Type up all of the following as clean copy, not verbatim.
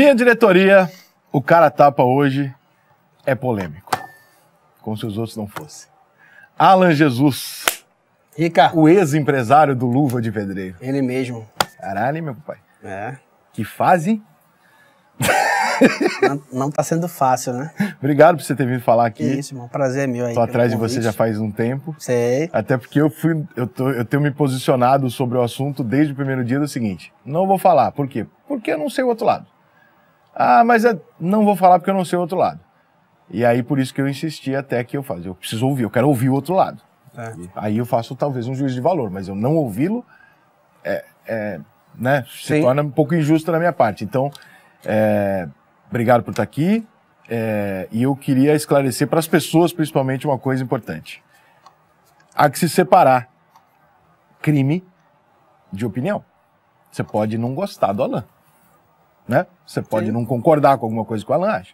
Minha diretoria, o Cara a Tapa hoje é polêmico. Como se os outros não fossem. Allan Jesus. Rica. O ex-empresário do Luva de Pedreiro. Ele mesmo. Caralho, meu papai. É. Que fase? Não tá sendo fácil, né? Obrigado por você ter vindo falar aqui. Isso, irmão. Prazer é meu aí. Tô atrás de você já faz um tempo. Sei. Até porque eu tenho me posicionado sobre o assunto desde o primeiro dia do seguinte. Não vou falar. Por quê? Porque eu não sei o outro lado. Ah, mas não vou falar porque eu não sei o outro lado. E aí, por isso que eu insisti até que eu faço. Eu preciso ouvir, eu quero ouvir o outro lado. É. Aí eu faço talvez um juízo de valor, mas eu não ouvi-lo né, se torna um pouco injusto na minha parte. Então, obrigado por estar aqui. E eu queria esclarecer para as pessoas, principalmente, uma coisa importante. Há que se separar crime de opinião. Você pode não gostar do Allan, né? Você pode não concordar com alguma coisa que o Allan acha.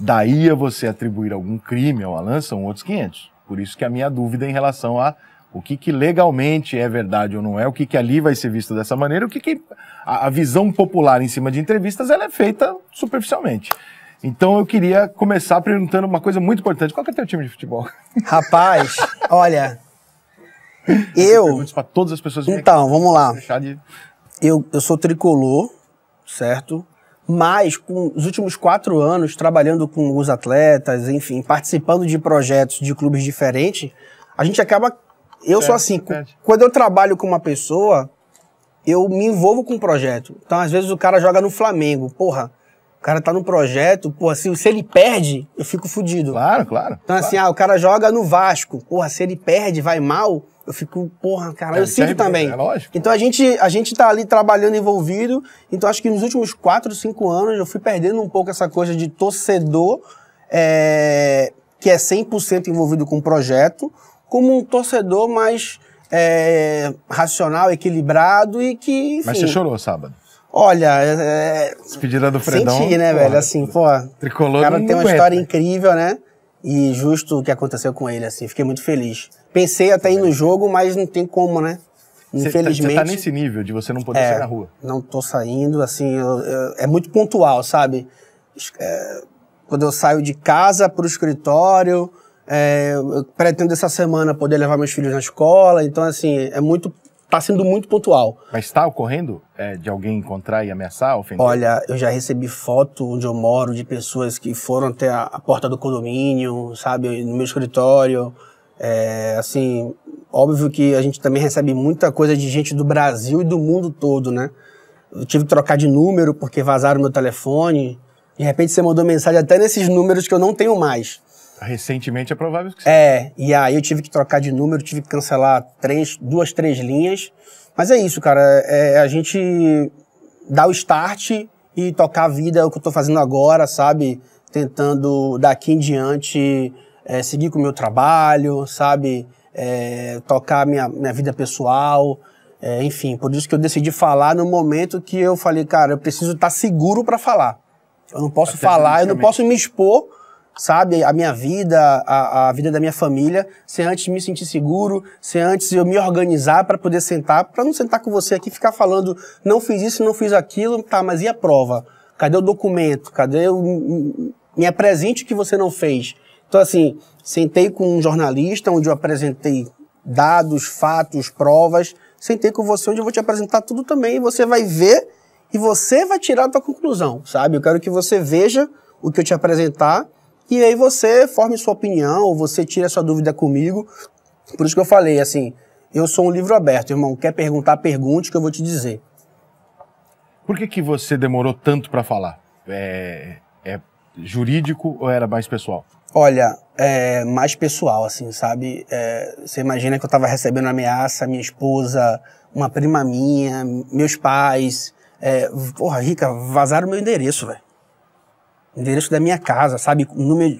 Daí a você atribuir algum crime ao Allan são outros 500. Por isso que a minha dúvida em relação a o que, que legalmente é verdade ou não é, o que, que ali vai ser visto dessa maneira, o que, que a visão popular em cima de entrevistas ela é feita superficialmente. Então eu queria começar perguntando uma coisa muito importante. Qual que é o teu time de futebol? Rapaz, olha, eu... para todas as pessoas. Então, vamos lá. Eu sou tricolor, certo? Mas, com os últimos 4 anos, trabalhando com os atletas, enfim, participando de projetos de clubes diferentes, a gente acaba... Eu sou assim, quando eu trabalho com uma pessoa, eu me envolvo com um projeto. Então, às vezes, o cara joga no Flamengo. Porra, o cara tá no projeto, porra, se ele perde, eu fico fudido. Claro, claro. Então, assim, o cara joga no Vasco. Porra, se ele perde, vai mal... Eu fico, porra, caralho, eu sinto também. É lógico. Então a gente tá ali trabalhando envolvido, então acho que nos últimos 4, 5 anos eu fui perdendo um pouco essa coisa de torcedor, que é 100% envolvido com o projeto, como um torcedor mais racional, equilibrado e que, enfim... Mas você chorou sábado? Olha, despedida do Fredão. Senti, né, porra, velho, assim, pô, tricolor, o cara tem uma história incrível, né? E justo o que aconteceu com ele, assim, fiquei muito feliz. Pensei até ir no jogo, mas não tem como, né? Infelizmente... Você tá nesse nível de você não poder sair na rua? Não tô saindo, assim, é muito pontual, sabe? Quando eu saio de casa pro escritório, eu pretendo essa semana poder levar meus filhos na escola, então, assim, tá sendo muito pontual. Mas tá ocorrendo de alguém encontrar e ameaçar, ofender? Olha, eu já recebi foto onde eu moro de pessoas que foram até a porta do condomínio, sabe, no meu escritório. Assim, óbvio que a gente também recebe muita coisa de gente do Brasil e do mundo todo, né? Eu tive que trocar de número porque vazaram meu telefone. De repente você mandou mensagem até nesses números que eu não tenho mais. Recentemente é provável que sim. E aí eu tive que trocar de número, tive que cancelar 2, 3 linhas. Mas é isso, cara, a gente dá o start e tocar a vida, é o que eu tô fazendo agora, sabe? Tentando daqui em diante seguir com o meu trabalho, sabe? Tocar minha vida pessoal, enfim. Por isso que eu decidi falar no momento que eu falei, cara, eu preciso estar seguro para falar. Eu não posso falar, eu não posso me expor, sabe, a minha vida, a vida da minha família, se antes me sentir seguro, se antes eu me organizar para poder sentar, para não sentar com você aqui e ficar falando, não fiz isso, não fiz aquilo, tá, mas e a prova? Cadê o documento? Cadê me apresente o que você não fez? Então, assim, sentei com um jornalista, onde eu apresentei dados, fatos, provas, sentei com você, onde eu vou te apresentar tudo também, e você vai ver, e você vai tirar a tua conclusão, sabe? Eu quero que você veja o que eu te apresentar, e aí você forme sua opinião, você tira sua dúvida comigo. Por isso que eu falei, assim, eu sou um livro aberto, irmão. Quer perguntar, pergunte, que eu vou te dizer. Por que que você demorou tanto para falar? É jurídico ou era mais pessoal? Olha, mais pessoal, assim, sabe? Você imagina que eu tava recebendo ameaça, minha esposa, uma prima minha, meus pais. Porra, Rica, vazaram meu endereço, velho. Endereço da minha casa, sabe?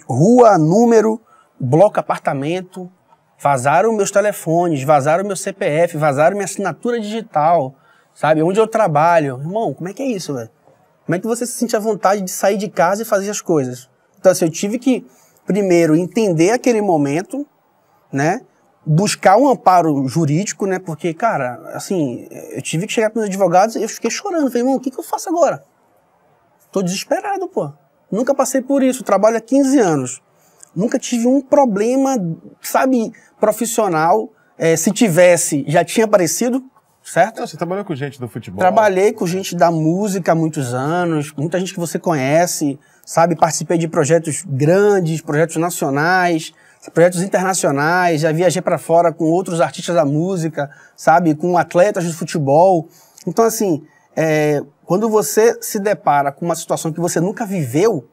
Rua, número, bloco, apartamento. Vazaram meus telefones, vazaram meu CPF, vazaram minha assinatura digital, sabe? Onde eu trabalho. Irmão, como é que é isso, velho? Como é que você se sente à vontade de sair de casa e fazer as coisas? Então, assim, eu tive que, primeiro, entender aquele momento, né? Buscar um amparo jurídico, né? Porque, cara, assim, eu tive que chegar para meus advogados e eu fiquei chorando. Falei, irmão, o que eu faço agora? Tô desesperado, pô. Nunca passei por isso. Trabalho há 15 anos. Nunca tive um problema, sabe, profissional. Se tivesse, já tinha aparecido, certo? Não, você trabalhou com gente do futebol. Trabalhei com gente da música há muitos anos. Muita gente que você conhece, sabe? Participei de projetos grandes, projetos nacionais, projetos internacionais. Já viajei para fora com outros artistas da música, sabe? Com atletas de futebol. Então, assim, quando você se depara com uma situação que você nunca viveu,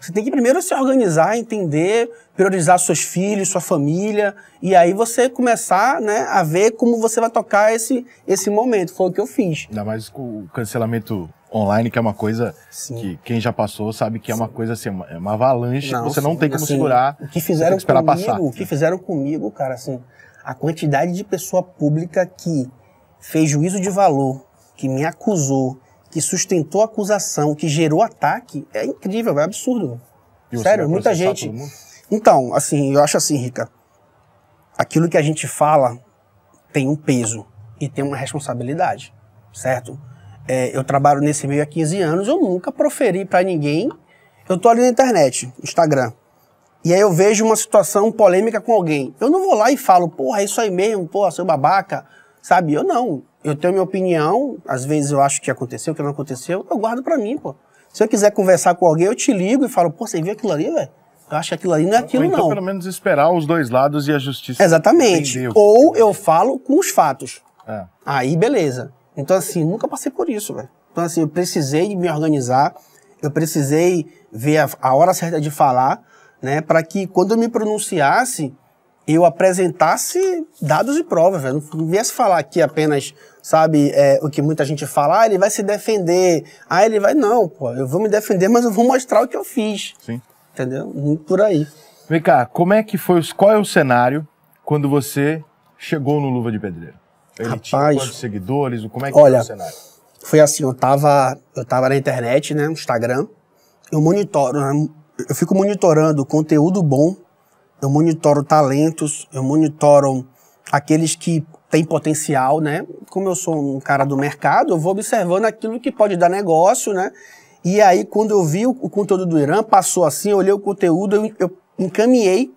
você tem que primeiro se organizar, entender, priorizar seus filhos, sua família, e aí você começar, né, a ver como você vai tocar esse momento. Foi o que eu fiz. Ainda mais com o cancelamento online, que é uma coisa, sim, que quem já passou sabe que é, sim, uma coisa assim, é uma avalanche, não, que você, sim, não tem como, assim, segurar, o que fizeram tem que esperar comigo, passar. O que fizeram comigo, cara, assim, a quantidade de pessoa pública que fez juízo de valor, que me acusou, que sustentou a acusação, que gerou ataque, é incrível, é absurdo. Sério, muita gente... Então, assim, eu acho assim, Rica, aquilo que a gente fala tem um peso e tem uma responsabilidade, certo? Eu trabalho nesse meio há 15 anos, eu nunca proferi pra ninguém. Eu tô ali na internet, Instagram, e aí eu vejo uma situação polêmica com alguém. Eu não vou lá e falo, porra, é isso aí mesmo, porra, seu babaca, sabe? Eu não... Eu tenho minha opinião, às vezes eu acho que aconteceu, que não aconteceu, eu guardo pra mim, pô. Se eu quiser conversar com alguém, eu te ligo e falo, pô, você viu aquilo ali, velho? Eu acho que aquilo ali não é aquilo, então, não. Então, pelo menos esperar os dois lados e a justiça. Exatamente. Ou eu falo com os fatos. É. Aí, beleza. Então, assim, nunca passei por isso, velho. Então, assim, eu precisei me organizar, eu precisei ver a hora certa de falar, né, pra que quando eu me pronunciasse, eu apresentasse dados e provas, velho. Não viesse falar aqui apenas, sabe, o que muita gente fala, ah, ele vai se defender, ah, ele vai... Não, pô, eu vou me defender, mas eu vou mostrar o que eu fiz. Sim. Entendeu? Muito por aí. Vem cá, como é que foi, qual é o cenário quando você chegou no Luva de Pedreiro? Ele, rapaz, tinha quantos seguidores? Como é que, olha, foi o cenário? Foi assim, eu tava na internet, né, no Instagram, eu monitoro, né, eu fico monitorando conteúdo bom. Eu monitoro talentos, eu monitoro aqueles que têm potencial, né? Como eu sou um cara do mercado, eu vou observando aquilo que pode dar negócio, né? E aí, quando eu vi o conteúdo do Irã, passou assim, eu olhei o conteúdo, eu encaminhei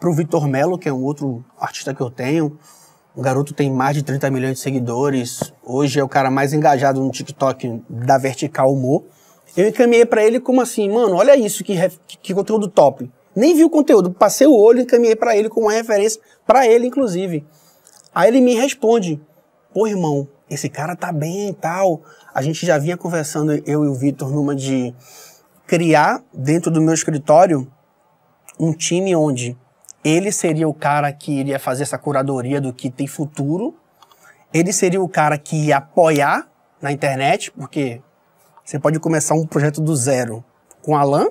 para o Vitor Melo, que é um outro artista que eu tenho. O garoto tem mais de 30 milhões de seguidores. Hoje é o cara mais engajado no TikTok da Vertical Humor. Eu encaminhei para ele como assim, mano, olha isso, que conteúdo top. Nem vi o conteúdo, passei o olho e encaminhei pra ele com uma referência, pra ele inclusive. Aí ele me responde, pô, irmão, esse cara tá bem e tal. A gente já vinha conversando, eu e o Vitor, numa de criar dentro do meu escritório um time onde ele seria o cara que iria fazer essa curadoria do que tem futuro, ele seria o cara que ia apoiar na internet, porque você pode começar um projeto do zero com Allan,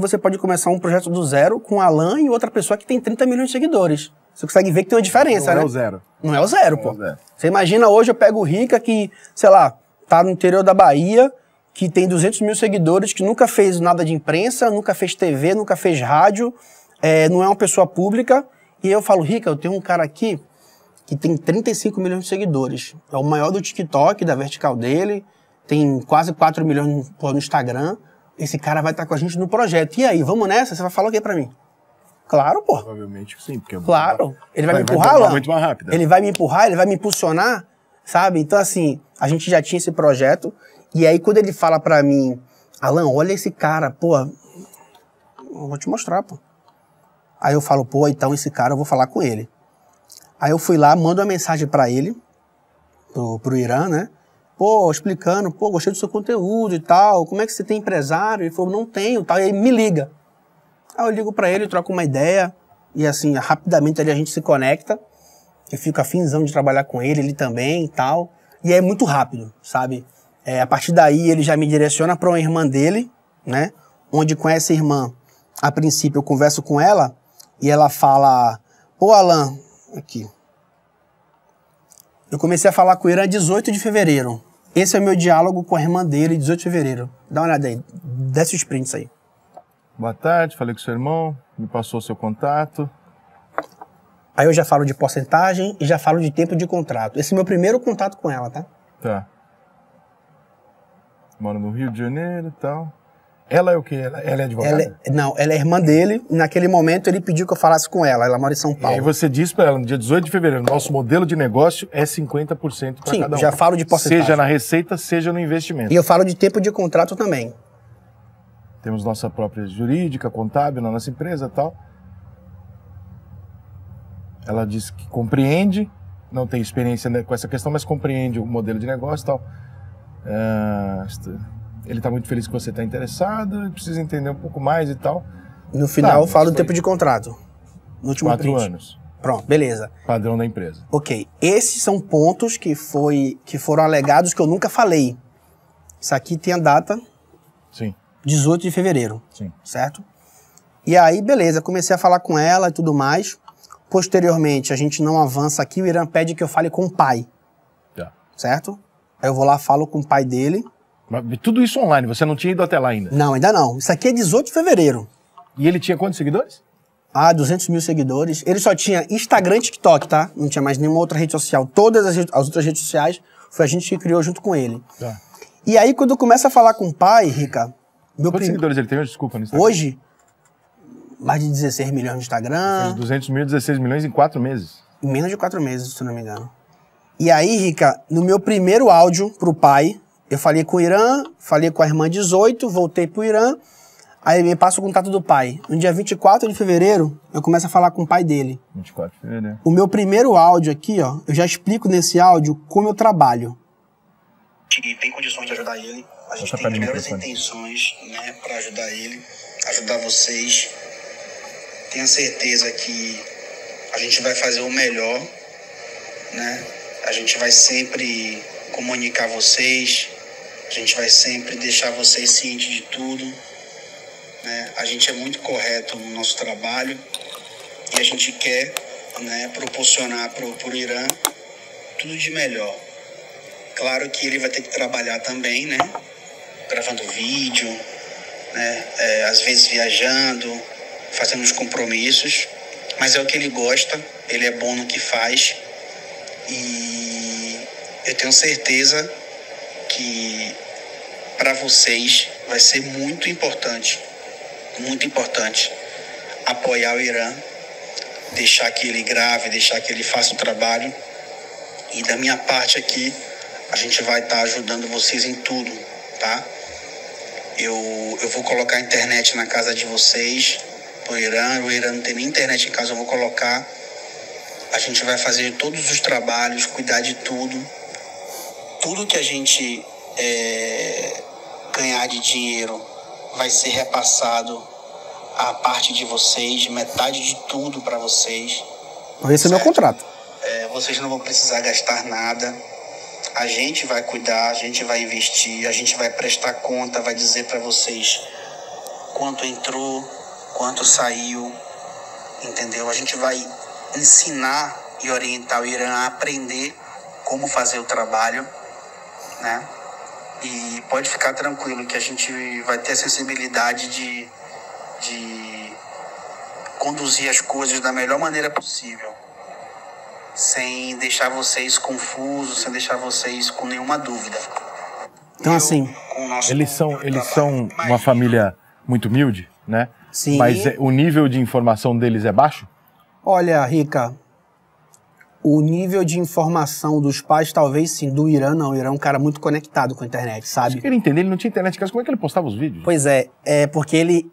você pode começar um projeto do zero com Allan e outra pessoa que tem 30 milhões de seguidores. Você consegue ver que tem uma diferença, né? Não é o zero. Não é o zero, pô. Você imagina hoje eu pego o Rica que, sei lá, tá no interior da Bahia, que tem 200 mil seguidores, que nunca fez nada de imprensa, nunca fez TV, nunca fez rádio, não é uma pessoa pública. E eu falo, Rica, eu tenho um cara aqui que tem 35 milhões de seguidores. É o maior do TikTok, da vertical dele, tem quase 4 milhões no Instagram. Esse cara vai estar com a gente no projeto. E aí, vamos nessa? Você vai falar o quê pra mim? Claro, pô. Provavelmente sim, porque... Claro. Ele vai me empurrar lá. Muito mais rápido. Ele vai me empurrar, ele vai me impulsionar, sabe? Então, assim, a gente já tinha esse projeto. E aí, quando ele fala pra mim, Allan, olha esse cara, pô, eu vou te mostrar, pô. Aí eu falo, pô, então esse cara eu vou falar com ele. Aí eu fui lá, mando uma mensagem pra ele, pro Irã, né? Pô, explicando, pô, gostei do seu conteúdo e tal, como é que você tem empresário? Ele falou, não tenho, tal, e aí me liga. Aí eu ligo pra ele, troco uma ideia, e assim, rapidamente ali a gente se conecta, eu fico afinzão de trabalhar com ele, ele também e tal, e é muito rápido, sabe? A partir daí ele já me direciona pra uma irmã dele, né, onde com essa irmã, a princípio eu converso com ela, e ela fala, pô, Allan, aqui, eu comecei a falar com o Irã 18 de fevereiro. Esse é o meu diálogo com a irmã dele, 18 de fevereiro. Dá uma olhada aí, desce os prints aí. Boa tarde, falei com seu irmão, me passou o seu contato. Aí eu já falo de porcentagem e já falo de tempo de contrato. Esse é o meu primeiro contato com ela, tá? Tá. mora no Rio de Janeiro e tal. Ela é o quê? Ela é advogada? Não, ela é irmã dele. Naquele momento ele pediu que eu falasse com ela. Ela mora em São Paulo. E aí você disse para ela, no dia 18 de fevereiro, nosso modelo de negócio é 50% para cada um. Sim, já falo de porcentagem. Seja na receita, seja no investimento. E eu falo de tempo de contrato também. Temos nossa própria jurídica, contábil, na nossa empresa e tal. Ela disse que compreende, não tem experiência com essa questão, mas compreende o modelo de negócio e tal. Ele está muito feliz que você está interessado, precisa entender um pouco mais e tal. No final, eu falo do tempo de contrato. No último 4 anos. Pronto, beleza. Padrão da empresa. Ok. Esses são pontos que foram alegados que eu nunca falei. Isso aqui tem a data. Sim. 18 de fevereiro. Sim. Certo? E aí, beleza, comecei a falar com ela e tudo mais. Posteriormente, a gente não avança aqui, o Irã pede que eu fale com o pai. Tá. Certo? Aí eu vou lá, falo com o pai dele. Mas tudo isso online, você não tinha ido até lá ainda? Não, ainda não. Isso aqui é 18 de fevereiro. E ele tinha quantos seguidores? Ah, 200 mil seguidores. Ele só tinha Instagram e TikTok, tá? Não tinha mais nenhuma outra rede social. Todas as outras redes sociais foi a gente que criou junto com ele. Tá. E aí, quando começa a falar com o pai, Rica... Quantos seguidores ele tem hoje? Desculpa, no Instagram. Hoje, mais de 16 milhões no Instagram. 200 mil, 16 milhões em 4 meses. Em menos de 4 meses, se não me engano. E aí, Rica, no meu primeiro áudio pro pai... Eu falei com o Irã, falei com a irmã 18, voltei pro Irã, aí me passa o contato do pai. No dia 24 de fevereiro, eu começo a falar com o pai dele. 24 de fevereiro. O meu primeiro áudio aqui, ó, eu já explico nesse áudio como eu trabalho. E tem condições de ajudar ele, a gente tem as melhores intenções, né, pra ajudar ele, ajudar vocês. Tenha certeza que a gente vai fazer o melhor, né, a gente vai sempre comunicar vocês. A gente vai sempre deixar vocês cientes de tudo, né? A gente é muito correto no nosso trabalho e a gente quer, né, proporcionar para o Irã tudo de melhor. Claro que ele vai ter que trabalhar também, né? Gravando vídeo, né? Às vezes viajando, fazendo os compromissos, mas é o que ele gosta, ele é bom no que faz e eu tenho certeza que para vocês vai ser muito importante apoiar o Irã, deixar que ele grave, deixar que ele faça o trabalho. E da minha parte aqui, a gente vai estar ajudando vocês em tudo, tá? Eu vou colocar a internet na casa de vocês, o Irã não tem nem internet em casa, eu vou colocar. A gente vai fazer todos os trabalhos, cuidar de tudo. Tudo que a gente ganhar de dinheiro vai ser repassado à parte de vocês, metade de tudo para vocês. Esse é o meu contrato. Vocês não vão precisar gastar nada. A gente vai cuidar, a gente vai investir, a gente vai prestar conta, vai dizer para vocês quanto entrou, quanto saiu, entendeu? A gente vai ensinar e orientar o Irã a aprender como fazer o trabalho, né? E pode ficar tranquilo que a gente vai ter a sensibilidade de conduzir as coisas da melhor maneira possível, sem deixar vocês confusos, sem deixar vocês com nenhuma dúvida. Então, assim, eles são uma família muito humilde, né? Sim. Mas o nível de informação deles é baixo? Olha, Rica, o nível de informação dos pais, talvez sim, do Irã não. O Irã é um cara muito conectado com a internet, sabe? Eu queria entender, ele não tinha internet em casa, como é que ele postava os vídeos? Pois é, porque ele,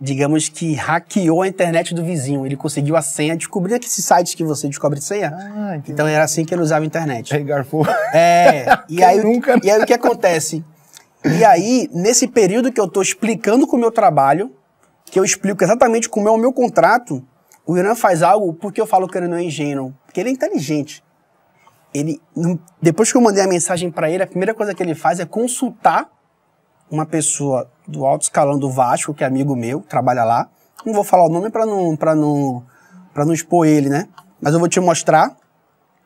digamos que hackeou a internet do vizinho, ele conseguiu a senha, descobriu esses sites que você descobre senha. Ah, entendi. Então era assim que ele usava a internet. Aí garfou. E aí o que acontece? E aí, nesse período que eu tô explicando com o meu trabalho, que eu explico exatamente como é o meu contrato, o Irã faz algo, porque eu falo que ele não é ingênuo, porque ele é inteligente. Ele, depois que eu mandei a mensagem para ele, a primeira coisa que ele faz é consultar uma pessoa do alto escalão do Vasco, que é amigo meu, trabalha lá. Não vou falar o nome para não expor ele, né? Mas eu vou te mostrar.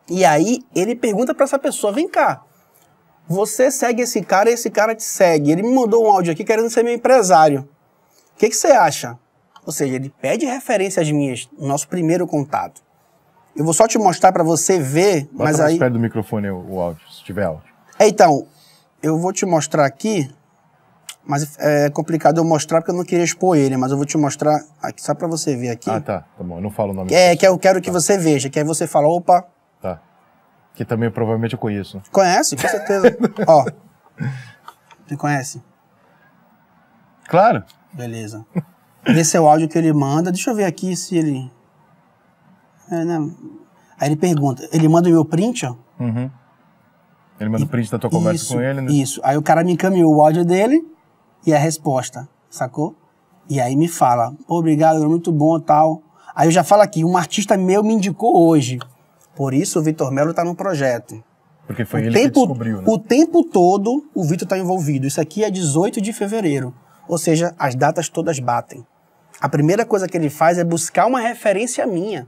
E aí ele pergunta para essa pessoa, vem cá, você segue esse cara e esse cara te segue. Ele me mandou um áudio aqui querendo ser meu empresário. O que você acha? Ou seja, ele pede referências minhas no nosso primeiro contato. Eu vou só te mostrar para você ver, bota mas aí... Bota mais perto do microfone o áudio, se tiver áudio. Então, Eu vou te mostrar aqui, mas é complicado eu mostrar porque eu não queria expor ele, mas eu vou te mostrar aqui, só pra você ver aqui. Ah, tá. Tá bom, eu não falo o nome. É, que eu quero que você veja, que aí você fala, opa. Tá. Que também provavelmente eu conheço. Conhece? Com certeza. Ó. Você conhece? Claro. Beleza. Esse é o áudio que ele manda. Deixa eu ver aqui se ele... É, né? Aí ele pergunta. Ele manda o meu print, ó. Uhum. Ele manda o print da tua conversa com ele, né? Isso. Aí o cara me encaminhou o áudio dele e a resposta, sacou? E aí me fala, pô, obrigado, era muito bom e tal. Aí eu já falo aqui, um artista meu me indicou hoje. Por isso o Vitor Melo tá no projeto. Porque foi ele que descobriu, né? O tempo todo o Vitor tá envolvido. Isso aqui é 18 de fevereiro. Ou seja, as datas todas batem. A primeira coisa que ele faz é buscar uma referência minha.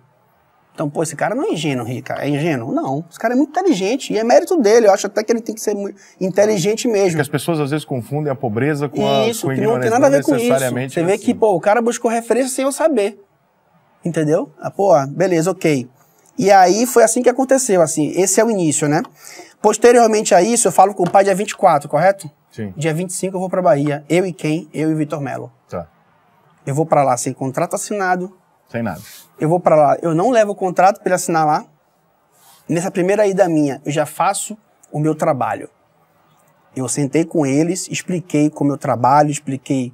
Então, pô, esse cara não é ingênuo, Rica. É ingênuo? Não. Esse cara é muito inteligente. E é mérito dele. Eu acho até que ele tem que ser muito inteligente mesmo. Porque as pessoas, às vezes, confundem a pobreza com a ignorância. Isso, que não tem nada a ver com isso. Você vê que, pô, o cara buscou referência sem eu saber. Entendeu? Ah, pô, beleza, ok. E aí, foi assim que aconteceu, assim. Esse é o início, né? Posteriormente a isso, eu falo com o pai dia 24, correto? Sim. Dia 25 eu vou pra Bahia. Eu e quem? Eu e Vitor Melo. Tá. Eu vou pra lá sem contrato assinado. Sem nada. Eu vou pra lá, eu não levo o contrato pra ele assinar lá. Nessa primeira ida minha, eu já faço o meu trabalho. Eu sentei com eles, expliquei como eu trabalho, expliquei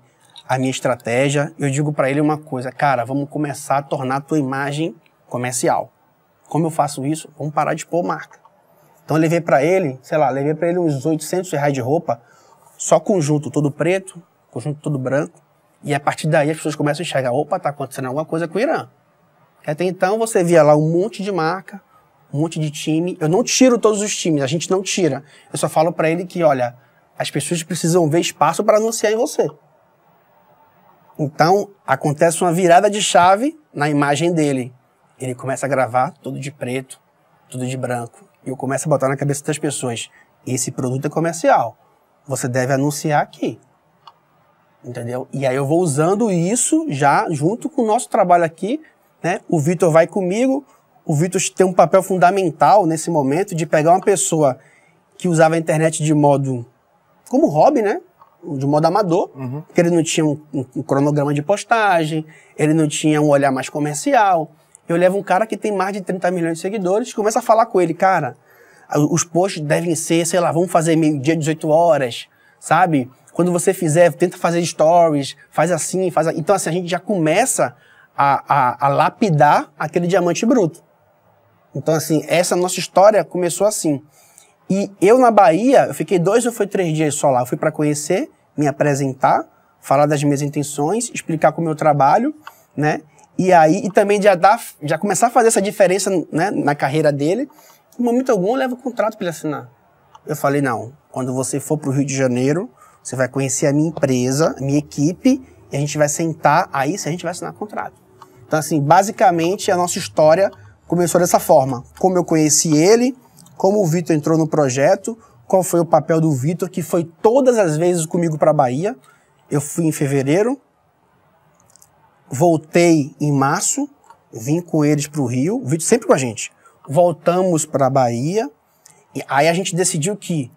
a minha estratégia. Eu digo pra ele uma coisa, cara, vamos começar a tornar a tua imagem comercial. Como eu faço isso? Vamos parar de pôr marca. Então eu levei pra ele, sei lá, levei pra ele uns R$800 de roupa, só conjunto todo preto, conjunto todo branco. E a partir daí as pessoas começam a enxergar, opa, tá acontecendo alguma coisa com o Irã. Até então você via lá um monte de marca, um monte de time. Eu não tiro todos os times, a gente não tira. Eu só falo pra ele que, olha, as pessoas precisam ver espaço para anunciar em você. Então, acontece uma virada de chave na imagem dele. Ele começa a gravar tudo de preto, tudo de branco. E eu começo a botar na cabeça das pessoas, esse produto é comercial, você deve anunciar aqui. Entendeu? E aí eu vou usando isso já junto com o nosso trabalho aqui, né? O Vitor vai comigo, o Vitor tem um papel fundamental nesse momento de pegar uma pessoa que usava a internet de modo, como hobby, né? De modo amador, uhum. Porque ele não tinha um cronograma de postagem, ele não tinha um olhar mais comercial. Eu levo um cara que tem mais de 30 milhões de seguidores, começa a falar com ele, cara, os posts devem ser, sei lá, vamos fazer meio-dia, 18 horas, sabe? Quando você fizer, tenta fazer stories, faz assim, faz... Então, assim, a gente já começa a lapidar aquele diamante bruto. Então, assim, essa nossa história começou assim. E eu, na Bahia, eu fiquei 2 ou 3 dias só lá. Eu fui para conhecer, me apresentar, falar das minhas intenções, explicar como eu trabalho, né? E aí, e também já começar a fazer essa diferença, né, na carreira dele. Em momento algum, eu levo o contrato para ele assinar. Eu falei, não, quando você for para o Rio de Janeiro... Você vai conhecer a minha empresa, a minha equipe, e a gente vai sentar, aí sim a gente vai assinar contrato. Então, assim, basicamente, a nossa história começou dessa forma. Como eu conheci ele, como o Vitor entrou no projeto, qual foi o papel do Vitor, que foi todas as vezes comigo para a Bahia. Eu fui em fevereiro, voltei em março, vim com eles para o Rio, o Vitor sempre com a gente. Voltamos para a Bahia, e aí a gente decidiu que,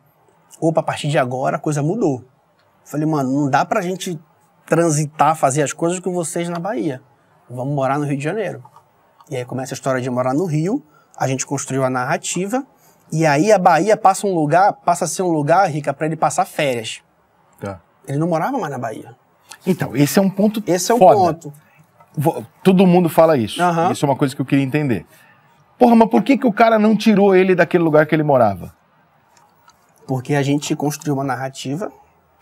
opa, a partir de agora a coisa mudou. Falei, mano, não dá pra gente transitar, fazer as coisas com vocês na Bahia. Vamos morar no Rio de Janeiro. E aí começa a história de morar no Rio, a gente construiu a narrativa, e aí a Bahia passa a ser um lugar, Rica, pra ele passar férias. Tá. Ele não morava mais na Bahia. Então, esse é um ponto foda. Esse é um ponto. Todo mundo fala isso. Uhum. Isso é uma coisa que eu queria entender. Porra, mas por que o cara não tirou ele daquele lugar que ele morava? Porque a gente construiu uma narrativa,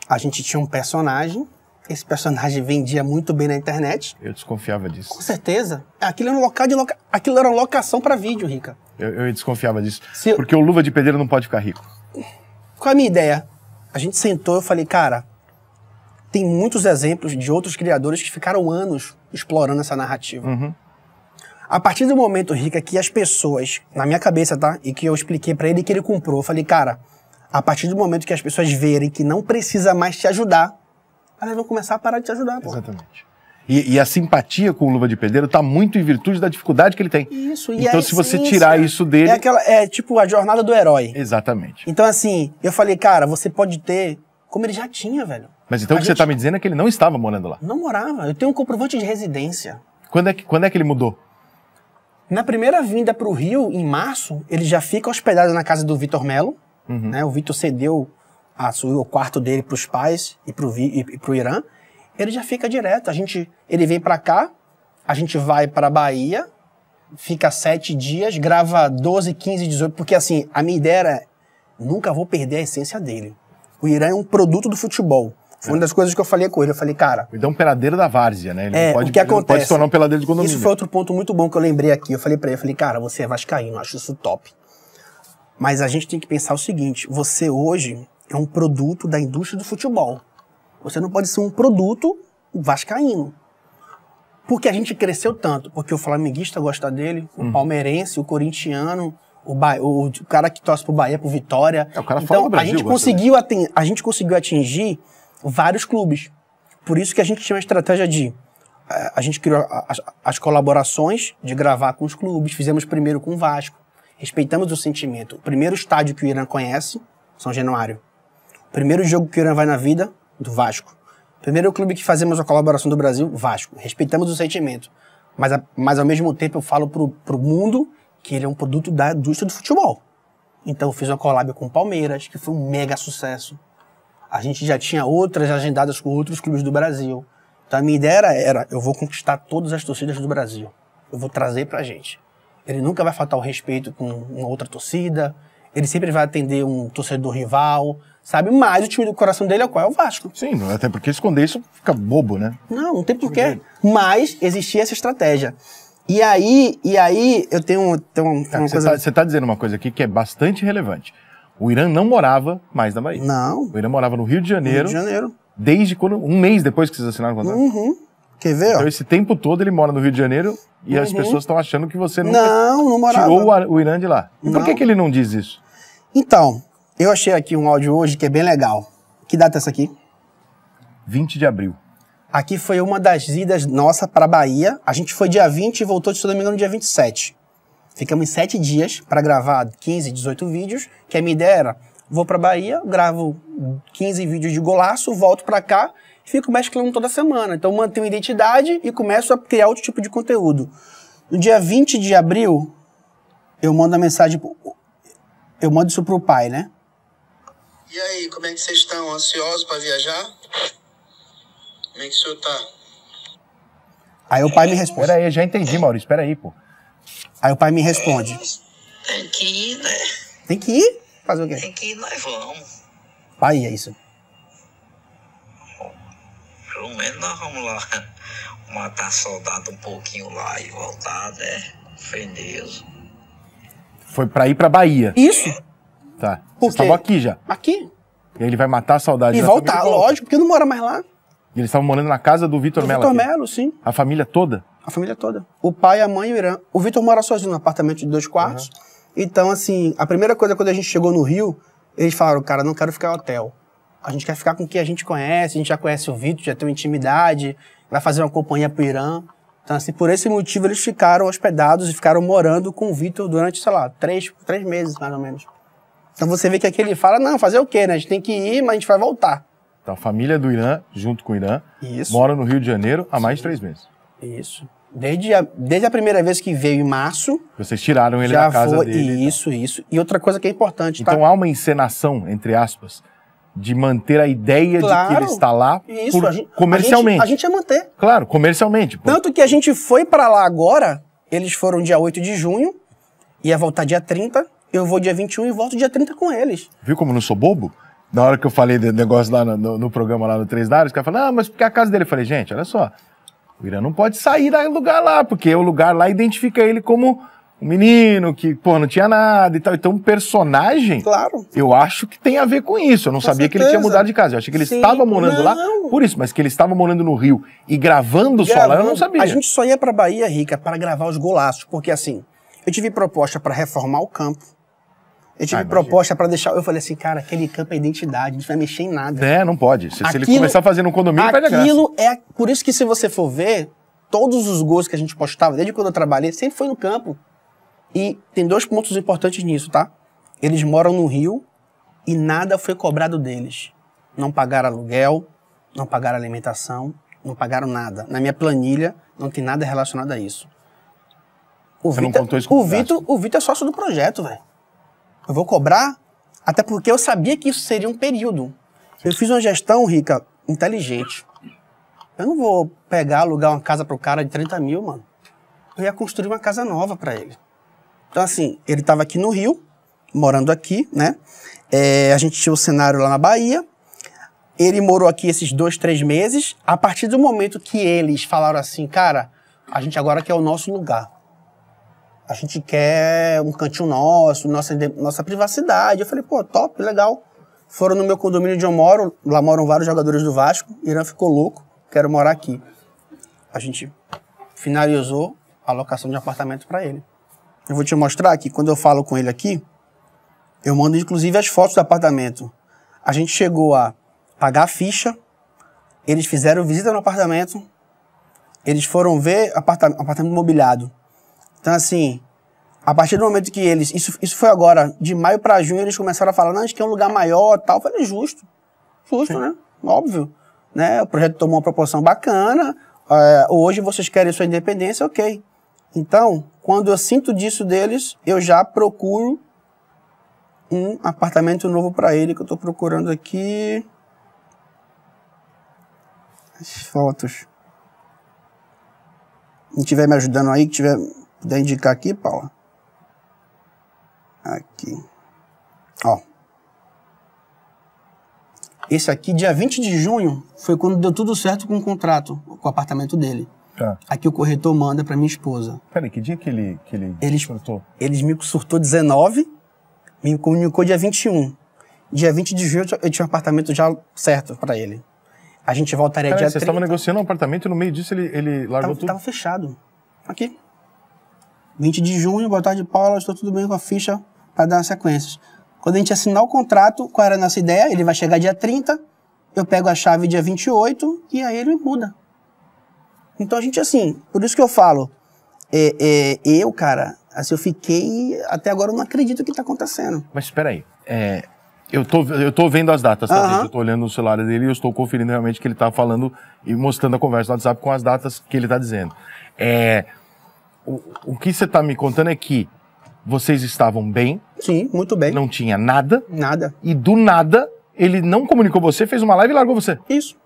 a gente tinha um personagem, esse personagem vendia muito bem na internet. Eu desconfiava disso. Com certeza. Aquilo era um local de aquilo era uma locação para vídeo, Rica. Eu desconfiava disso. Porque o Luva de Pedreiro não pode ficar rico. Qual é a minha ideia? A gente sentou, eu falei, cara, tem muitos exemplos de outros criadores que ficaram anos explorando essa narrativa. Uhum. A partir do momento, Rica, que as pessoas, na minha cabeça, tá? E que eu expliquei para ele que ele comprou, eu falei, cara, a partir do momento que as pessoas verem que não precisa mais te ajudar, elas vão começar a parar de te ajudar. Pô. Exatamente. E a simpatia com o Luva de Pedreiro tá muito em virtude da dificuldade que ele tem. Isso, e então, se você tirar isso dele... É tipo a jornada do herói. Exatamente. Então, assim, eu falei, cara, você pode ter... Como ele já tinha, velho. Mas então o que você tá me dizendo é que ele não estava morando lá. Não morava. Eu tenho um comprovante de residência. Quando é que ele mudou? Na primeira vinda pro Rio, em março, ele já fica hospedado na casa do Vitor Melo. Uhum. Né? O Vitor cedeu o quarto dele pros pais e pro Irã. Ele já fica direto. Ele vem pra cá, a gente vai pra Bahia, fica 7 dias, grava 12, 15, 18... Porque assim, a minha ideia era... Nunca vou perder a essência dele. O Irã é um produto do futebol. Foi uma das coisas que eu falei com ele. Eu falei, cara... Ele é um peladeiro da várzea, né? Ele não pode se tornar um peladeiro de condomínio. Isso foi outro ponto muito bom que eu lembrei aqui. Eu falei pra ele, cara, você é vascaíno, acho isso top. Mas a gente tem que pensar o seguinte, você hoje é um produto da indústria do futebol. Você não pode ser um produto vascaíno. Porque a gente cresceu tanto. Porque o flamenguista gosta dele, o palmeirense, o corintiano... O cara que torce pro Bahia, pro Vitória. É, o cara então, Brasil, a gente conseguiu atingir vários clubes. Por isso que a gente tinha uma estratégia de... A gente criou as colaborações de gravar com os clubes. Fizemos primeiro com o Vasco. Respeitamos o sentimento. O primeiro estádio que o Irã conhece, São Januário. O primeiro jogo que o Irã vai na vida, do Vasco. O primeiro clube que fazemos a colaboração do Brasil, Vasco. Respeitamos o sentimento. Mas ao mesmo tempo eu falo pro mundo... que ele é um produto da indústria do futebol. Então eu fiz uma collab com o Palmeiras, que foi um mega sucesso. A gente já tinha outras agendadas com outros clubes do Brasil. Então a minha ideia era, eu vou conquistar todas as torcidas do Brasil. Eu vou trazer pra gente. Ele nunca vai faltar o respeito com uma outra torcida, ele sempre vai atender um torcedor rival, sabe? Mas o time do coração dele é qual? É o Vasco. Sim, até porque esconder isso fica bobo, né? Não, não tem porquê. Mas existia essa estratégia. E aí eu tenho uma coisa... Você tá dizendo uma coisa aqui que é bastante relevante. O Irã não morava mais na Bahia. Não. O Irã morava no Rio de Janeiro. Desde quando... Um mês depois que vocês assinaram o contrato. Uhum. Quer ver, então, ó. Esse tempo todo ele mora no Rio de Janeiro e as pessoas estão achando que você não morava. Tirou o Irã de lá. E por que ele não diz isso? Então, eu achei aqui um áudio hoje que é bem legal. Que data é essa aqui? 20 de abril. Aqui foi uma das idas nossa para a Bahia. A gente foi dia 20 e voltou, se não me engano, dia 27. Ficamos 7 dias para gravar 15, 18 vídeos, que a minha ideia era, vou para a Bahia, gravo 15 vídeos de golaço, volto para cá e fico mesclando toda semana. Então mantenho a identidade e começo a criar outro tipo de conteúdo. No dia 20 de abril, eu mando a mensagem, eu mando isso pro pai, né? E aí, como é que vocês estão? Ansiosos para viajar? Como é que o senhor tá? Aí o pai me responde. Peraí, já entendi, Maurício, peraí, pô. Aí o pai me responde. Tem que ir, né? Tem que ir? Fazer o quê? Tem que ir, nós vamos. Pai, é isso. Pelo menos nós vamos lá matar soldado um pouquinho lá e voltar, né? Fendeso. Foi pra ir pra Bahia. Isso. Tá. Você estava aqui já. Aqui. E aí ele vai matar a saudade. E voltar, lógico, porque não mora mais lá. E eles estavam morando na casa do Vitor Melo. Vitor Melo, sim. A família toda? A família toda. O pai, a mãe e o Irã. O Vitor mora sozinho num apartamento de 2 quartos. Uhum. Então, assim, a primeira coisa, quando a gente chegou no Rio, eles falaram, cara, não quero ficar em hotel. A gente quer ficar com quem a gente conhece, a gente já conhece o Vitor, já tem uma intimidade, vai fazer uma companhia pro Irã. Então, assim, por esse motivo, eles ficaram hospedados e ficaram morando com o Vitor durante, sei lá, 3 meses, mais ou menos. Então, você vê que aqui ele fala, não, fazer o quê, né? A gente tem que ir, mas a gente vai voltar. Então, a família do Irã, junto com o Irã, mora no Rio de Janeiro há mais de 3 meses. Isso. Desde a primeira vez que veio, em março... Vocês tiraram ele da casa dele. Isso. E outra coisa que é importante, tá? Então, há uma encenação, entre aspas, de manter a ideia de que ele está lá comercialmente. A gente ia manter. Claro, comercialmente. Tanto que a gente foi para lá agora, eles foram dia 8 de junho, ia voltar dia 30, eu vou dia 21 e volto dia 30 com eles. Viu como eu não sou bobo? Na hora que eu falei do negócio lá no programa, lá no 3 Dários, o cara falou, ah, mas porque a casa dele? Eu falei, gente, olha só, o Irã não pode sair do lugar lá, porque o lugar lá identifica ele como um menino que, pô, não tinha nada e tal. Então, um personagem, claro, eu acho que tem a ver com isso. Eu não sabia que ele tinha mudado de casa. Eu achei que ele estava morando lá por isso, mas que ele estava morando no Rio e gravando só lá, eu não sabia. A gente só ia pra Bahia, Rica, para gravar os golaços, porque assim, eu tive proposta para reformar o campo, Eu tive proposta pra deixar... Eu falei assim, cara, aquele campo é identidade, a gente não vai mexer em nada. É, não pode. Se ele começar fazendo um condomínio, perde a graça. Aquilo é... Por isso que se você for ver, todos os gols que a gente postava, desde quando eu trabalhei, sempre foi no campo. E tem dois pontos importantes nisso, tá? Eles moram no Rio e nada foi cobrado deles. Não pagaram aluguel, não pagaram alimentação, não pagaram nada. Na minha planilha não tem nada relacionado a isso. O Vitor é sócio do projeto, velho. Eu vou cobrar, até porque eu sabia que isso seria um período. Eu fiz uma gestão, Rica, inteligente. Eu não vou pegar, alugar uma casa pro cara de 30 mil, mano. Eu ia construir uma casa nova pra ele. Então, assim, ele tava aqui no Rio, morando aqui, né? A gente tinha o cenário lá na Bahia. Ele morou aqui esses 2, 3 meses. A partir do momento que eles falaram assim, cara, a gente agora quer o nosso lugar. A gente quer um cantinho nosso, nossa privacidade. Eu falei, pô, top, legal. Foram no meu condomínio onde eu moro. Lá moram vários jogadores do Vasco. Irã ficou louco, quero morar aqui. A gente finalizou a locação de apartamento pra ele. Eu vou te mostrar aqui, quando eu falo com ele aqui, eu mando inclusive as fotos do apartamento. A gente chegou a pagar a ficha, eles fizeram visita no apartamento, eles foram ver apartamento mobiliado. Então, assim, a partir do momento que eles... Isso foi agora, de maio pra junho, eles começaram a falar, não, a gente quer um lugar maior e tal. Eu falei, justo. Justo, sim, né? Óbvio. Né? O projeto tomou uma proporção bacana. Hoje vocês querem sua independência, ok. Então, quando eu sinto disso deles, eu já procuro um apartamento novo pra ele, que eu tô procurando aqui... As fotos. Quem estiver me ajudando aí, puder indicar aqui, Paula. Aqui. Ó. Esse aqui, dia 20 de junho, foi quando deu tudo certo com o contrato, com o apartamento dele. Tá. Aqui o corretor manda pra minha esposa. Peraí, que dia que ele surtou? Eles me surtou 19, me comunicou dia 21. Dia 20 de junho eu tinha um apartamento já certo pra ele. A gente voltaria dia 30. Vocês estavam negociando um apartamento e no meio disso ele largou tudo? Tava fechado. Aqui. 20 de junho, boa tarde, Paula, estou tudo bem com a ficha para dar as sequências. Quando a gente assinar o contrato, qual era a nossa ideia? Ele vai chegar dia 30, eu pego a chave dia 28 e aí ele muda. Então a gente, assim, por isso que eu falo, eu fiquei, até agora eu não acredito o que está acontecendo. Mas espera aí, eu tô vendo as datas, tá? Eu tô olhando no celular dele e eu estou conferindo realmente que ele tá falando e mostrando a conversa no WhatsApp com as datas que ele tá dizendo. O que você está me contando é que vocês estavam bem. Sim, muito bem. Não tinha nada. Nada. E do nada, ele não comunicou você, fez uma live e largou você. Isso.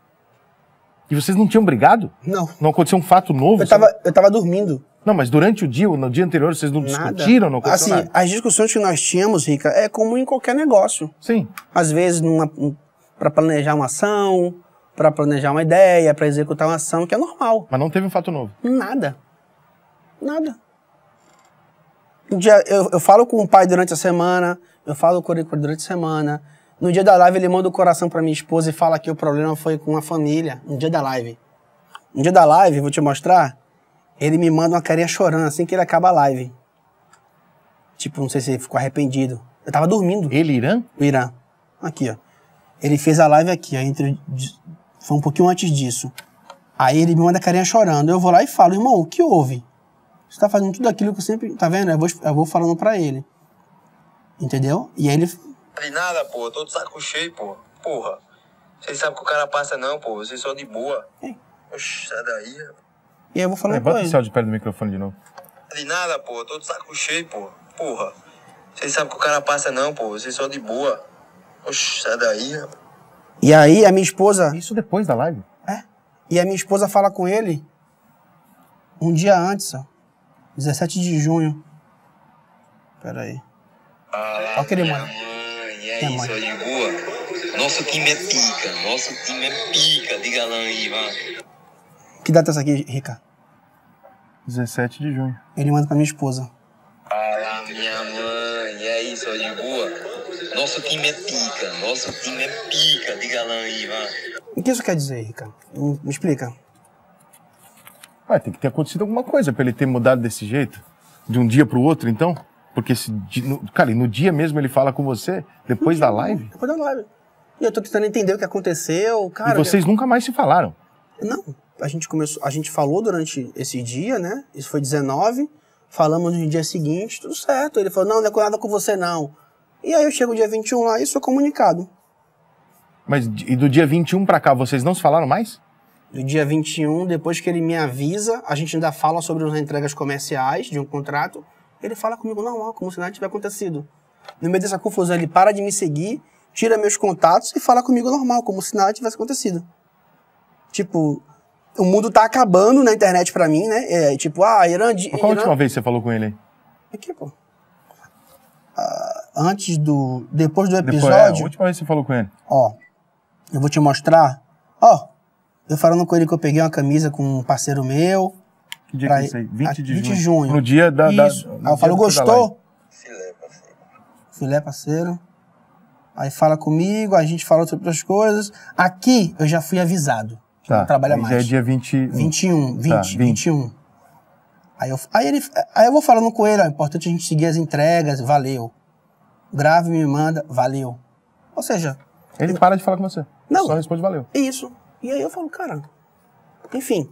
E vocês não tinham brigado? Não. Não aconteceu um fato novo? Eu tava dormindo. Não, mas durante o dia, no dia anterior, vocês não discutiram? Não aconteceu nada? As discussões que nós tínhamos, Rica, é comum em qualquer negócio. Sim. Às vezes, para planejar uma ação, para planejar uma ideia, para executar uma ação, que é normal. Mas não teve um fato novo? Nada. Nada. Um dia, eu falo com o pai durante a semana, eu falo com ele durante a semana. No dia da live ele manda o coração pra minha esposa e fala que o problema foi com a família. No dia da live. No dia da live, vou te mostrar, ele me manda uma carinha chorando assim que ele acaba a live. Tipo, não sei se ele ficou arrependido. Eu tava dormindo. Ele, Irã? O Irã. Aqui, ó. Ele fez a live aqui, ó. Foi um pouquinho antes disso. Aí ele me manda a carinha chorando. Eu vou lá e falo, irmão, o que houve? Você tá fazendo tudo aquilo que eu sempre... Tá vendo? Eu vou falando pra ele. Entendeu? E aí ele... Falei nada, pô. Tô de saco cheio, pô. Porra. Vocês sabem que o cara passa não, pô. Vocês são de boa. É. Oxi, sai daí. E aí eu vou falar pra ele. Bota o céu de perto do microfone de novo. Falei nada, pô. Tô de saco cheio, pô. Porra. Vocês sabem que o cara passa não, pô. Vocês são de boa. Oxi, sai daí. E aí a minha esposa... Isso depois da live? É. E a minha esposa fala com ele um dia antes, ó. 17 de junho. Pera aí. Olha aquele mano. E aí, seu de boa? Nosso time é pica. Nosso time é pica. Diga lá aí, vai. Que data é essa aqui, Rica? 17 de junho. Ele manda pra minha esposa. Fala, minha mãe. E aí, seu de boa? Nosso time é pica. Nosso time é pica. Diga lá aí, vai. O que isso quer dizer, Rica? Me explica. Ah, tem que ter acontecido alguma coisa pra ele ter mudado desse jeito? De um dia pro outro, então? Porque, cara, e no dia mesmo ele fala com você? Depois da live? Depois da live. E eu tô tentando entender o que aconteceu, cara. E vocês nunca mais se falaram? Não. A gente começou, a gente falou durante esse dia, né? Isso foi 19. Falamos no dia seguinte, tudo certo. Ele falou, não, não é nada com você, não. E aí eu chego dia 21 lá e sou comunicado. Mas e do dia 21 pra cá, vocês não se falaram mais? Do dia 21, depois que ele me avisa, a gente ainda fala sobre as entregas comerciais de um contrato. Ele fala comigo normal, como se nada tivesse acontecido. No meio dessa confusão, ele para de me seguir, tira meus contatos e fala comigo normal, como se nada tivesse acontecido. Tipo, o mundo tá acabando na internet pra mim, né? É, tipo, ah, Irã... Qual a última vez você falou com ele aí? Aqui, pô. Antes do... Depois do episódio... Depois, a última vez que você falou com ele. Ó, eu vou te mostrar. Ó, eu falando com ele que eu peguei uma camisa com um parceiro meu... Que dia que é isso aí? 20 de junho. No dia da... Isso. Aí eu falo, gostou? Filé, parceiro. Filé, parceiro. Aí fala comigo, a gente fala sobre outras coisas. Aqui, eu já fui avisado. Tá. Não trabalha mais. Já é dia 20... 21, 20, tá, 20. 21. Aí eu vou falando com ele, ó, é importante a gente seguir as entregas, valeu. Grave, me manda, valeu. Ou seja... Ele para de falar com você. Não. Só responde valeu. Isso. E aí eu falo, cara... Enfim...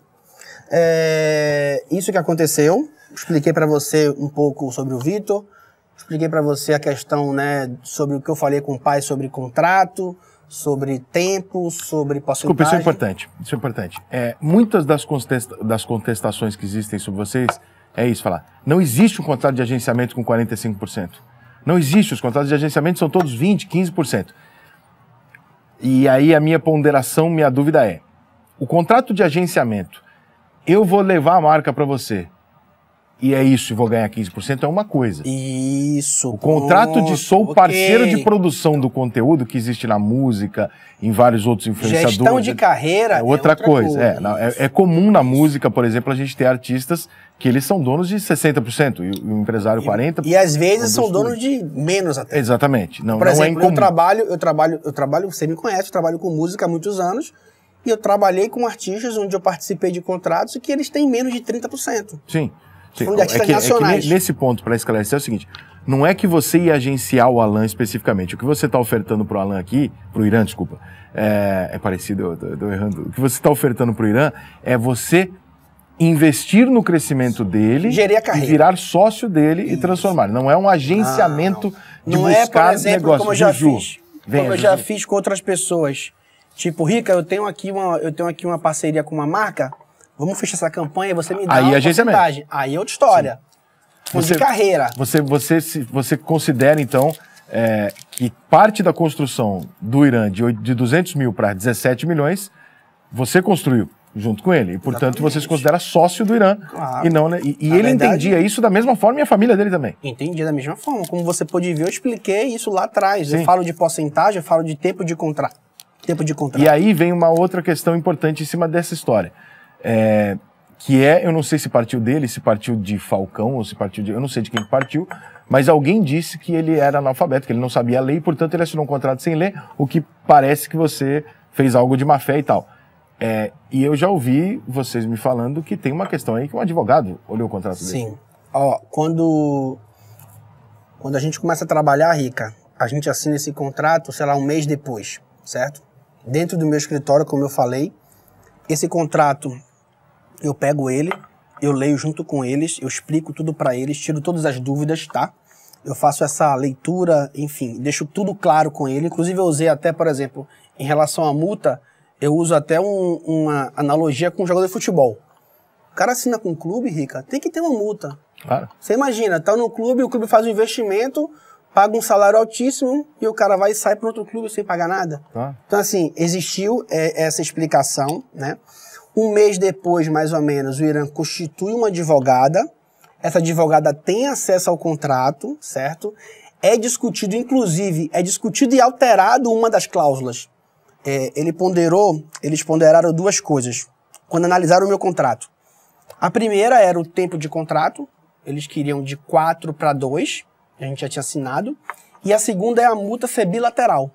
É, isso que aconteceu, expliquei pra você um pouco sobre o Vitor, expliquei pra você a questão, né, sobre o que eu falei com o pai, sobre contrato, sobre tempo, sobre porcentagem. Desculpa, isso é importante. É, muitas das contestações que existem sobre vocês é isso, falar, não existe um contrato de agenciamento com 45%. Não existe, os contratos de agenciamento são todos 20, 15%. E aí a minha ponderação, minha dúvida é, o contrato de agenciamento, eu vou levar a marca para você. E é isso, e vou ganhar 15%, é uma coisa. Isso. O contrato de sou parceiro de produção do conteúdo que existe na música, em vários outros influenciadores. Gestão de carreira é outra coisa. É comum na música, por exemplo, a gente ter artistas que eles são donos de 60% e o empresário 40%. E às vezes são donos de menos até. Exatamente. Não, por exemplo, não é incomum. Eu trabalho, você me conhece, eu trabalho com música há muitos anos. E eu trabalhei com artistas onde eu participei de contratos e que eles têm menos de 30%. Sim. São artistas nacionais. Nesse ponto, para esclarecer, é o seguinte. Não é que você ia agenciar o Allan especificamente. O que você está ofertando para o Allan aqui, para o Irã, desculpa, é parecido, eu estou errando. O que você está ofertando para o Irã é você investir no crescimento dele, gerir a carreira, e virar sócio dele. Isso. E transformar. Não é um agenciamento de buscar negócio, como eu já fiz com outras pessoas. Tipo, Rica, eu tenho aqui uma parceria com uma marca, vamos fechar essa campanha, você me dá uma porcentagem. Aí é outra história. Você, de carreira. Você considera, então, que parte da construção do Irã de 200 mil para 17 milhões, você construiu junto com ele. E, portanto, exatamente, você se considera sócio do Irã. Claro. E, não, né? ele entendia isso da mesma forma e a família dele também. Entendia da mesma forma. Como você pôde ver, eu expliquei isso lá atrás. Sim. Eu falo de porcentagem, eu falo de tempo de contrato. E aí vem uma outra questão importante em cima dessa história. Eu não sei se partiu dele, se partiu de Falcão, ou se partiu de... Eu não sei de quem partiu, mas alguém disse que ele era analfabeto, que ele não sabia ler, e portanto ele assinou um contrato sem ler, o que parece que você fez algo de má fé e tal. E eu já ouvi vocês me falando que tem uma questão aí que um advogado olhou o contrato dele. Sim. Ó, quando a gente começa a trabalhar, Rica, a gente assina esse contrato, sei lá, um mês depois, certo? Dentro do meu escritório, como eu falei, esse contrato, eu pego ele, eu leio junto com eles, eu explico tudo para eles, tiro todas as dúvidas, tá? Eu faço essa leitura, enfim, deixo tudo claro com ele. Inclusive, eu usei até, por exemplo, em relação à multa, eu uso até uma analogia com um jogador de futebol. O cara assina com um clube, Rica, tem que ter uma multa. Claro. Você imagina, tá no clube, o clube faz um investimento... paga um salário altíssimo e o cara vai e sai para outro clube sem pagar nada. Ah. Então, assim, existiu essa explicação, né? Um mês depois, mais ou menos, o Irã constitui uma advogada. Essa advogada tem acesso ao contrato, certo? É discutido, inclusive, e alterado uma das cláusulas. Eles ponderaram duas coisas quando analisaram o meu contrato. A primeira era o tempo de contrato. Eles queriam de 4 para 2. A gente já tinha assinado. E a segunda é a multa ser bilateral.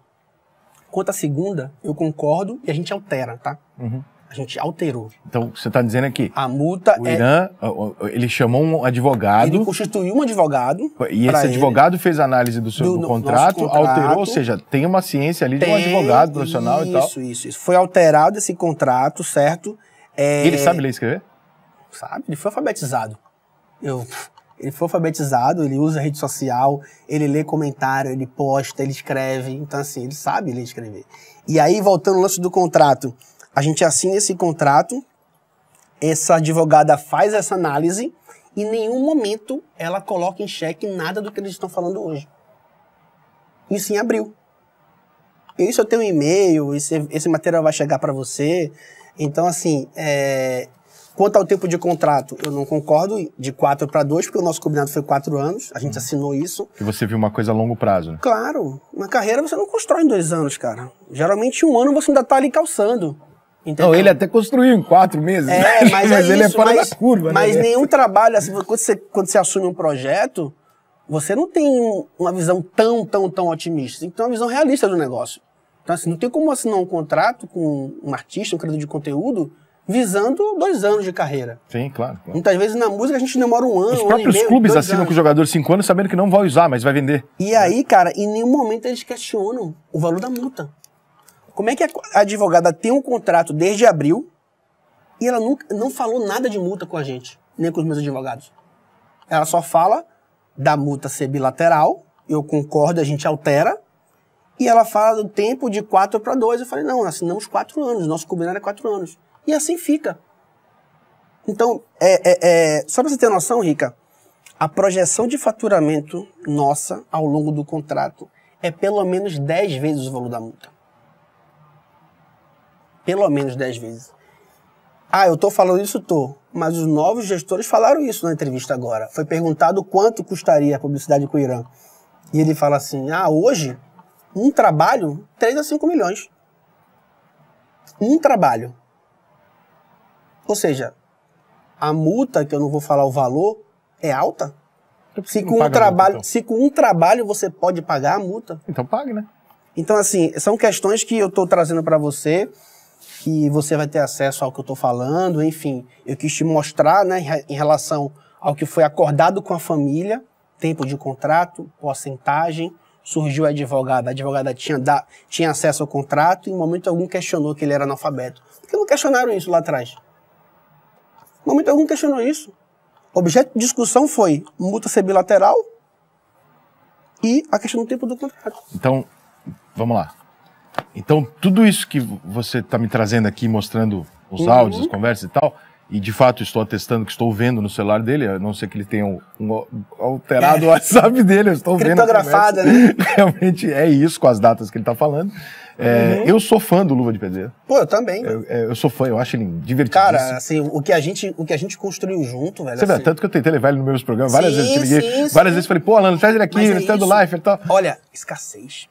Quanto à segunda, eu concordo e a gente altera, tá? Uhum. A A gente alterou. Então, você está dizendo aqui... A multa é... O Irã, ele chamou um advogado... Ele constituiu um advogado... E esse advogado fez análise do contrato, alterou, ou seja, tem uma ciência ali de um advogado profissional e tal. Isso. Foi alterado esse contrato, certo? É... Ele sabe ler e escrever? Sabe, ele foi alfabetizado. Ele foi alfabetizado, ele usa rede social, ele lê comentário, ele posta, ele escreve. Então, assim, ele sabe ler e escrever. E aí, voltando ao lance do contrato... A gente assina esse contrato, essa advogada faz essa análise e em nenhum momento ela coloca em xeque nada do que eles estão falando hoje. Isso em abril. Isso eu tenho um e-mail, esse material vai chegar para você. Então, assim, quanto ao tempo de contrato, eu não concordo de 4 para 2, porque o nosso combinado foi 4 anos, a gente assinou isso. E você viu uma coisa a longo prazo, né? Claro, uma carreira você não constrói em 2 anos, cara. Geralmente 1 ano você ainda tá ali calçando. Entendeu? Não, ele até construiu em 4 meses. É, mas ele é fora da curva, né? Mas nenhum trabalho, assim, quando você assume um projeto, você não tem uma visão tão otimista. Você tem que ter uma visão realista do negócio. Então, assim, não tem como assinar um contrato com um artista, um criador de conteúdo, visando 2 anos de carreira. Sim, claro. Muitas vezes na música a gente demora 1 ano, 1 ano e meio. Os próprios clubes assinam com o jogador 5 anos sabendo que não vai usar, mas vai vender. E aí, cara, em nenhum momento eles questionam o valor da multa. Como é que a advogada tem um contrato desde abril e ela nunca, não falou nada de multa com a gente, nem com os meus advogados? Ela só fala da multa ser bilateral, eu concordo, a gente altera, e ela fala do tempo de 4 para 2. Eu falei, não, assinamos 4 anos, nosso combinado é 4 anos. E assim fica. Então, só para você ter noção, Rica, a projeção de faturamento nossa ao longo do contrato é pelo menos 10 vezes o valor da multa. Pelo menos 10 vezes. Ah, eu tô falando isso, tô. Mas os novos gestores falaram isso na entrevista agora. Foi perguntado quanto custaria a publicidade com o Irã. E ele fala assim, ah, hoje, um trabalho, 3 a 5 milhões. Um trabalho. Ou seja, a multa, que eu não vou falar o valor, é alta. Se com um trabalho você pode pagar a multa. Então pague, né? Então, assim, são questões que eu estou trazendo para você, que você vai ter acesso ao que eu estou falando, enfim. Eu quis te mostrar, né, em relação ao que foi acordado com a família, tempo de contrato, porcentagem, surgiu a advogada tinha acesso ao contrato e em momento algum questionou que ele era analfabeto. Por que não questionaram isso lá atrás? Em momento algum questionou isso. O objeto de discussão foi multa ser bilateral e a questão do tempo do contrato. Então, vamos lá. Então, tudo isso que você está me trazendo aqui, mostrando os áudios, as conversas e tal, e de fato estou atestando que estou vendo no celular dele, a não ser que ele tenha alterado o WhatsApp dele, eu estou vendo. Criptografada, né? Realmente é isso, com as datas que ele está falando. Eu sou fã do Luva de Pedreiro. Pô, eu também. Eu sou fã, eu acho ele divertidíssimo. Cara, assim, o que a gente construiu junto, velho. Você vê, tanto que eu tentei levar ele nos meus programas várias vezes. Várias vezes falei, pô, Alan, traz ele aqui, ele está do live e tal. Olha, escassez.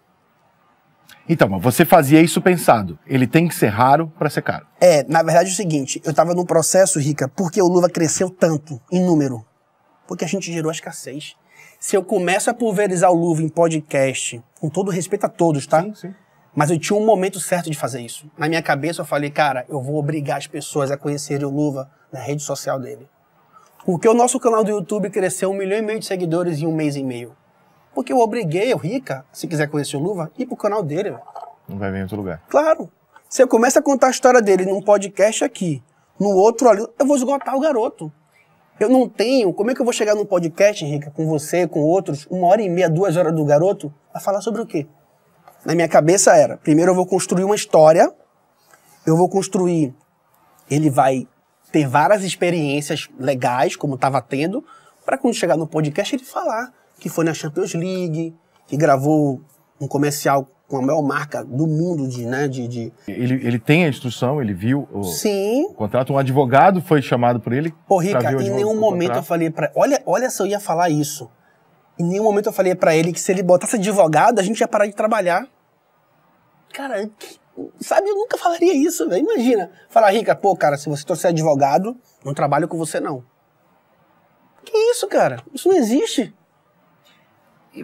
Então, mas você fazia isso pensado. Ele tem que ser raro para ser caro. Na verdade é o seguinte, eu estava num processo, Rica, porque o Luva cresceu tanto em número. Porque a gente gerou a escassez. Se eu começo a pulverizar o Luva em podcast, com todo respeito a todos, tá? Sim, sim. Mas eu tinha um momento certo de fazer isso. Na minha cabeça eu falei, cara, eu vou obrigar as pessoas a conhecerem o Luva na rede social dele. Porque o nosso canal do YouTube cresceu 1,5 milhão de seguidores em 1,5 mês. Porque eu obriguei o Rica, se quiser conhecer o Luva, ir pro canal dele, velho. Não vai vir em outro lugar. Claro. Se eu começo a contar a história dele num podcast aqui, no outro ali, eu vou esgotar o garoto. Eu não tenho... Como é que eu vou chegar num podcast, Rica, com você, com outros, 1h30, 2 horas do garoto, a falar sobre o quê? Na minha cabeça era, primeiro eu vou construir uma história, eu vou construir... Ele vai ter várias experiências legais, como estava tendo, para quando chegar no podcast ele falar que foi na Champions League, que gravou um comercial com a maior marca do mundo de... Né, Ele tem a instrução, ele viu o contrato, um advogado foi chamado por ele... Pô, Rica, em nenhum momento eu falei pra... Olha se eu ia falar isso. Em nenhum momento eu falei pra ele que se ele botasse advogado, a gente ia parar de trabalhar. Cara, sabe, eu nunca falaria isso, velho. Imagina, falar, Rica, pô, cara, se você trouxer advogado, não trabalho com você, não. Que isso, cara? Isso não existe.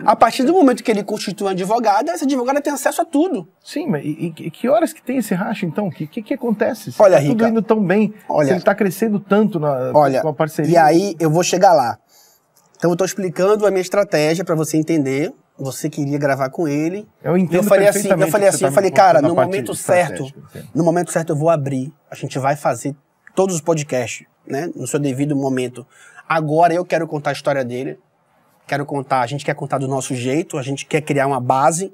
A partir do momento que ele constitui uma advogada, essa advogada tem acesso a tudo. Sim, mas e que horas que tem esse racha, então? O que acontece? Se olha, tá Rica, tudo indo tão bem, olha, se ele está crescendo tanto na, olha, com a parceria... E aí, eu vou chegar lá. Então, eu estou explicando a minha estratégia para você entender. Você queria gravar com ele. Eu entendo perfeitamente. Assim, eu falei assim, tá, eu falei, cara, no momento certo, no momento certo eu vou abrir. A gente vai fazer todos os podcasts, né? No seu devido momento. Agora eu quero contar a história dele. Quero contar, a gente quer contar do nosso jeito, a gente quer criar uma base.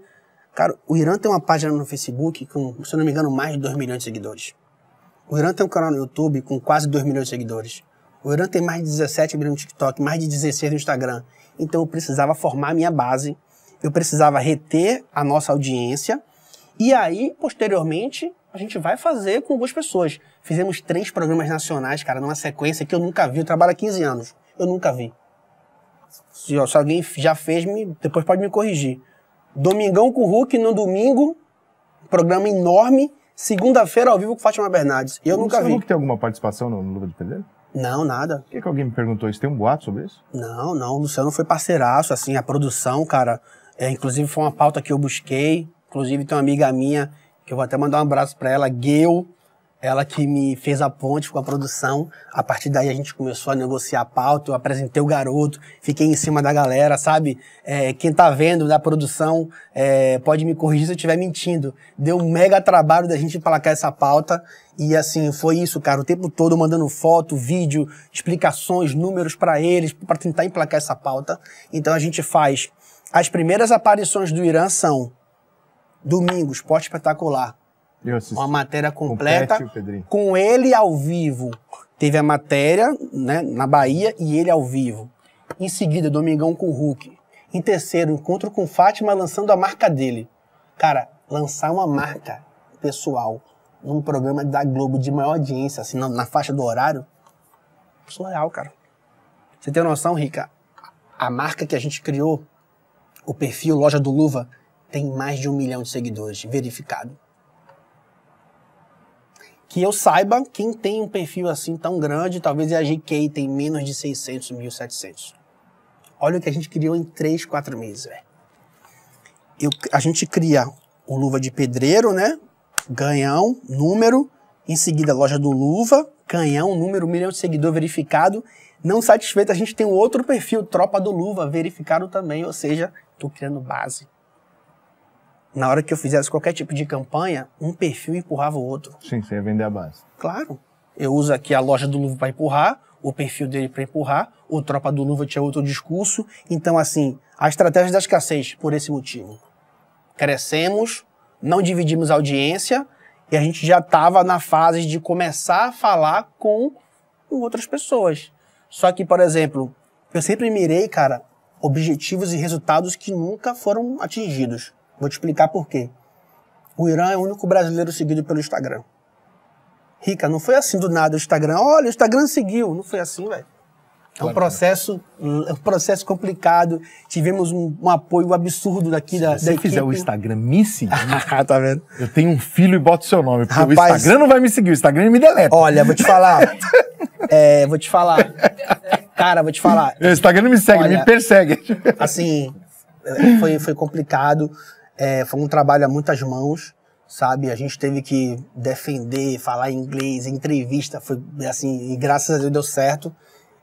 Cara, o Irã tem uma página no Facebook com, se eu não me engano, mais de 2 milhões de seguidores. O Irã tem um canal no YouTube com quase 2 milhões de seguidores. O Irã tem mais de 17 milhões no TikTok, mais de 16 no Instagram. Então eu precisava formar a minha base. Eu precisava reter a nossa audiência. E aí, posteriormente, a gente vai fazer com algumas pessoas. Fizemos 3 programas nacionais, cara, numa sequência que eu nunca vi. Eu trabalho há 15 anos. Eu nunca vi. Se alguém já fez, depois pode me corrigir. Domingão com o Hulk, no domingo. Programa enorme. Segunda-feira, ao vivo, com Fátima Bernardes. Eu nunca vi. Você que tem alguma participação no Luva de Pedreiro? Não, nada. Por que alguém me perguntou isso? Tem um boato sobre isso? Não, não. O Luciano foi parceiraço, assim, a produção, cara... É, inclusive foi uma pauta que eu busquei, inclusive tem uma amiga minha, que eu vou até mandar um abraço pra ela, Gil, ela que me fez a ponte com a produção, a partir daí a gente começou a negociar a pauta, eu apresentei o garoto, fiquei em cima da galera, sabe? É, quem tá vendo da produção pode me corrigir se eu estiver mentindo, deu um mega trabalho da gente emplacar essa pauta, e assim, foi isso, cara, o tempo todo mandando foto, vídeo, explicações, números pra eles, pra tentar emplacar essa pauta, então a gente faz... As primeiras aparições do Irã são domingo, Esporte Espetacular. Eu assisti. Uma matéria completa com ele ao vivo. Teve a matéria, né, na Bahia e ele ao vivo. Em seguida, Domingão com o Hulk. Em terceiro, encontro com Fátima lançando a marca dele. Cara, lançar uma marca pessoal num programa da Globo de maior audiência, assim, na faixa do horário, surreal, cara. Você tem noção, Rica? A marca que a gente criou, o perfil Loja do Luva, tem mais de 1 milhão de seguidores verificado. Que eu saiba, quem tem um perfil assim tão grande, talvez a GK tem menos de 600 mil, 700. Olha o que a gente criou em 3, 4 meses. A gente cria o Luva de Pedreiro, né? Ganhão, número. Em seguida, Loja do Luva, ganhão, número, 1 milhão de seguidor verificado. Não satisfeito, a gente tem um outro perfil, Tropa do Luva, verificado também, ou seja, tô criando base. Na hora que eu fizesse qualquer tipo de campanha, um perfil empurrava o outro. Sim, você ia vender a base. Claro. Eu uso aqui a Loja do Luva para empurrar, o perfil dele para empurrar, o Tropa do Luva tinha outro discurso. Então, assim, a estratégia da escassez, por esse motivo. Crescemos, não dividimos a audiência, e a gente já estava na fase de começar a falar com outras pessoas. Só que, por exemplo, eu sempre mirei, cara, objetivos e resultados que nunca foram atingidos. Vou te explicar por quê. O Irã é o único brasileiro seguido pelo Instagram. Rica, não foi assim do nada o Instagram. Olha, o Instagram seguiu. Não foi assim, velho. É um processo, complicado. Tivemos um apoio absurdo daqui da equipe. Se você fizer o Instagram me seguir, tá vendo? Eu tenho um filho e boto seu nome. Porque rapaz, o Instagram não vai me seguir, o Instagram me deleta. Olha, vou te falar... Cara, vou te falar. O Instagram não me segue, olha, me persegue. Assim, foi complicado. Foi um trabalho a muitas mãos, sabe? A gente teve que defender, falar inglês, entrevista. Foi assim, e graças a Deus deu certo.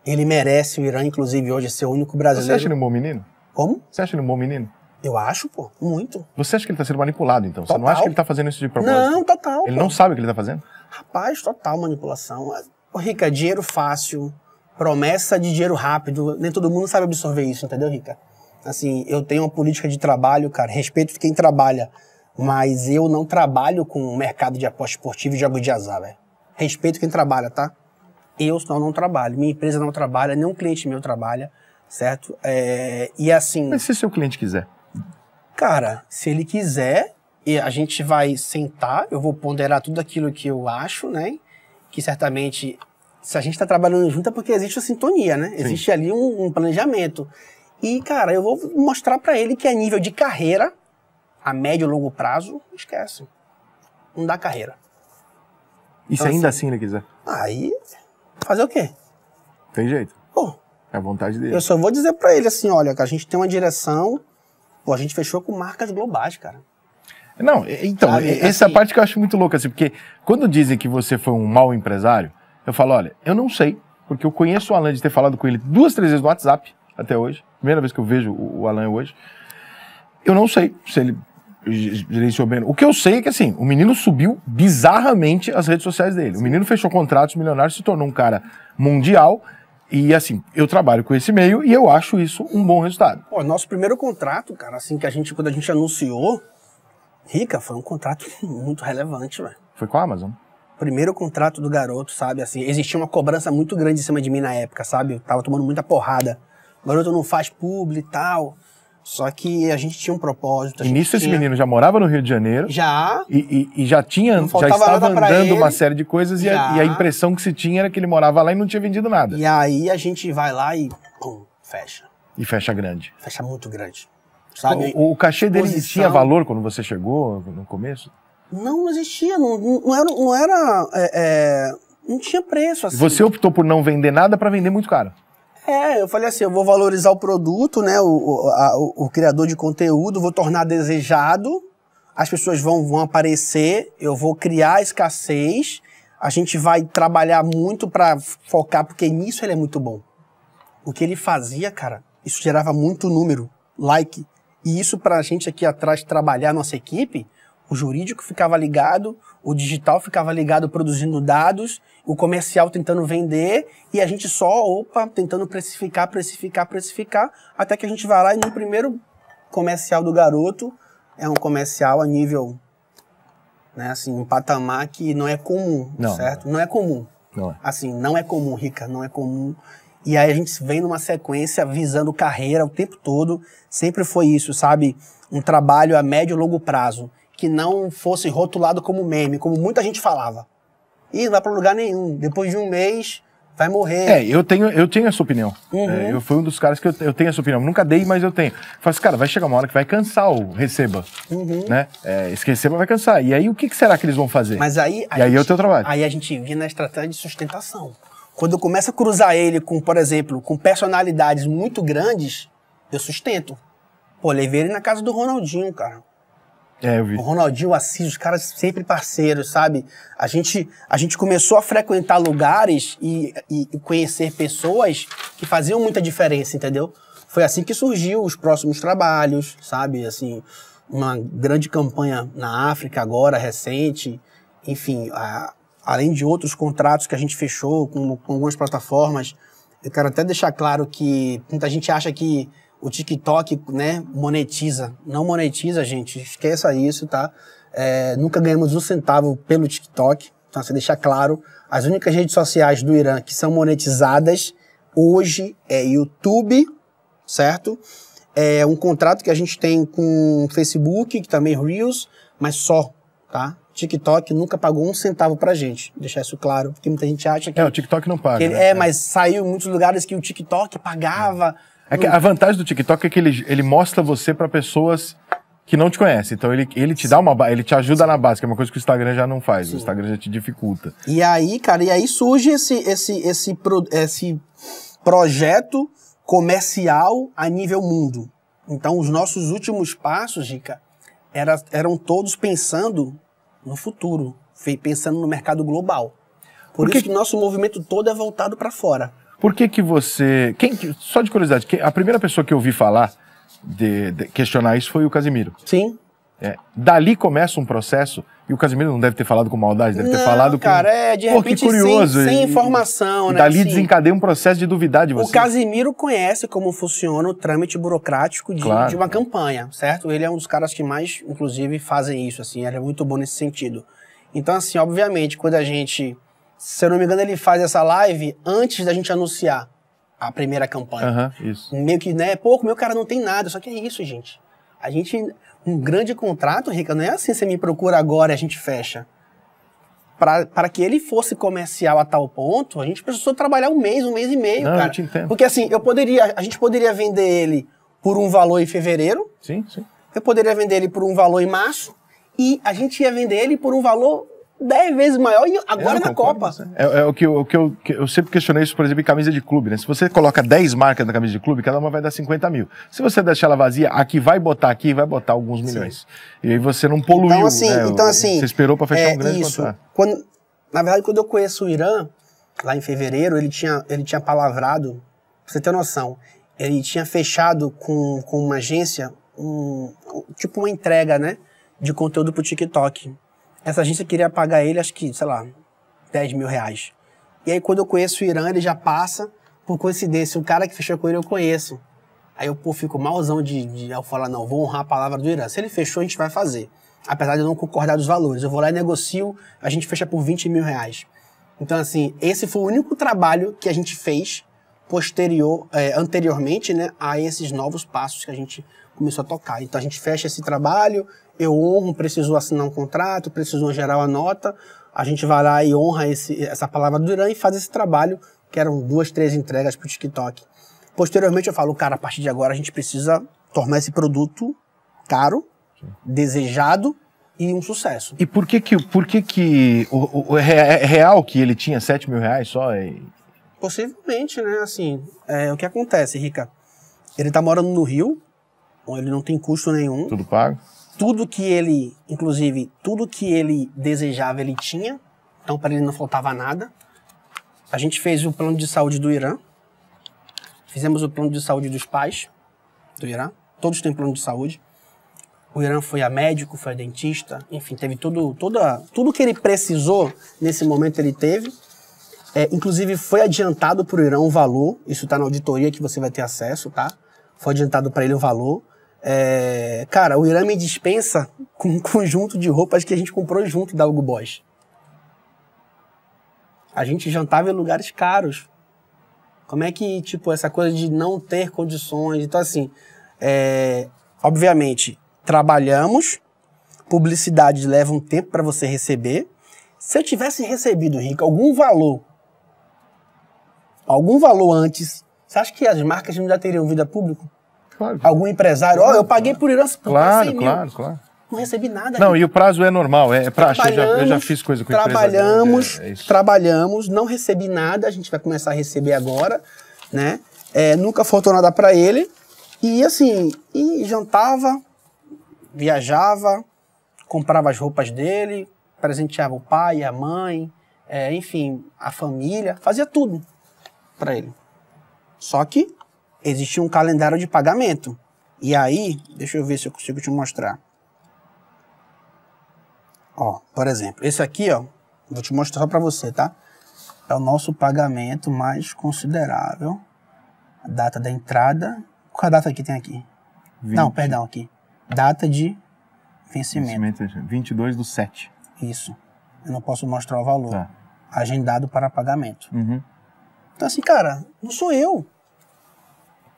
Ele merece, o Irã, inclusive, hoje, ser o único brasileiro. Você acha ele um bom menino? Como? Você acha ele um bom menino? Eu acho, pô, muito. Você acha que ele tá sendo manipulado, então? Total. Você não acha que ele tá fazendo isso de propósito? Não, total. Ele não sabe o que ele tá fazendo? Rapaz, total manipulação. Ô, Rica, dinheiro fácil, promessa de dinheiro rápido, nem todo mundo sabe absorver isso, entendeu, Rica? Assim, eu tenho uma política de trabalho, cara, respeito quem trabalha, mas eu não trabalho com o mercado de aposta esportiva e jogo de azar, velho. Respeito quem trabalha, tá? Eu só não trabalho, minha empresa não trabalha, nenhum cliente meu trabalha, certo? E assim... Mas se o seu cliente quiser? Cara, se ele quiser, a gente vai sentar, eu vou ponderar tudo aquilo que eu acho, né? Que certamente, se a gente está trabalhando junto é porque existe a sintonia, né? Sim. Existe ali um planejamento. E, cara, eu vou mostrar para ele que a nível de carreira, a médio e longo prazo, esquece. Não dá carreira. E então, se ainda assim ele quiser? Aí, fazer o quê? Tem jeito. Pô, É a vontade dele. Eu só vou dizer pra ele assim, olha, a gente tem uma direção, pô, a gente fechou com marcas globais, cara. Não, então, essa parte que eu acho muito louca, assim, porque quando dizem que você foi um mau empresário, eu falo, olha, eu não sei, porque eu conheço o Allan de ter falado com ele 2, 3 vezes no WhatsApp até hoje, primeira vez que eu vejo o Allan hoje, eu não sei se ele gerenciou bem. O que eu sei é que, assim, o menino subiu bizarramente as redes sociais dele. Sim. O menino fechou contratos milionários, se tornou um cara mundial. E assim, eu trabalho com esse meio e eu acho isso um bom resultado. Pô, nosso primeiro contrato, cara, assim, que a gente, quando a gente anunciou, Rica, foi um contrato muito relevante, velho. Foi com a Amazon? Primeiro contrato do garoto, sabe, assim, existia uma cobrança muito grande em cima de mim na época, sabe, eu tava tomando muita porrada. O garoto não faz publi e tal, só que a gente tinha um propósito. Nisso esse menino já morava no Rio de Janeiro. Já. E já tinha, já estava andando uma série de coisas e a impressão que se tinha era que ele morava lá e não tinha vendido nada. E aí a gente vai lá e pum, fecha. E fecha grande. Fecha muito grande. Sabe? O cachê dele tinha valor quando você chegou no começo? Não existia, não tinha preço assim. Você optou por não vender nada para vender muito caro? É, eu falei assim, eu vou valorizar o produto, né, o criador de conteúdo, vou tornar desejado, as pessoas vão aparecer, eu vou criar escassez, a gente vai trabalhar muito pra focar, porque nisso ele é muito bom. O que ele fazia, cara, isso gerava muito número, like, e isso pra gente aqui atrás trabalhar, nossa equipe, o jurídico ficava ligado, o digital ficava ligado produzindo dados, o comercial tentando vender e a gente só, opa, tentando precificar, precificar, precificar, até que a gente vai lá e no primeiro comercial do garoto, é um comercial a nível, né, assim, um patamar que não é comum, não, certo? Não é comum. Não é. Assim, não é comum, Rica, não é comum. E aí a gente vem numa sequência visando carreira o tempo todo, sempre foi isso, sabe? Um trabalho a médio e longo prazo. Que não fosse rotulado como meme, como muita gente falava. E não vai pra lugar nenhum. Depois de um mês, vai morrer. É, eu tenho essa opinião. Uhum. É, eu fui um dos caras que eu tenho essa opinião. Nunca dei, mas eu tenho. Eu falo assim, cara, vai chegar uma hora que vai cansar o receba. Uhum. Né? É, esse receba vai cansar. E aí, o que será que eles vão fazer? Mas aí, aí é o teu trabalho. Aí a gente vinha na estratégia de sustentação. Quando eu começo a cruzar ele com, por exemplo, com personalidades muito grandes, eu sustento. Pô, levei ele na casa do Ronaldinho, cara. É, eu vi. O Ronaldinho, o Assis, os caras sempre parceiros, sabe? A gente começou a frequentar lugares e conhecer pessoas que faziam muita diferença, entendeu? Foi assim que surgiu os próximos trabalhos, sabe? Assim, uma grande campanha na África agora, recente. Enfim, além de outros contratos que a gente fechou com algumas plataformas, eu quero até deixar claro que muita gente acha que o TikTok, né, monetiza. Não monetiza, gente. Esqueça isso, tá? É, nunca ganhamos um centavo pelo TikTok. Então, assim, deixar claro, as únicas redes sociais do Irã que são monetizadas hoje é YouTube, certo? É um contrato que a gente tem com Facebook, que também é Reels, mas só, tá? TikTok nunca pagou um centavo pra gente. Deixar isso claro, porque muita gente acha que... É, o TikTok não paga. Né? É, mas saiu em muitos lugares que o TikTok pagava... É. A vantagem do TikTok é que ele mostra você para pessoas que não te conhecem. Então ele te dá ele te ajuda na base, que é uma coisa que o Instagram já não faz. Sim. O Instagram já te dificulta. E aí, cara, e aí surge esse projeto comercial a nível mundo. Então os nossos últimos passos, Rica, eram todos pensando no futuro, pensando no mercado global. Por isso que nosso movimento todo é voltado para fora. Por que que você... Só de curiosidade, a primeira pessoa que eu ouvi falar, questionar isso, foi o Casimiro. Sim. É, dali começa um processo, e o Casimiro não deve ter falado com maldade, deve ter falado cara, com... de repente, que curioso, sem informação, né? Dali desencadeia um processo de duvidar de você. O Casimiro conhece como funciona o trâmite burocrático de uma campanha, certo? Ele é um dos caras que mais, inclusive, fazem isso, assim, ele é muito bom nesse sentido. Então, assim, obviamente, quando a gente... Se eu não me engano, ele faz essa live antes da gente anunciar a primeira campanha. Uhum, isso. Meio que, né, pouco, meu cara não tem nada, só que é isso, gente. A gente, um grande contrato, Rica, não é assim, você me procura agora e a gente fecha. Para que ele fosse comercial a tal ponto, a gente precisou trabalhar um mês e meio, não, cara. Eu te entendo. Porque assim, a gente poderia vender ele por um valor em fevereiro. Sim, sim. Eu poderia vender ele por um valor em março. E a gente ia vender ele por um valor... 10 vezes maior e agora na Copa. É o que eu sempre questionei isso, por exemplo, em camisa de clube, né? Se você coloca 10 marcas na camisa de clube, cada uma vai dar 50 mil. Se você deixar ela vazia, aqui vai botar alguns milhões. Sim. E aí você não poluiu, então, assim, né? Você esperou para fechar um grande contrato. Na verdade, quando eu conheço o Irã, lá em fevereiro, ele tinha palavrado, pra você ter noção, ele tinha fechado com uma agência, tipo uma entrega, né, de conteúdo pro TikTok. Essa agência queria pagar ele, acho que, sei lá, 10 mil reais. E aí, quando eu conheço o Irã, ele já passa, por coincidência, o cara que fechou com ele eu conheço. Aí eu, pô, fico malzão de eu falar, não, vou honrar a palavra do Irã. Se ele fechou, a gente vai fazer. Apesar de eu não concordar dos valores. Eu vou lá e negocio, a gente fecha por 20 mil reais. Então, assim, esse foi o único trabalho que a gente fez anteriormente, né, a esses novos passos que a gente começou a tocar. Então, a gente fecha esse trabalho, eu honro, precisou assinar um contrato, precisou gerar uma nota, a gente vai lá e honra essa palavra do Irã e faz esse trabalho, que eram 2, 3 entregas pro TikTok. Posteriormente, eu falo, cara, a partir de agora a gente precisa tornar esse produto caro, desejado e um sucesso. E por que é real que ele tinha 7 mil reais só? Possivelmente, né? Assim, o que acontece, Rica? Ele tá morando no Rio, ele não tem custo nenhum. Tudo pago. Tudo que ele, inclusive, tudo que ele desejava, ele tinha. Então, para ele não faltava nada. A gente fez o plano de saúde do Irã. Fizemos o plano de saúde dos pais do Irã. Todos têm plano de saúde. O Irã foi a médico, foi a dentista, enfim, teve tudo que ele precisou, nesse momento ele teve. Inclusive, foi adiantado para o Irã um valor, isso está na auditoria que você vai ter acesso, tá? Foi adiantado para ele um valor. Cara, o Irã me dispensa com um conjunto de roupas que a gente comprou junto da Hugo Boss. A gente jantava em lugares caros. Como é que, tipo, essa coisa de não ter condições? Então, assim, obviamente... Trabalhamos, publicidade leva um tempo para você receber. Se eu tivesse recebido, Rica, algum valor antes, você acha que as marcas não já teriam vindo a público? Claro. Algum empresário, ó, eu paguei por herança. Claro. Não recebi nada. Não, Rica. E o prazo é normal, é praxe, eu já fiz coisa com empresa. Trabalhamos, não recebi nada, a gente vai começar a receber agora, né? Nunca faltou nada para ele. E assim, e jantava... Viajava, comprava as roupas dele, presenteava o pai, a mãe, enfim, a família, fazia tudo para ele. Só que existia um calendário de pagamento. E aí, deixa eu ver se eu consigo te mostrar. Ó, por exemplo, esse aqui, ó, vou te mostrar para você, tá? É o nosso pagamento mais considerável. A data da entrada. Qual a data que tem aqui? 20. Não, perdão, aqui. Data de vencimento. 22/7. Isso. Eu não posso mostrar o valor. Tá. Agendado para pagamento. Uhum. Então assim, cara, não sou eu.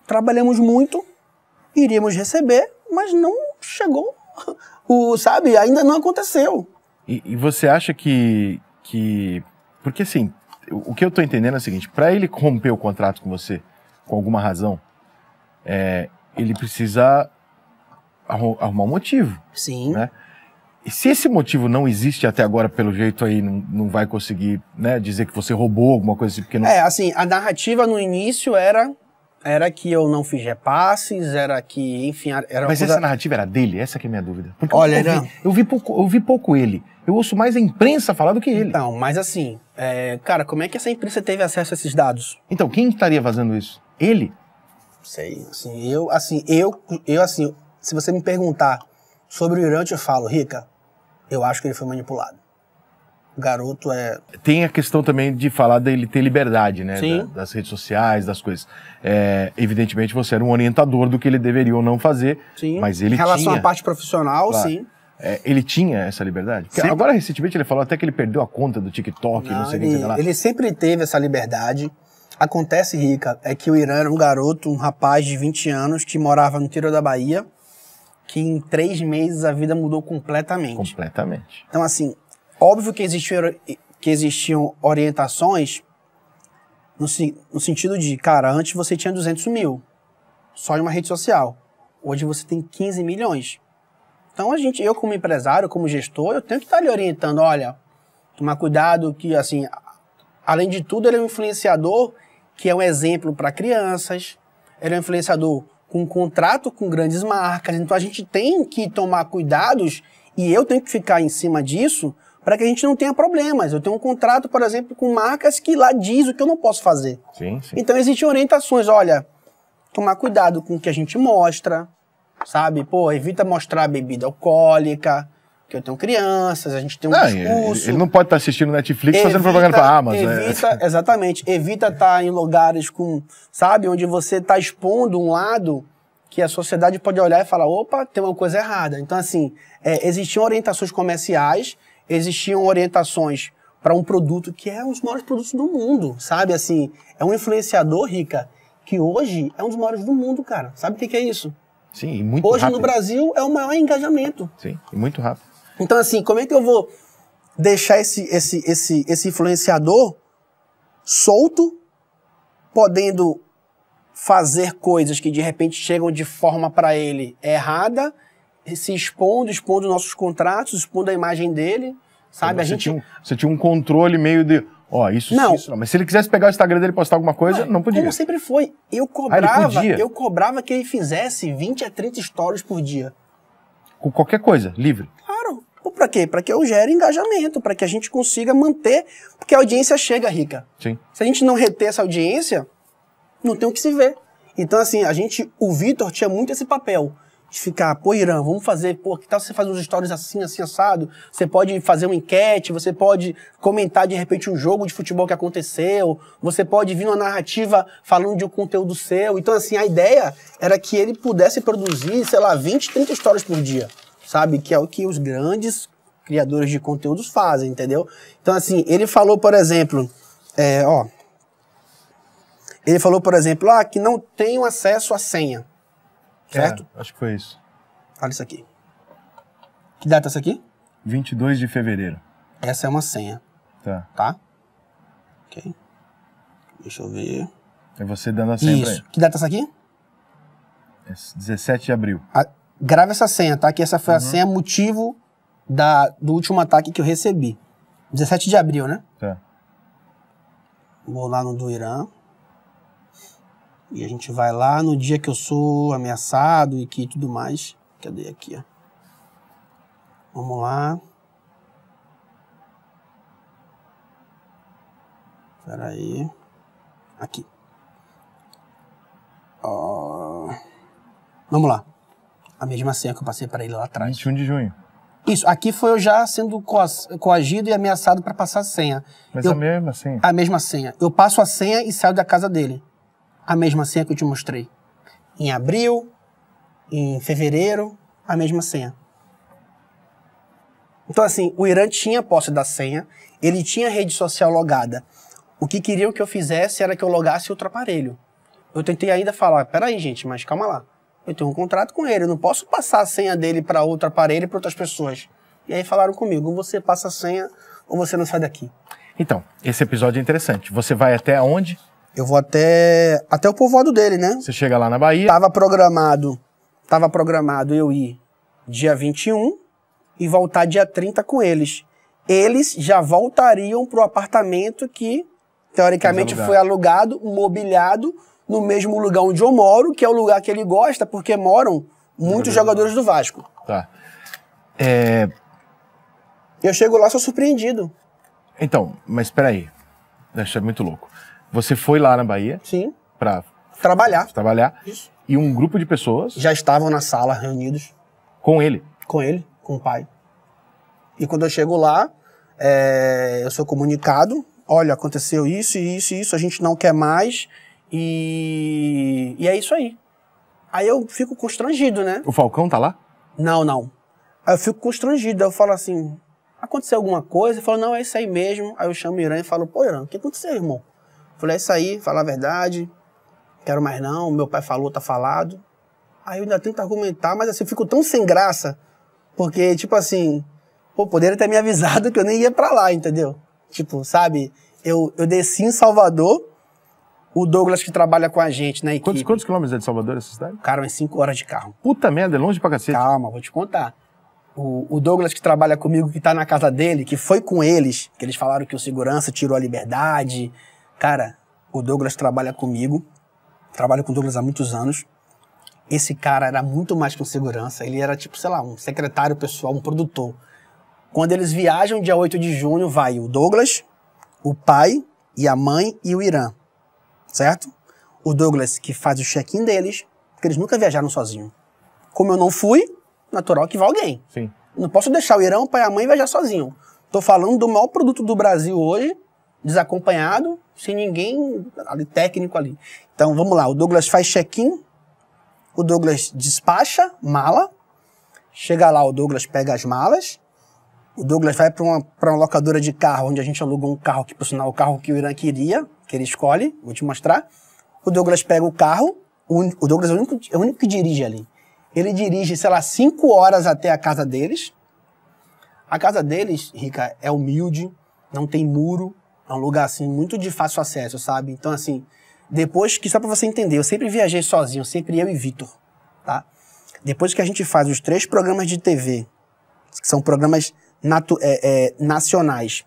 Trabalhamos muito, iríamos receber, mas não chegou. Sabe, ainda não aconteceu. E você acha que... Porque assim, o que eu tô entendendo é o seguinte, para ele romper o contrato com você, com alguma razão, ele precisa... arrumar um motivo. Sim. Né? E se esse motivo não existe até agora, pelo jeito aí, não vai conseguir, né, dizer que você roubou alguma coisa assim, porque não... assim, a narrativa no início era que eu não fiz repasses, era que, enfim... Mas essa narrativa era dele? Essa que é a minha dúvida. Porque olha, eu vi pouco ele. Eu ouço mais a imprensa falar do que ele. Então, mas assim, cara, como é que essa imprensa teve acesso a esses dados? Então, quem estaria vazando isso? Ele? Sei, assim, eu, se você me perguntar sobre o Irã, eu falo, Rica, eu acho que ele foi manipulado. O garoto é... Tem a questão também de falar dele ter liberdade, né? Sim. Das redes sociais, das coisas. Evidentemente, você era um orientador do que ele deveria ou não fazer. Sim. Mas ele tinha... Em relação à parte profissional, claro, sim. Ele tinha essa liberdade? Porque agora, recentemente, ele falou até que ele perdeu a conta do TikTok, não sei o que lá. Ele sempre teve essa liberdade. Acontece, Rica, é que o Irã era um garoto, um rapaz de 20 anos que morava no interior da Bahia, que em 3 meses a vida mudou completamente. Completamente. Então, assim, óbvio que existiam orientações no sentido de, cara, antes você tinha 200 mil, só em uma rede social. Hoje você tem 15 milhões. Então, eu como empresário, como gestor, eu tenho que estar lhe orientando, olha, Tomar cuidado que, assim, além de tudo, ele é um influenciador que é um exemplo para crianças. Ele é um influenciador com um contrato com grandes marcas. Então, a gente tem que tomar cuidados e eu tenho que ficar em cima disso para que a gente não tenha problemas. Eu tenho um contrato, por exemplo, com marcas que lá diz o que eu não posso fazer. Sim, sim. Então, existem orientações. Olha, tomar cuidado com o que a gente mostra, sabe? Pô, evita mostrar bebida alcoólica, que eu tenho crianças, a gente tem um discurso. Ele não pode estar assistindo Netflix fazendo propaganda para a Amazon. Evita, né? Exatamente. Evita estar em lugares com, sabe, onde você está expondo um lado que a sociedade pode olhar e falar, opa, tem uma coisa errada. Então, assim, existiam orientações comerciais, existiam orientações para um produto que é um dos maiores produtos do mundo, sabe? Assim, é um influenciador, Rica, que hoje é um dos maiores do mundo, cara. Sabe o que, que é isso? Sim, muito rápido. Hoje no Brasil é o maior engajamento. Sim, e muito rápido. Então, assim, como é que eu vou deixar esse influenciador solto, podendo fazer coisas que de repente chegam de forma para ele errada, se expondo nossos contratos, expondo a imagem dele, sabe? A gente você tinha um controle meio de... Ó, isso, não. Isso, não. Mas se ele quisesse pegar o Instagram dele e postar alguma coisa, não podia. Como sempre foi. Eu cobrava que ele fizesse 20 a 30 stories por dia. Com qualquer coisa, livre. Claro. Pra quê? Pra que eu gere engajamento, pra que a gente consiga manter, porque a audiência chega, Rica. Sim. Se a gente não reter essa audiência, não tem o que se ver. Então, assim, o Vitor tinha muito esse papel. De ficar, pô, Irã, vamos fazer, pô, que tal você fazer uns stories assim, assim, assado? Você pode fazer uma enquete, você pode comentar, de repente, um jogo de futebol que aconteceu, você pode vir uma narrativa falando de um conteúdo seu. Então, assim, a ideia era que ele pudesse produzir, sei lá, 20, 30 stories por dia, sabe? Que é o que os grandes criadores de conteúdos fazem, entendeu? Então, assim, ele falou, por exemplo, que não tenho acesso à senha. Certo? É, acho que foi isso. Olha isso aqui. Que data é essa aqui? 22 de fevereiro. Essa é uma senha. Tá. Tá? Ok. Deixa eu ver. É você dando a senha. Isso. Que data é essa aqui? É 17 de abril. Grava essa senha, tá? Que essa foi a senha motivo do último ataque que eu recebi. 17 de abril, né? Tá. Vou lá no do Irã. E a gente vai lá no dia que eu sou ameaçado e que tudo mais. Cadê aqui, ó? Vamos lá. Espera aí. Aqui. Ó. Vamos lá. A mesma senha que eu passei para ele lá atrás. 21 de junho. Isso. Aqui foi eu já sendo coagido e ameaçado para passar a senha. Mas a mesma senha? A mesma senha. Eu passo a senha e saio da casa dele. A mesma senha que eu te mostrei. Em abril, em fevereiro, a mesma senha. Então, assim, o Irã tinha posse da senha, ele tinha rede social logada. O que queriam que eu fizesse era que eu logasse outro aparelho. Eu tentei ainda falar, peraí, gente, mas calma lá. Eu tenho um contrato com ele, eu não posso passar a senha dele para outro aparelho e para outras pessoas. E aí falaram comigo, ou você passa a senha ou você não sai daqui. Então, esse episódio é interessante. Você vai até onde? Eu vou até o povoado dele, né? Você chega lá na Bahia. Tava programado eu ir dia 21 e voltar dia 30 com eles. Eles já voltariam pro apartamento que, teoricamente, foi alugado, mobiliado, no mesmo lugar onde eu moro, que é o lugar que ele gosta, porque moram muitos jogadores do Vasco. Tá. Eu chego lá, sou surpreendido. Então, mas peraí. Isso é muito louco. Você foi lá na Bahia? Sim. Pra trabalhar. Isso. E um grupo de pessoas... Já estavam na sala, reunidos. Com ele? Com ele, com o pai. E quando eu chego lá, eu sou comunicado. Olha, aconteceu isso, isso e isso. A gente não quer mais. E é isso aí. Aí eu fico constrangido, né? O Falcão tá lá? Não, não. Aí eu fico constrangido. Eu falo assim, aconteceu alguma coisa? Ele falou, não, é isso aí mesmo. Aí eu chamo o Irã e falo, pô, Irã, o que aconteceu, irmão? Falei, é isso aí, falar a verdade, quero mais não, meu pai falou, tá falado. Aí eu ainda tento argumentar, mas assim, eu fico tão sem graça, porque, tipo assim, pô, poderia ter me avisado que eu nem ia pra lá, entendeu? Tipo, sabe, eu desci em Salvador, o Douglas que trabalha com a gente na equipe. Quantos quilômetros é de Salvador, essa cidade? Cara, umas 5 horas de carro. Puta merda, é longe pra cacete. Calma, vou te contar. O Douglas, que trabalha comigo, que tá na casa dele, que foi com eles, que eles falaram que o segurança tirou a liberdade. Cara, o Douglas trabalha comigo. Trabalho com o Douglas há muitos anos. Esse cara era muito mais que um segurança. Ele era tipo, sei lá, um secretário pessoal, um produtor. Quando eles viajam, dia 8 de junho, vai o Douglas, o pai e a mãe e o Irã. Certo? O Douglas que faz o check-in deles, porque eles nunca viajaram sozinhos. Como eu não fui... natural que vá alguém. Sim. Não posso deixar o Irã, o pai e a mãe viajar sozinho. Tô falando do maior produto do Brasil hoje, desacompanhado, sem ninguém ali, técnico ali. Então, vamos lá. O Douglas faz check-in, o Douglas despacha mala, chega lá, o Douglas pega as malas, o Douglas vai para uma locadora de carro, onde a gente alugou um carro, que por sinal, o carro que o Irã queria, que ele escolhe, vou te mostrar. O Douglas pega o carro, o Douglas é o único que dirige ali. Ele dirige, sei lá, 5 horas até a casa deles. A casa deles, Rica, é humilde, não tem muro, é um lugar, assim, muito de fácil acesso, sabe? Então, assim, depois que, só pra você entender, eu sempre viajei sozinho, sempre eu e Vitor, tá? Depois que a gente faz os 3 programas de TV, que são programas nacionais,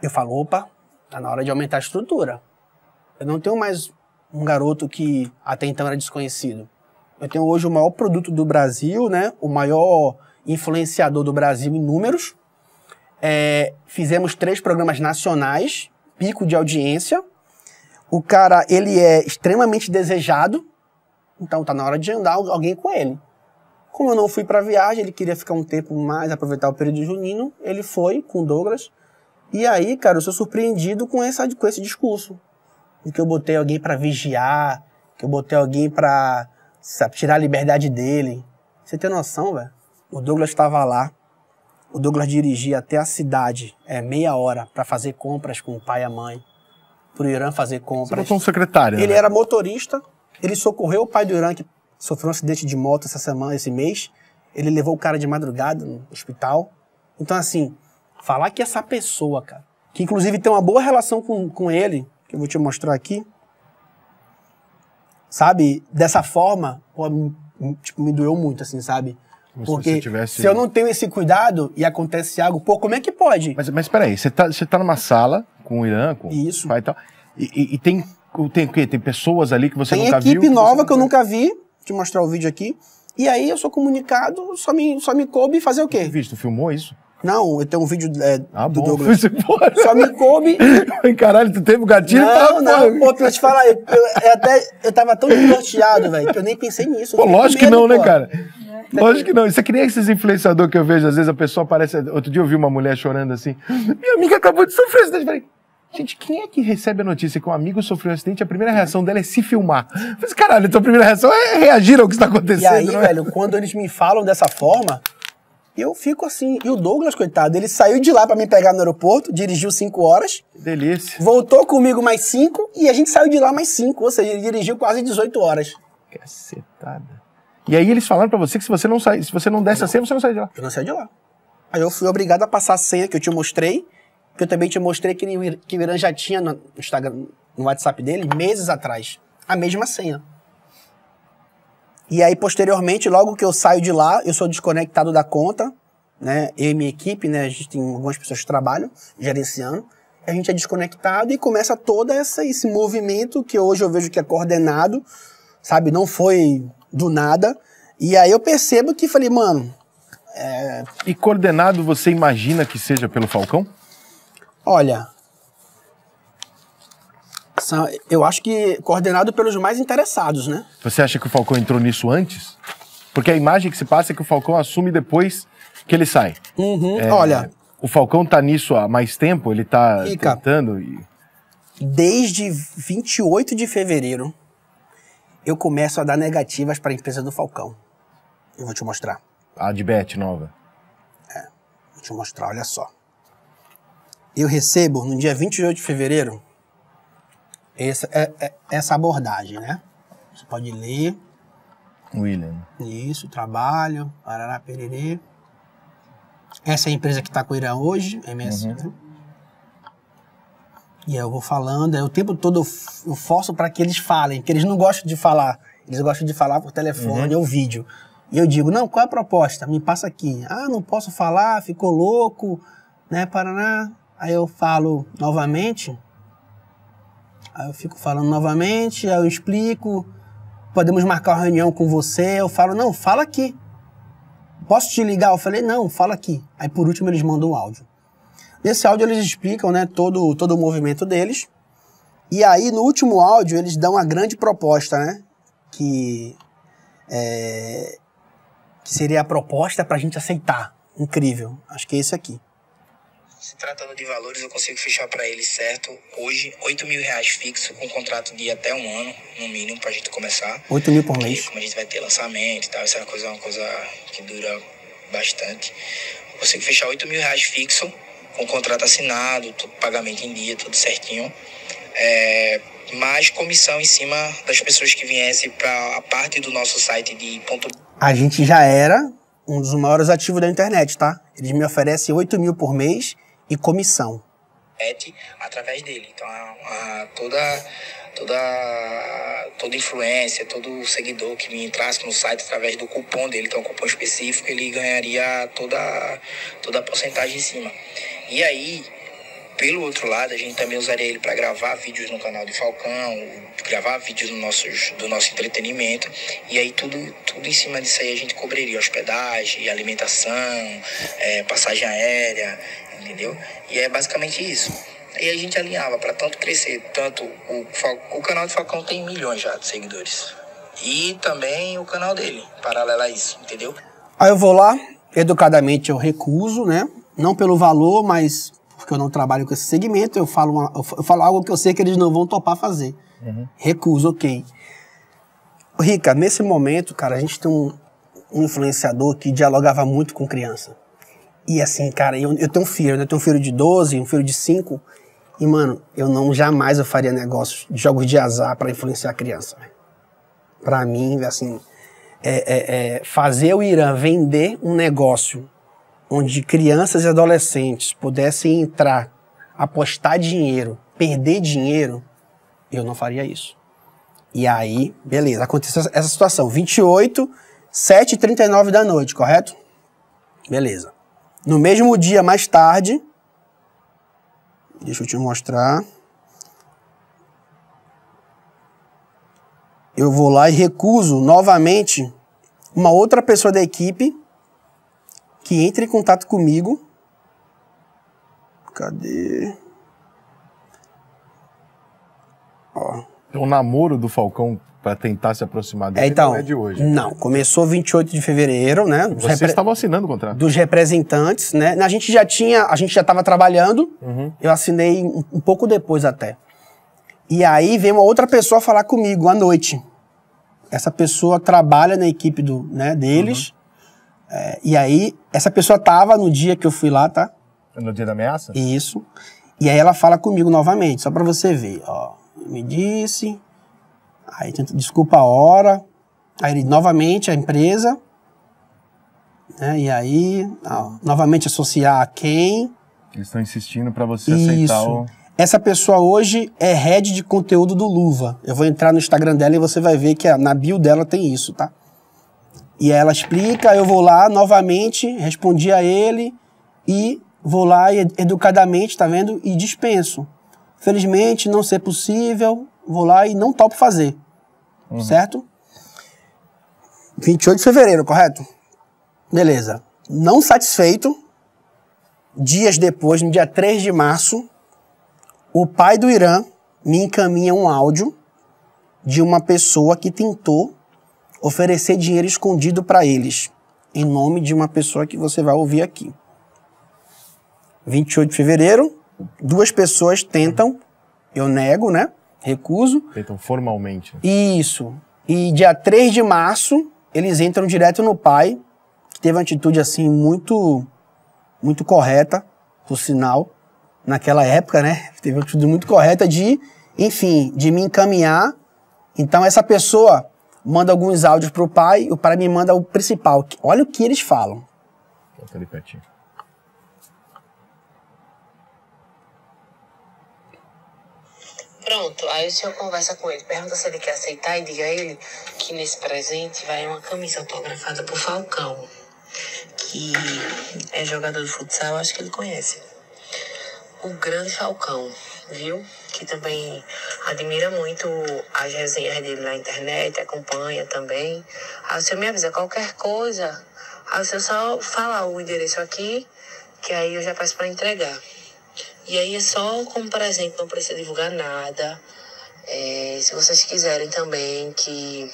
eu falo, opa, tá na hora de aumentar a estrutura. Eu não tenho mais um garoto que até então era desconhecido. Eu tenho hoje o maior produto do Brasil, né? O maior influenciador do Brasil em números. Fizemos 3 programas nacionais, pico de audiência. O cara, ele é extremamente desejado, então tá na hora de andar alguém com ele. Como eu não fui pra viagem, ele queria ficar um tempo mais, aproveitar o período junino, ele foi com o Douglas. E aí, cara, eu sou surpreendido com esse discurso. De que eu botei alguém pra vigiar, que eu botei alguém pra... sabe, tirar a liberdade dele. Você tem noção, velho? O Douglas estava lá, o Douglas dirigia até a cidade, meia hora, para fazer compras com o pai e a mãe, pro Irã fazer compras. Você botou um secretário, ele, né? Era motorista, ele socorreu o pai do Irã, que sofreu um acidente de moto esse mês, ele levou o cara de madrugada no hospital. Então, assim, falar que essa pessoa, cara, que inclusive tem uma boa relação com ele, que eu vou te mostrar aqui, sabe, dessa forma, pô, tipo, me doeu muito, assim, sabe? Como porque se eu não tenho esse cuidado e acontece algo, pô, como é que pode? Mas peraí, você tá numa sala com o Irã, com o pai e tal, e tem o quê? Tem pessoas ali que você nunca viu? Tem equipe nova que eu nunca vi, vou te mostrar o vídeo aqui, e aí eu sou comunicado, só me coube fazer o quê? Tu filmou isso? Não, eu tenho um vídeo do Douglas. Só me coube. Caralho, tu teve um gatilho? Não, pô, pra te falar, eu tava tão desnorteado, velho, que eu nem pensei nisso. Pô, lógico que não, né, cara? Lógico que não. Isso é que nem esses influenciadores que eu vejo, às vezes a pessoa aparece... Outro dia eu vi uma mulher chorando assim, minha amiga acabou de sofrer um acidente. Falei, gente, quem é que recebe a notícia que um amigo sofreu um acidente? A primeira reação dela é se filmar. Eu falei, caralho, a tua primeira reação é reagir ao que está acontecendo. E aí, velho, quando eles me falam dessa forma... eu fico assim. E o Douglas, coitado, ele saiu de lá pra me pegar no aeroporto, dirigiu 5 horas. Delícia. Voltou comigo mais 5 e a gente saiu de lá mais 5. Ou seja, ele dirigiu quase 18 horas. Cacetada. E aí eles falaram pra você que se você não desse a senha, você não sai de lá. Eu não saí de lá. Aí eu fui obrigado a passar a senha que eu te mostrei, que eu também te mostrei que o Irã já tinha no Instagram, no WhatsApp dele, meses atrás. A mesma senha. E aí, posteriormente, logo que eu saio de lá, eu sou desconectado da conta, né? Eu e minha equipe, né? A gente tem algumas pessoas que trabalham, gerenciando. A gente é desconectado e começa todo esse movimento que hoje eu vejo que é coordenado, sabe? Não foi do nada. E aí eu percebo que falei, mano... E coordenado você imagina que seja pelo Falcão? Olha... eu acho que coordenado pelos mais interessados, né? Você acha que o Falcão entrou nisso antes? Porque a imagem que se passa é que o Falcão assume depois que ele sai. Uhum, olha... O Falcão tá nisso há mais tempo? Ele tá tentando? Desde 28 de fevereiro, eu começo a dar negativas para a empresa do Falcão. Eu vou te mostrar. A Adbet nova? É. Vou te mostrar, olha só. Eu recebo, no dia 28 de fevereiro... Essa abordagem, né? Você pode ler. William. Isso, trabalho, parará, pererê. Essa é a empresa que está com o Irã hoje, MS. Uhum. Né? E eu vou falando, o tempo todo eu forço para que eles falem, porque eles não gostam de falar. Eles gostam de falar por telefone ou vídeo. E eu digo, não, qual é a proposta? Me passa aqui. Ah, não posso falar, ficou louco, né, Paraná. Aí eu falo novamente, aí eu fico falando novamente, aí eu explico, podemos marcar uma reunião com você. Eu falo, não, fala aqui. Posso te ligar? Eu falei, não, fala aqui. Aí por último eles mandam um áudio. Nesse áudio eles explicam, né, todo o movimento deles. E aí no último áudio eles dão a grande proposta, né, que seria a proposta pra gente aceitar. Incrível. Acho que é esse aqui. Se tratando de valores, eu consigo fechar para ele, certo? Hoje, R$8 mil fixo, com contrato de até um ano, no mínimo, para a gente começar. 8 mil por mês. Como a gente vai ter lançamento e tal, essa coisa é uma coisa que dura bastante. Eu consigo fechar R$8 mil fixo, com contrato assinado, tudo, pagamento em dia, tudo certinho. Mais comissão em cima das pessoas que viessem para a parte do nosso site de ponto... A gente já era um dos maiores ativos da internet, tá? Eles me oferecem 8 mil por mês e comissão através dele. Então toda influência, todo seguidor que me entrasse no site através do cupom dele, que é um cupom específico, ele ganharia toda a porcentagem em cima. E aí, pelo outro lado, a gente também usaria ele para gravar vídeos no canal de Falcão, gravar vídeos do nosso entretenimento. E aí tudo em cima disso aí a gente cobriria hospedagem, alimentação, passagem aérea, entendeu? E é basicamente isso. E a gente alinhava para tanto crescer, tanto o canal de Falcão tem milhões já de seguidores. E também o canal dele, paralelo a isso, entendeu? Aí eu vou lá, educadamente eu recuso, né? Não pelo valor, mas porque eu não trabalho com esse segmento, eu falo algo que eu sei que eles não vão topar fazer. Uhum. Recuso, ok. Rica, nesse momento, cara, a gente tem um influenciador que dialogava muito com criança. E assim, cara, eu tenho um filho, né? Eu tenho um filho de 12, um filho de 5. E, mano, eu jamais faria negócios, jogos de azar pra influenciar a criança. Pra mim, assim, fazer o Irã vender um negócio onde crianças e adolescentes pudessem entrar, apostar dinheiro, perder dinheiro, eu não faria isso. E aí, beleza, aconteceu essa situação. 28, 7h39 da noite, correto? Beleza. No mesmo dia, mais tarde, deixa eu te mostrar. Eu vou lá e recuso novamente uma outra pessoa da equipe que entra em contato comigo. Cadê? Ó. O namoro do Falcão para tentar se aproximar dele então, não é de hoje. Não, começou 28 de fevereiro, né? Vocês estavam assinando o contrato. Dos representantes, né? A gente já estava trabalhando, uhum. Eu assinei um pouco depois até. E aí veio uma outra pessoa falar comigo à noite. Essa pessoa trabalha na equipe deles. Uhum. E aí, essa pessoa tava no dia que eu fui lá, tá? No dia da ameaça? Isso. E aí ela fala comigo novamente, só pra você ver. Ó, me disse, aí tenta, desculpa a hora, aí ele, novamente a empresa, né? E aí, ó, novamente associar a quem? Eles estão insistindo pra você aceitar o... Essa pessoa hoje é head de conteúdo do Luva. Eu vou entrar no Instagram dela e você vai ver que na bio dela tem isso, tá? E ela explica, eu vou lá novamente, respondi a ele e vou lá educadamente, tá vendo? E dispenso. Felizmente, não ser possível, vou lá e não topo fazer. Uhum. Certo? 28 de fevereiro, correto? Beleza. Não satisfeito, dias depois, no dia 3 de março, o pai do Irã me encaminha um áudio de uma pessoa que tentou oferecer dinheiro escondido para eles, em nome de uma pessoa que você vai ouvir aqui. 28 de fevereiro, duas pessoas tentam, eu nego, né? Recuso. Tentam formalmente. Isso. E dia 3 de março, eles entram direto no pai, que teve uma atitude assim muito, muito correta, por sinal, naquela época, né? Teve uma atitude muito correta de me encaminhar. Então essa pessoa manda alguns áudios pro pai, o pai me manda o principal. Olha o que eles falam. Bota ali pertinho. Pronto, aí o senhor conversa com ele, pergunta se ele quer aceitar e diga a ele aqui nesse presente vai uma camisa autografada por Falcão, que é jogador de futsal, acho que ele conhece. O grande Falcão, viu? Que também admira muito as resenhas dele na internet, acompanha também. Aí o senhor me avisa qualquer coisa, aí o senhor só fala o endereço aqui, que aí eu já passo para entregar. E aí é só como presente, não precisa divulgar nada. É, se vocês quiserem também que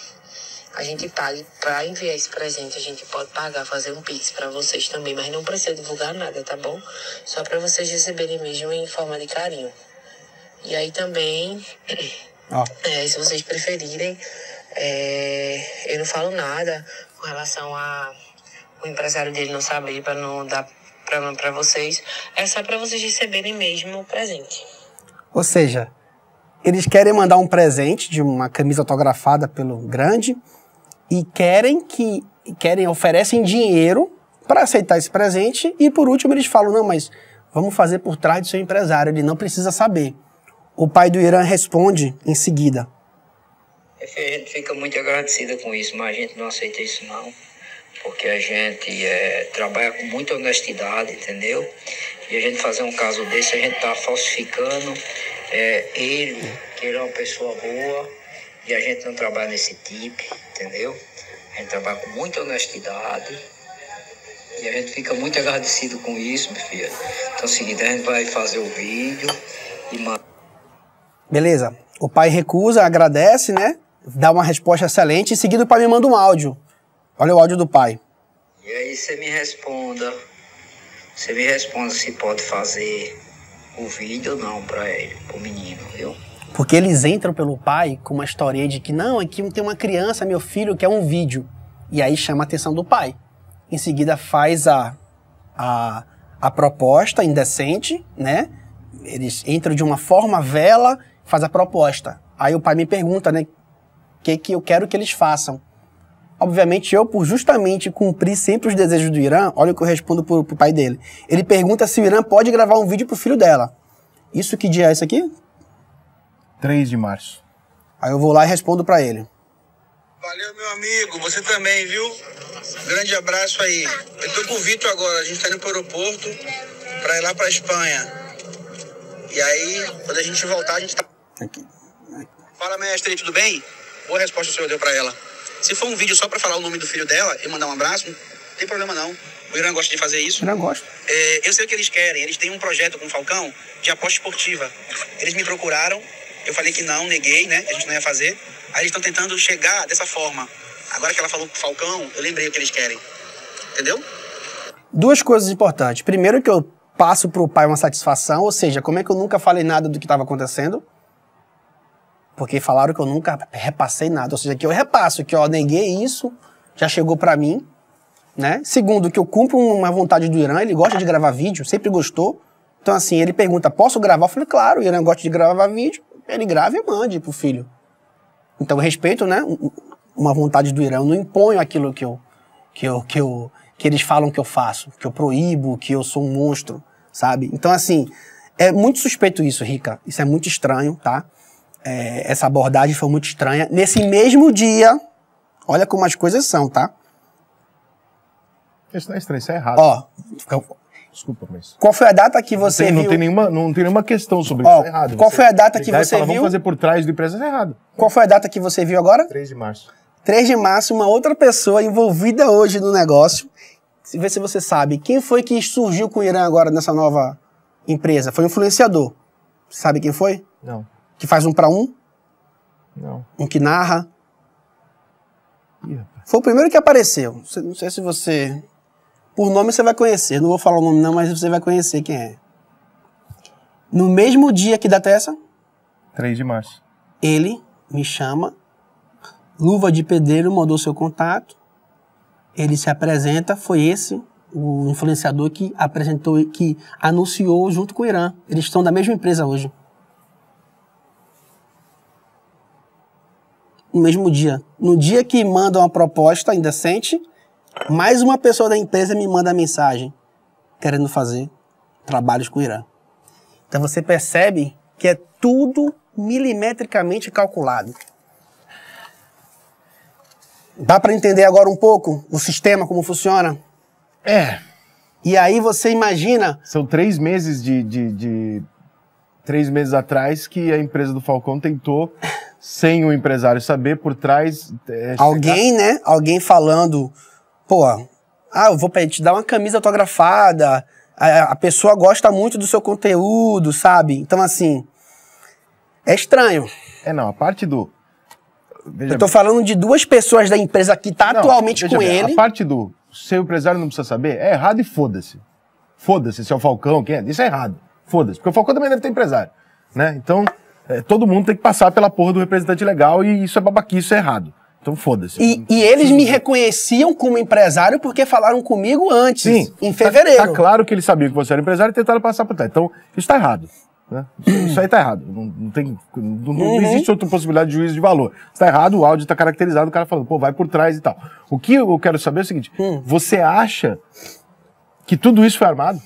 a gente pague para enviar esse presente, a gente pode pagar, fazer um pix para vocês também, mas não precisa divulgar nada, tá bom? Só para vocês receberem mesmo em forma de carinho. E aí também, se vocês preferirem, eu não falo nada com relação a o empresário dele não saber, para não dar problema para vocês. É só para vocês receberem mesmo o presente. Ou seja, eles querem mandar um presente de uma camisa autografada pelo grande e oferecem dinheiro para aceitar esse presente e, por último, eles falam, não, mas vamos fazer por trás do seu empresário, ele não precisa saber. O pai do Irã responde em seguida. A gente fica muito agradecida com isso, mas a gente não aceita isso não, porque a gente trabalha com muita honestidade, entendeu? E a gente fazer um caso desse, a gente está falsificando ele é uma pessoa boa e a gente não trabalha nesse tipo, entendeu? A gente trabalha com muita honestidade e a gente fica muito agradecido com isso, meu filho. Então, seguinte, a gente vai fazer o vídeo e manda. Beleza, o pai recusa, agradece, né? Dá uma resposta excelente e, em seguida, o pai me manda um áudio. Olha o áudio do pai. E aí você me responda se pode fazer o vídeo não para ele, pro menino, viu? Porque eles entram pelo pai com uma historinha de que não, aqui tem uma criança, meu filho, quer um vídeo. E aí chama a atenção do pai. Em seguida faz a proposta indecente, né? Eles entram de uma forma, vela, faz a proposta. Aí o pai me pergunta, né? O que eu quero que eles façam? Obviamente eu, por justamente cumprir sempre os desejos do Irã, olha o que eu respondo pro pai dele. Ele pergunta se o Irã pode gravar um vídeo pro filho dela. Isso, que dia é isso aqui? 3 de março. Aí eu vou lá e respondo pra ele. Valeu, meu amigo, você também, viu? Grande abraço aí. Eu tô com o Vitor agora, a gente tá indo pro aeroporto pra ir lá pra Espanha. E aí, quando a gente voltar, a gente tá... Aqui. Fala, mestre, tudo bem? Boa resposta o senhor deu pra ela. Se for um vídeo só pra falar o nome do filho dela e mandar um abraço, não tem problema não. O Irã gosta de fazer isso. O Irã gosta. É, eu sei o que eles querem. Eles têm um projeto com o Falcão de aposta esportiva. Eles me procuraram, eu falei que não, neguei, né? A gente não ia fazer. Aí eles estão tentando chegar dessa forma. Agora que ela falou pro Falcão, eu lembrei o que eles querem. Entendeu? Duas coisas importantes. Primeiro que eu passo pro pai uma satisfação, ou seja, como é que eu nunca falei nada do que estava acontecendo? Porque falaram que eu nunca repassei nada, ou seja, que eu repasso, que eu neguei isso, já chegou pra mim, né? Segundo, que eu cumpro uma vontade do Irã, ele gosta de gravar vídeo, sempre gostou. Então assim, ele pergunta, posso gravar? Eu falei, claro, o Irã gosta de gravar vídeo, ele grava e mande pro filho. Então eu respeito, né, uma vontade do Irã, eu não imponho aquilo que eles falam que eu faço, que eu proíbo, que eu sou um monstro, sabe? Então assim, é muito suspeito isso, Rica, isso é muito estranho, tá? Essa abordagem foi muito estranha. Nesse mesmo dia, olha como as coisas são, tá? Isso não é estranho, isso é errado. Ó, desculpa, mas... Qual foi a data que você viu? Não tem nenhuma questão sobre isso, é errado. Qual foi a data que você viu? Vamos fazer por trás do empresa, é errado. Qual foi a data que você viu agora? 3 de março. 3 de março, uma outra pessoa envolvida hoje no negócio. Vê se você sabe. Quem foi que surgiu com o Irã agora nessa nova empresa? Foi um influenciador. Sabe quem foi? Não. Que faz um pra um? Não. Um que narra? Foi o primeiro que apareceu. Não sei se você... Por nome você vai conhecer. Não vou falar o nome não, mas você vai conhecer quem é. No mesmo dia, que data é essa? 3 de março. Ele me chama. Luva de Pedreiro mandou seu contato. Ele se apresenta. Foi esse o influenciador que apresentou, que anunciou junto com o Irã. Eles estão da mesma empresa hoje. No mesmo dia. No dia que mandam uma proposta indecente, mais uma pessoa da empresa me manda a mensagem querendo fazer trabalhos com o Irã. Então você percebe que é tudo milimetricamente calculado. Dá pra entender agora um pouco o sistema, como funciona? É. E aí você imagina... São 3 meses de 3 meses atrás que a empresa do Falcão tentou, sem o empresário saber, por trás... Alguém, chegar... né? Alguém falando... Pô, eu vou te dar uma camisa autografada... A pessoa gosta muito do seu conteúdo, sabe? Então, assim... É estranho. É, não. A parte do... Veja, eu tô falando de 2 pessoas da empresa que tá atualmente com ele. A parte do... Seu empresário não precisa saber. É errado e foda-se. Foda-se se é o Falcão, quem é. Isso é errado. Foda-se. Porque o Falcão também deve ter empresário, né? Então, todo mundo tem que passar pela porra do representante legal e isso é babaquice, isso é errado. Então, foda-se. E eles me reconheciam como empresário porque falaram comigo antes, sim, em fevereiro. Tá claro que eles sabiam que você era empresário e tentaram passar por trás. Então, isso tá errado. Né? Isso aí tá errado. Não existe outra possibilidade de juízo de valor. Está errado, o áudio tá caracterizado, o cara falando, pô, vai por trás e tal. O que eu quero saber é o seguinte, você acha que tudo isso foi armado?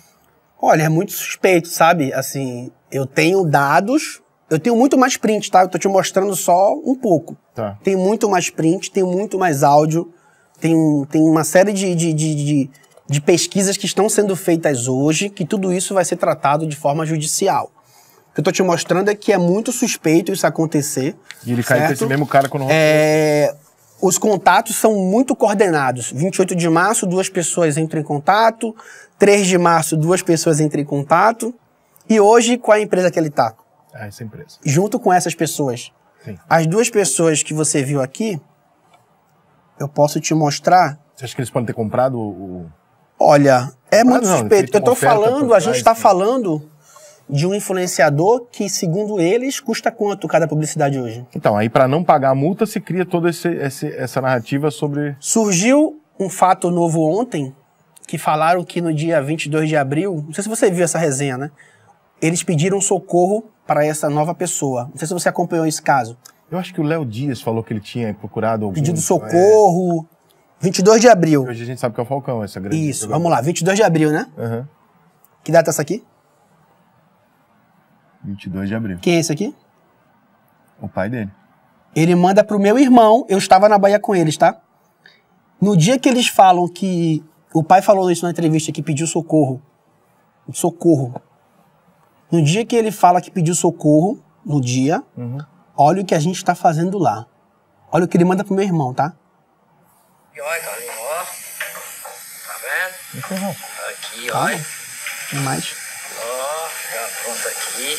Olha, é muito suspeito, sabe? Assim, eu tenho dados, eu tenho muito mais print, tá? Eu tô te mostrando só um pouco. Tá. Tem muito mais print, tem muito mais áudio, tem uma série de pesquisas que estão sendo feitas hoje, que tudo isso vai ser tratado de forma judicial. O que eu tô te mostrando é que é muito suspeito isso acontecer. E ele caiu com esse mesmo cara quando... Os contatos são muito coordenados. 28 de março, 2 pessoas entram em contato. 3 de março, 2 pessoas entram em contato. E hoje, qual é a empresa que ele tá? Ah, essa empresa. Junto com essas pessoas. Sim. As 2 pessoas que você viu aqui, eu posso te mostrar... Você acha que eles podem ter comprado o... Olha, é muito suspeito. Eu tô falando, a gente tá falando... de um influenciador que, segundo eles, custa quanto cada publicidade hoje? Então, aí para não pagar a multa se cria toda essa narrativa sobre... Surgiu um fato novo ontem, que falaram que no dia 22 de abril, não sei se você viu essa resenha, né? Eles pediram socorro para essa nova pessoa. Não sei se você acompanhou esse caso. Eu acho que o Léo Dias falou que ele tinha procurado algum... Pedido socorro, 22 de abril. Hoje a gente sabe que é o Falcão, essa grande... Isso, vamos lá, 22 de abril, né? Uhum. Que data é essa aqui? 22 de abril. Quem é esse aqui? O pai dele. Ele manda pro meu irmão, eu estava na Bahia com eles, tá? No dia que eles falam que... O pai falou isso na entrevista, que pediu socorro. Socorro. No dia que ele fala que pediu socorro, no dia, olha o que a gente está fazendo lá. Olha o que ele manda pro meu irmão, tá? E olha, tá ali, ó. Tá vendo? Aqui, ó. Que mais? Pronto aqui.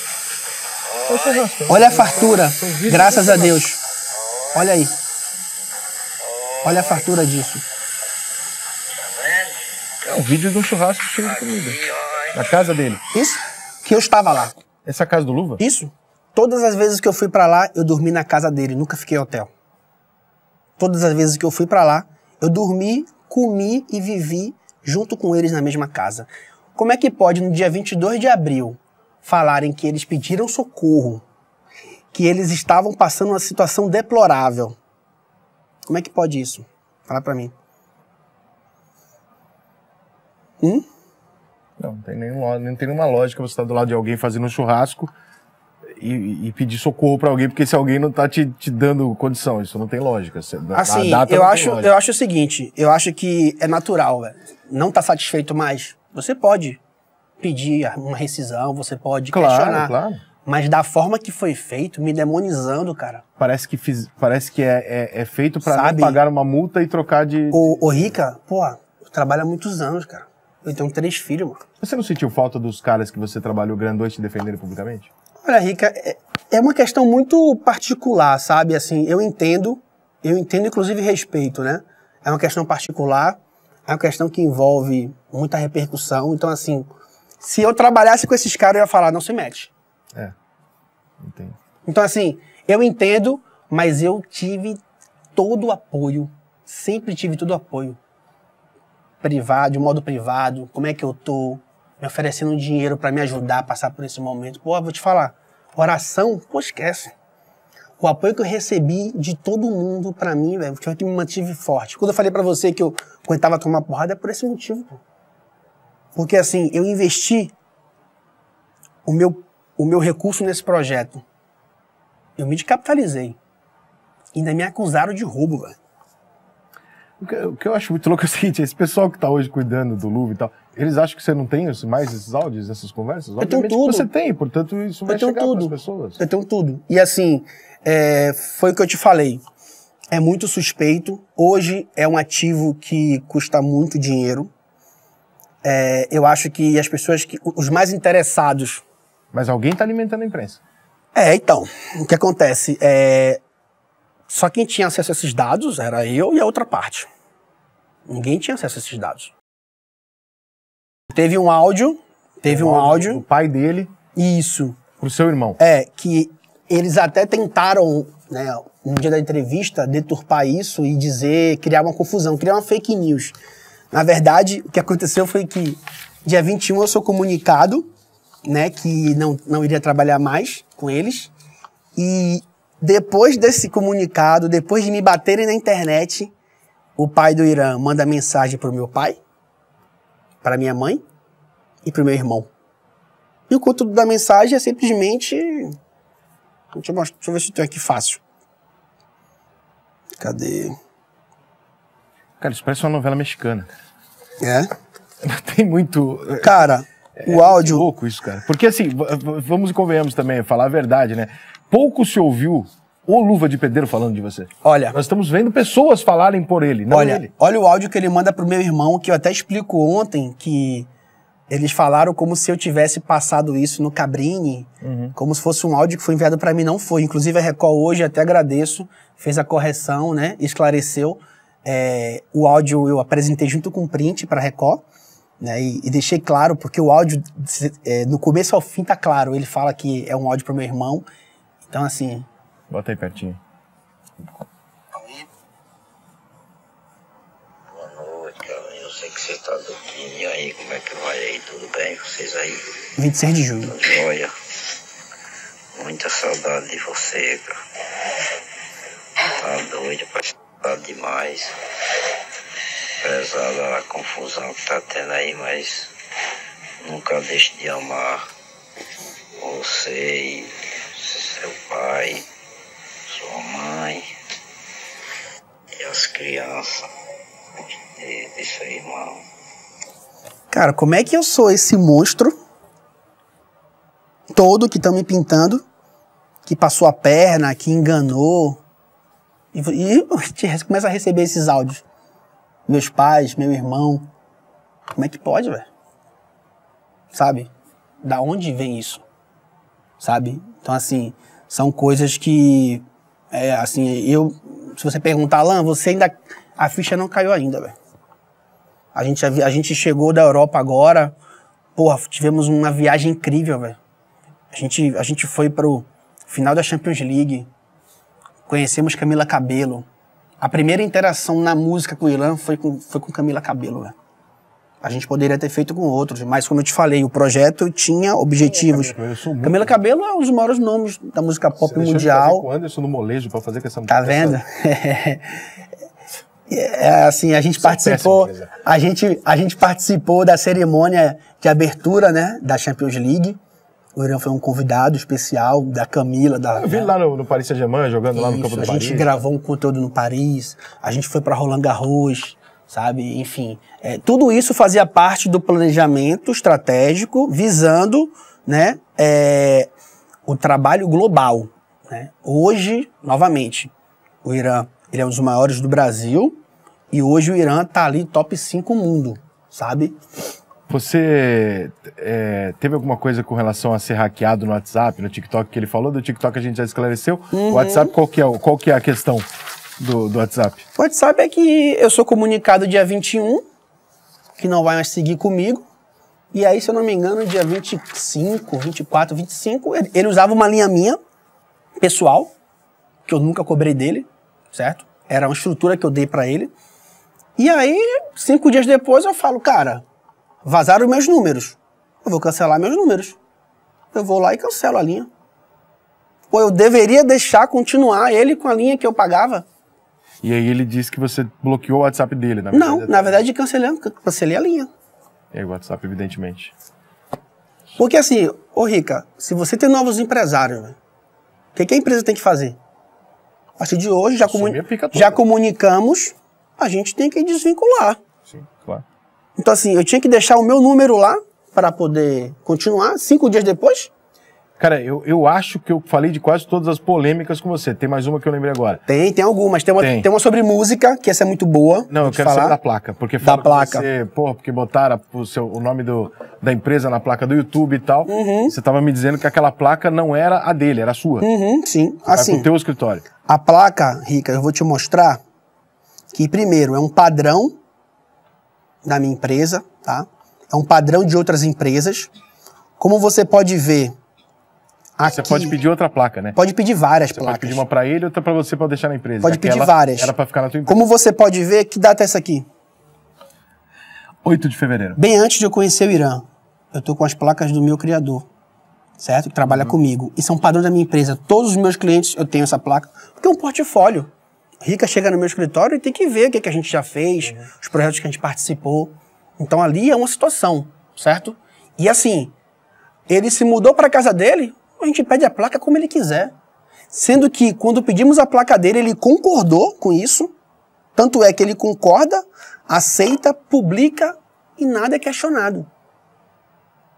Olha a fartura, graças a Deus. Olha aí. Olha a fartura disso. É um vídeo de um churrasco cheio de comida. Na casa dele. Isso, que eu estava lá. Essa é a casa do Luva? Isso. Todas as vezes que eu fui pra lá, eu dormi na casa dele, nunca fiquei em hotel. Todas as vezes que eu fui pra lá, eu dormi, comi e vivi junto com eles na mesma casa. Como é que pode, no dia 22 de abril, falarem que eles pediram socorro, que eles estavam passando uma situação deplorável? Como é que pode isso? Fala pra mim. Não tem nenhuma lógica você estar do lado de alguém fazendo um churrasco e pedir socorro pra alguém, porque se alguém não tá te dando condição, isso não tem lógica. Assim, eu acho o seguinte, eu acho que é natural, velho. Não tá satisfeito mais. Você pode pedir uma rescisão, você pode questionar. Claro. Mas da forma que foi feito, me demonizando, cara. Parece que é feito pra não pagar uma multa e trocar de... Ô, Rica, pô, eu trabalho há muitos anos, cara. Eu tenho 3 filhos, mano. Você não sentiu falta dos caras que você trabalhou grandões te defenderem publicamente? Olha, Rica, é uma questão muito particular, sabe? Assim, eu entendo inclusive respeito, né? É uma questão particular. É uma questão que envolve muita repercussão. Então, assim, se eu trabalhasse com esses caras, eu ia falar, não se mete. É, entendo. Então, assim, eu entendo, mas eu tive todo o apoio. Sempre tive todo o apoio. Privado, de modo privado. Como é que eu tô? Me oferecendo dinheiro pra me ajudar a passar por esse momento. Pô, vou te falar. Oração? Pô, esquece. O apoio que eu recebi de todo mundo pra mim, velho, foi que me mantive forte. Quando eu falei pra você que eu aguentava tomar porrada, é por esse motivo, pô. Porque, assim, eu investi o meu recurso nesse projeto. Eu me descapitalizei. E ainda me acusaram de roubo, velho. O que eu acho muito louco é o seguinte, esse pessoal que tá hoje cuidando do Luva e tal, eles acham que você não tem mais esses áudios, essas conversas? Eu tenho tudo. Você tem, portanto isso vai chegar para as pessoas. Eu tenho tudo. E assim, foi o que eu te falei, é muito suspeito, hoje é um ativo que custa muito dinheiro, eu acho que as pessoas, os mais interessados... Mas alguém tá alimentando a imprensa. Então, o que acontece é... Só quem tinha acesso a esses dados era eu e a outra parte. Ninguém tinha acesso a esses dados. Teve um áudio, do pai dele. Isso. Pro seu irmão. Que eles até tentaram, né, no dia da entrevista, deturpar isso e dizer, criar uma confusão, criar uma fake news. Na verdade, o que aconteceu foi que dia 21 eu sou comunicado, né, que não iria trabalhar mais com eles. E... Depois desse comunicado, depois de me baterem na internet, o pai do Irã manda mensagem pro meu pai, pra minha mãe e pro meu irmão. E o conteúdo da mensagem é simplesmente... Deixa eu ver se eu tenho aqui fácil. Cadê? Cara, isso parece uma novela mexicana. Tem muito... Cara, o áudio... É louco isso, cara. Porque assim, vamos e convenhamos também, falar a verdade, né? Pouco se ouviu o Luva de Pedreiro falando de você. Olha... Nós estamos vendo pessoas falarem por ele, não ele. Olha o áudio que ele manda pro meu irmão, que eu até explico ontem, que eles falaram como se eu tivesse passado isso no Cabrini, como se fosse um áudio que foi enviado para mim, não foi. Inclusive a Record hoje, até agradeço, fez a correção, né, esclareceu. O áudio eu apresentei junto com o print para a Record, né, e deixei claro, porque o áudio, no começo ao fim tá claro, ele fala que é um áudio pro meu irmão. Então, assim... Bota aí pertinho. Boa noite, cara. Eu sei que você tá dormindo. E aí, como é que vai aí? Tudo bem com vocês aí? 26 de julho. Tudo jóia. Muita saudade de você, cara. Tá doido, pra saudade demais. Apesar da confusão que tá tendo aí, mas... Nunca deixe de amar você e... seu pai, sua mãe e as crianças e seu irmão. Cara, como é que eu sou esse monstro todo que estão me pintando, que passou a perna, que enganou, e começa a receber esses áudios? Meus pais, meu irmão, como é que pode, velho? Sabe? Da onde vem isso? Sabe? Então, assim, são coisas que, assim, se você perguntar, Allan, você ainda, a ficha não caiu ainda, velho. A gente chegou da Europa agora, porra, tivemos uma viagem incrível, velho. A gente foi pro final da Champions League, conhecemos Camila Cabello. A primeira interação na música com o Irã foi com Camila Cabello, velho. A gente poderia ter feito com outros, mas como eu te falei, o projeto tinha objetivos. Camila Cabello é um dos maiores nomes da música pop mundial. Com o Anderson no molejo para fazer com essa música. Tá vendo? Assim, a gente participou da cerimônia de abertura, né, da Champions League. O Irã foi um convidado especial da Camila. Eu vi lá no Paris Saint-Germain, jogando lá no campo do Paris. A gente gravou um conteúdo no Paris, a gente foi para Roland Garros. Sabe? Enfim, tudo isso fazia parte do planejamento estratégico visando, né, o trabalho global, né? Hoje, novamente, o Irã, ele é um dos maiores do Brasil e hoje o Irã tá ali top 5 mundo, sabe? Você teve alguma coisa com relação a ser hackeado no WhatsApp, no TikTok, que ele falou? Do TikTok a gente já esclareceu. O WhatsApp, qual que é a questão? Do WhatsApp. O WhatsApp é que eu sou comunicado dia 21, que não vai mais seguir comigo. E aí, se eu não me engano, dia 25, 24, 25, ele usava uma linha minha, pessoal, que eu nunca cobrei dele, certo? Era uma estrutura que eu dei pra ele. E aí, 5 dias depois, eu falo, cara, vazaram meus números. Eu vou cancelar meus números. Eu vou lá e cancelo a linha. Ou eu deveria deixar continuar ele com a linha que eu pagava. E aí ele disse que você bloqueou o WhatsApp dele, na verdade? Não, na verdade cancelei a linha. E aí o WhatsApp, evidentemente. Porque assim, ô Rica, se você tem novos empresários, né, o que a empresa tem que fazer? A partir de hoje, já comunicamos a gente tem que desvincular. Sim, claro. Então assim, eu tinha que deixar o meu número lá para poder continuar 5 dias depois. Cara, eu acho que eu falei de quase todas as polêmicas com você. Tem mais uma que eu lembrei agora. Tem algumas. Tem uma sobre música, que essa é muito boa. Não, eu quero falar da placa. Porque da placa. Você, porra, porque botaram o nome da empresa na placa do YouTube e tal. Uhum. Você tava me dizendo que aquela placa não era a dele, era a sua. Uhum, sim. Assim, vai pro teu escritório. A placa, Rica, eu vou te mostrar que, primeiro, é um padrão da minha empresa, tá? É um padrão de outras empresas. Como você pode ver... Aqui. Você pode pedir outra placa, né? Pode pedir várias placas. Pode pedir uma para ele, outra para você, para deixar na empresa. Pode pedir várias. Era para ficar na tua empresa. Como você pode ver, que data é essa aqui? 8 de fevereiro. Bem antes de eu conhecer o Irã, eu tô com as placas do meu criador, certo? Que trabalha comigo. Isso é um padrão da minha empresa. Todos os meus clientes eu tenho essa placa, porque é um portfólio. Rica chega no meu escritório e tem que ver o que, a gente já fez, os projetos que a gente participou. Então ali é uma situação, certo? E assim, ele se mudou para casa dele... A gente pede a placa como ele quiser. Sendo que, quando pedimos a placa dele, ele concordou com isso. Tanto é que ele concorda, aceita, publica e nada é questionado.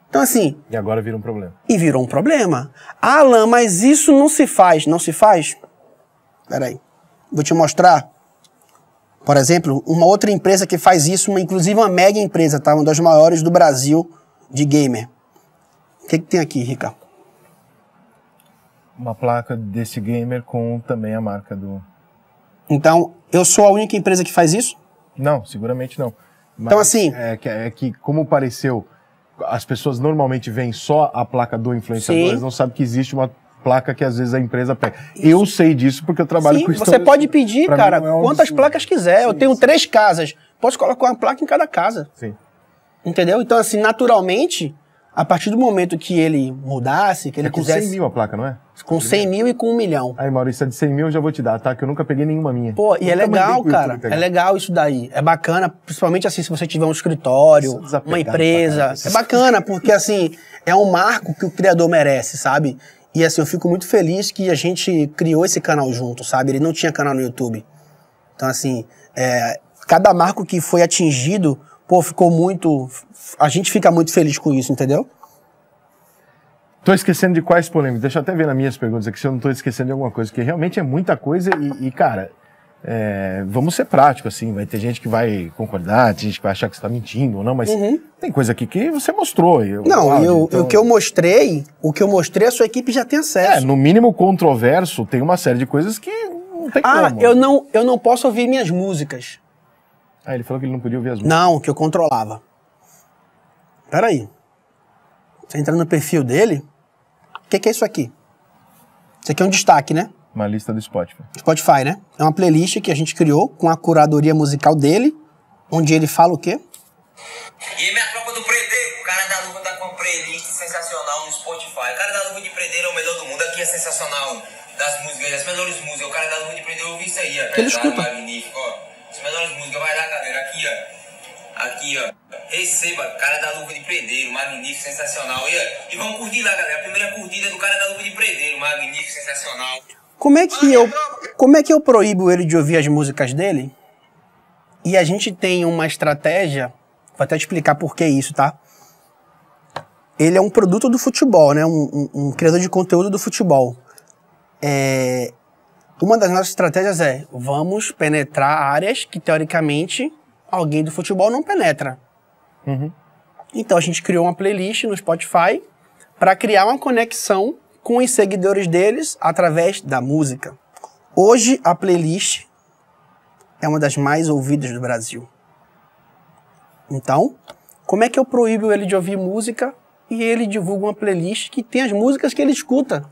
Então, assim... E agora vira um problema. E virou um problema. Ah, Allan, mas isso não se faz. Não se faz? Peraí. Vou te mostrar, por exemplo, uma outra empresa que faz isso, inclusive uma mega empresa, tá? Uma das maiores do Brasil de gamer. O que tem aqui, Ricardo? Uma placa desse gamer com também a marca do... Então, eu sou a única empresa que faz isso? Não, seguramente não. Mas então, assim... É que como pareceu, as pessoas normalmente veem só a placa do influenciador, eles não sabem que existe uma placa que às vezes a empresa pega. Isso. Eu sei disso porque eu trabalho com isso. Você pode pedir, cara, quantas placas quiser. Eu tenho 3 casas. Posso colocar uma placa em cada casa. Sim. Entendeu? Então, assim, naturalmente... A partir do momento que ele mudasse, que ele quisesse... É com 100 mil a placa, não é? Com 100 mil e com 1 milhão. Aí, Maurício, é de 100 mil eu já vou te dar, tá? Que eu nunca peguei nenhuma minha. Pô, e é legal, cara. É legal isso daí. É bacana, principalmente assim, se você tiver um escritório, uma empresa. É bacana, porque assim, é um marco que o criador merece, sabe? E assim, eu fico muito feliz que a gente criou esse canal junto, sabe? Ele não tinha canal no YouTube. Então assim, cada marco que foi atingido... Pô, ficou muito... A gente fica muito feliz com isso, entendeu? Tô esquecendo de quais polêmicas. Deixa eu até ver nas minhas perguntas aqui se eu não tô esquecendo de alguma coisa, porque realmente é muita coisa e cara, vamos ser práticos, assim. Vai ter gente que vai concordar, tem gente que vai achar que você tá mentindo ou não, mas tem coisa aqui que você mostrou. O que eu mostrei, a sua equipe já tem acesso. É, no mínimo controverso, tem uma série de coisas que não tem como. Eu não posso ouvir minhas músicas. Ah, ele falou que ele não podia ouvir as músicas. Não, que eu controlava. Peraí. Você entra no perfil dele. O que é isso aqui? Isso aqui é um destaque, né? Uma lista do Spotify. Spotify, né? É uma playlist que a gente criou com a curadoria musical dele, onde ele fala o quê? E minha tropa do Predeiro, o cara da Luva tá com uma playlist sensacional no Spotify. O cara da Luva de Pedreiro é o melhor do mundo, aqui é sensacional. Das músicas, das melhores músicas. O cara da Luva de Pedreiro ouviu isso aí, ó. Ele escuta. Magnífico, ó. As melhores músicas, vai lá, galera, aqui, ó, receba, cara da Luva de Pedreiro, magnífico, sensacional, e vamos curtir lá, galera, a primeira curtida do cara da Luva de Pedreiro, magnífico, sensacional. Como é que eu proíbo ele de ouvir as músicas dele? E a gente tem uma estratégia, vou até te explicar por que isso, tá? Ele é um produto do futebol, né, um criador de conteúdo do futebol. Uma das nossas estratégias é, vamos penetrar áreas que, teoricamente, alguém do futebol não penetra. Então, a gente criou uma playlist no Spotify para criar uma conexão com os seguidores deles através da música. Hoje, a playlist é uma das mais ouvidas do Brasil. Então, como é que eu proíbo ele de ouvir música e ele divulga uma playlist que tem as músicas que ele escuta?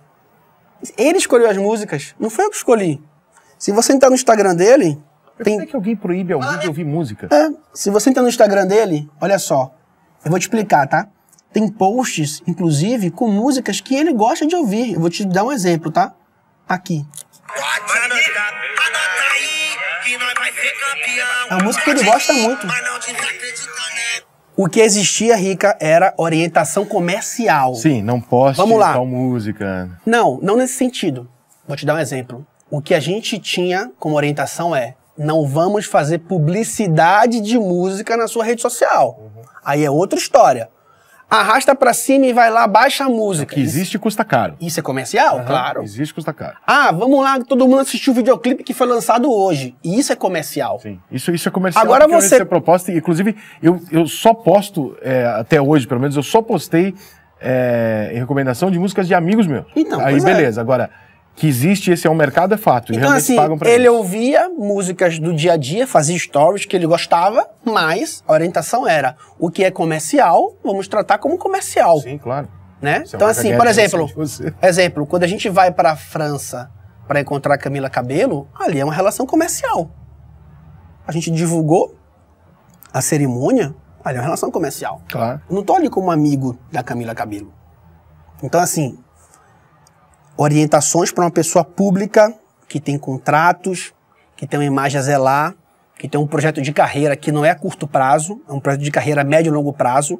Ele escolheu as músicas, não foi eu que escolhi. Se você entrar no Instagram dele... Por que alguém proíbe alguém de ouvir música? Se você entrar no Instagram dele, olha só, eu vou te explicar, tá? Tem posts, inclusive, com músicas que ele gosta de ouvir. Eu vou te dar um exemplo, tá? Aqui. É uma música que ele gosta muito. O que existia, Rica, era orientação comercial. Sim, não poste tal música. Não, não nesse sentido. Vou te dar um exemplo. O que a gente tinha como orientação é não vamos fazer publicidade de música na sua rede social. Uhum. Aí é outra história. Arrasta pra cima e vai lá, baixa a música. É que existe e custa caro. Isso é comercial? Uhum, claro. Existe e custa caro. Ah, vamos lá, todo mundo assistiu o videoclipe que foi lançado hoje. E isso é comercial. Sim, isso é comercial. Agora você... Essa proposta, inclusive, eu só posto, até hoje pelo menos, eu só postei em recomendação de músicas de amigos meus. Então, aí beleza, agora... Que existe, esse é um mercado, é fato. Então, e assim, pagam pra ele isso. Ouvia músicas do dia a dia, fazia stories que ele gostava, mas a orientação era o que é comercial, vamos tratar como comercial. Sim, claro. Né? Então, assim, por exemplo, quando a gente vai para a França para encontrar Camila Cabello, ali é uma relação comercial. A gente divulgou a cerimônia, ali é uma relação comercial. Claro. Eu não tô ali como amigo da Camila Cabello. Então, assim... Orientações para uma pessoa pública que tem contratos, que tem uma imagem a zelar, que tem um projeto de carreira que não é a curto prazo, é um projeto de carreira a médio e longo prazo.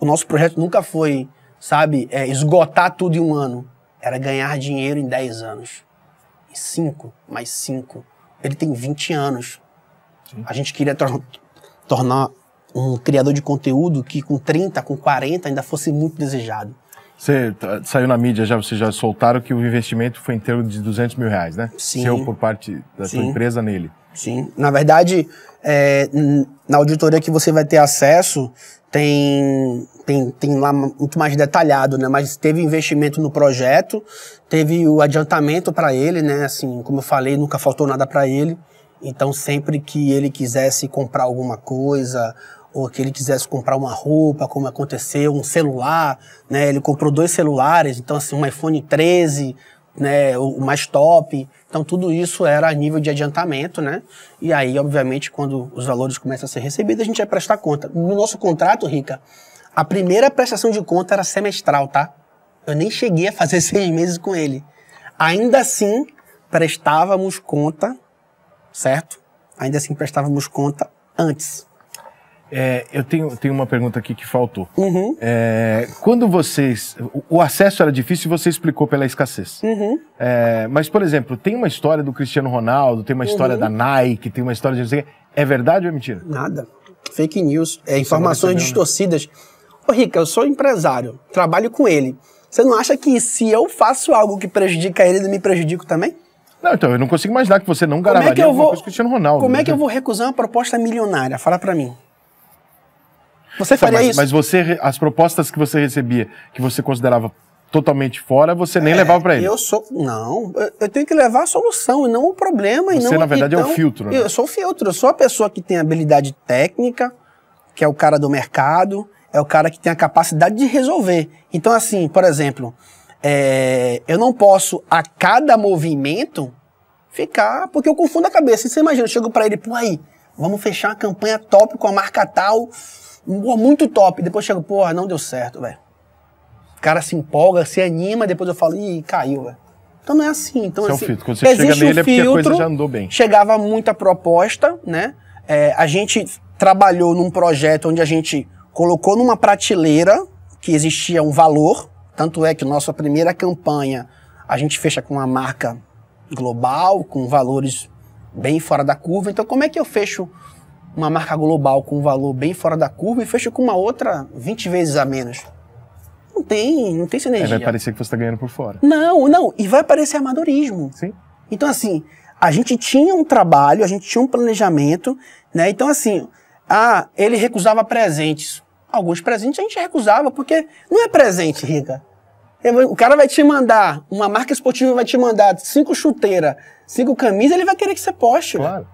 O nosso projeto nunca foi, sabe, esgotar tudo em um ano. Era ganhar dinheiro em 10 anos. E 5, mais 5. Ele tem 20 anos. Sim. A gente queria tornar um criador de conteúdo que com 30, com 40 ainda fosse muito desejado. Você saiu na mídia, vocês já soltaram que o investimento foi inteiro de 200 mil reais, né? Sim. Seu por parte da sua empresa nele. Sim. Na verdade, na auditoria que você vai ter acesso, tem lá muito mais detalhado, né? Mas teve investimento no projeto, teve o adiantamento para ele, né? Assim, como eu falei, nunca faltou nada para ele. Então, sempre que ele quisesse comprar alguma coisa... ou que ele quisesse comprar uma roupa, como aconteceu, um celular, né? Ele comprou 2 celulares, então assim, um iPhone 13, né? O mais top. Então tudo isso era a nível de adiantamento, né? E aí, obviamente, quando os valores começam a ser recebidos, a gente vai prestar conta. No nosso contrato, Rica, a primeira prestação de conta era semestral, tá? Eu nem cheguei a fazer 6 meses com ele. Ainda assim, prestávamos conta, certo? Ainda assim, prestávamos conta antes. Eu tenho uma pergunta aqui que faltou. Uhum. Quando vocês... O acesso era difícil e você explicou pela escassez. Uhum. Mas, por exemplo, tem uma história do Cristiano Ronaldo, tem uma história da Nike, tem uma história de... É verdade ou é mentira? Nada. Fake news. Informações distorcidas. Ô, Rica, eu sou empresário. Trabalho com ele. Você não acha que se eu faço algo que prejudica ele, eu me prejudico também? Não, então, eu não consigo imaginar que você não gravaria alguma coisa do Cristiano Ronaldo. Como é que eu vou recusar uma proposta milionária? Fala pra mim. Você faria isso? Mas você, as propostas que você recebia, que você considerava totalmente fora, você nem levava para ele? Não, eu tenho que levar a solução e não o problema. Você, na verdade, é o filtro, né? Eu sou o filtro. Eu sou a pessoa que tem habilidade técnica, que é o cara do mercado, é o cara que tem a capacidade de resolver. Então, assim, por exemplo, eu não posso, a cada movimento, ficar... Porque eu confundo a cabeça. Você imagina, eu chego para ele, pô, aí, vamos fechar uma campanha top com a marca tal... Muito top. Depois chega, porra, não deu certo, velho. O cara se empolga, se anima, depois eu falo, ih, caiu, velho. Então não é assim. Então, assim, é o filtro. Quando você chega nele é porque a coisa já andou bem. Chegava muita proposta, né? A gente trabalhou num projeto onde a gente colocou numa prateleira que existia um valor. Tanto é que nossa primeira campanha a gente fecha com uma marca global, com valores bem fora da curva. Então como é que eu fecho uma marca global com um valor bem fora da curva e fecha com uma outra 20 vezes a menos? Não tem sinergia. Vai parecer que você está ganhando por fora. Não. E vai parecer amadorismo. Sim. Então, assim, a gente tinha um trabalho, a gente tinha um planejamento, né? Então, assim, ele recusava presentes. Alguns presentes a gente recusava, porque não é presente, Rica. O cara vai te mandar, uma marca esportiva vai te mandar 5 chuteiras, 5 camisas, ele vai querer que você poste. Claro. Né?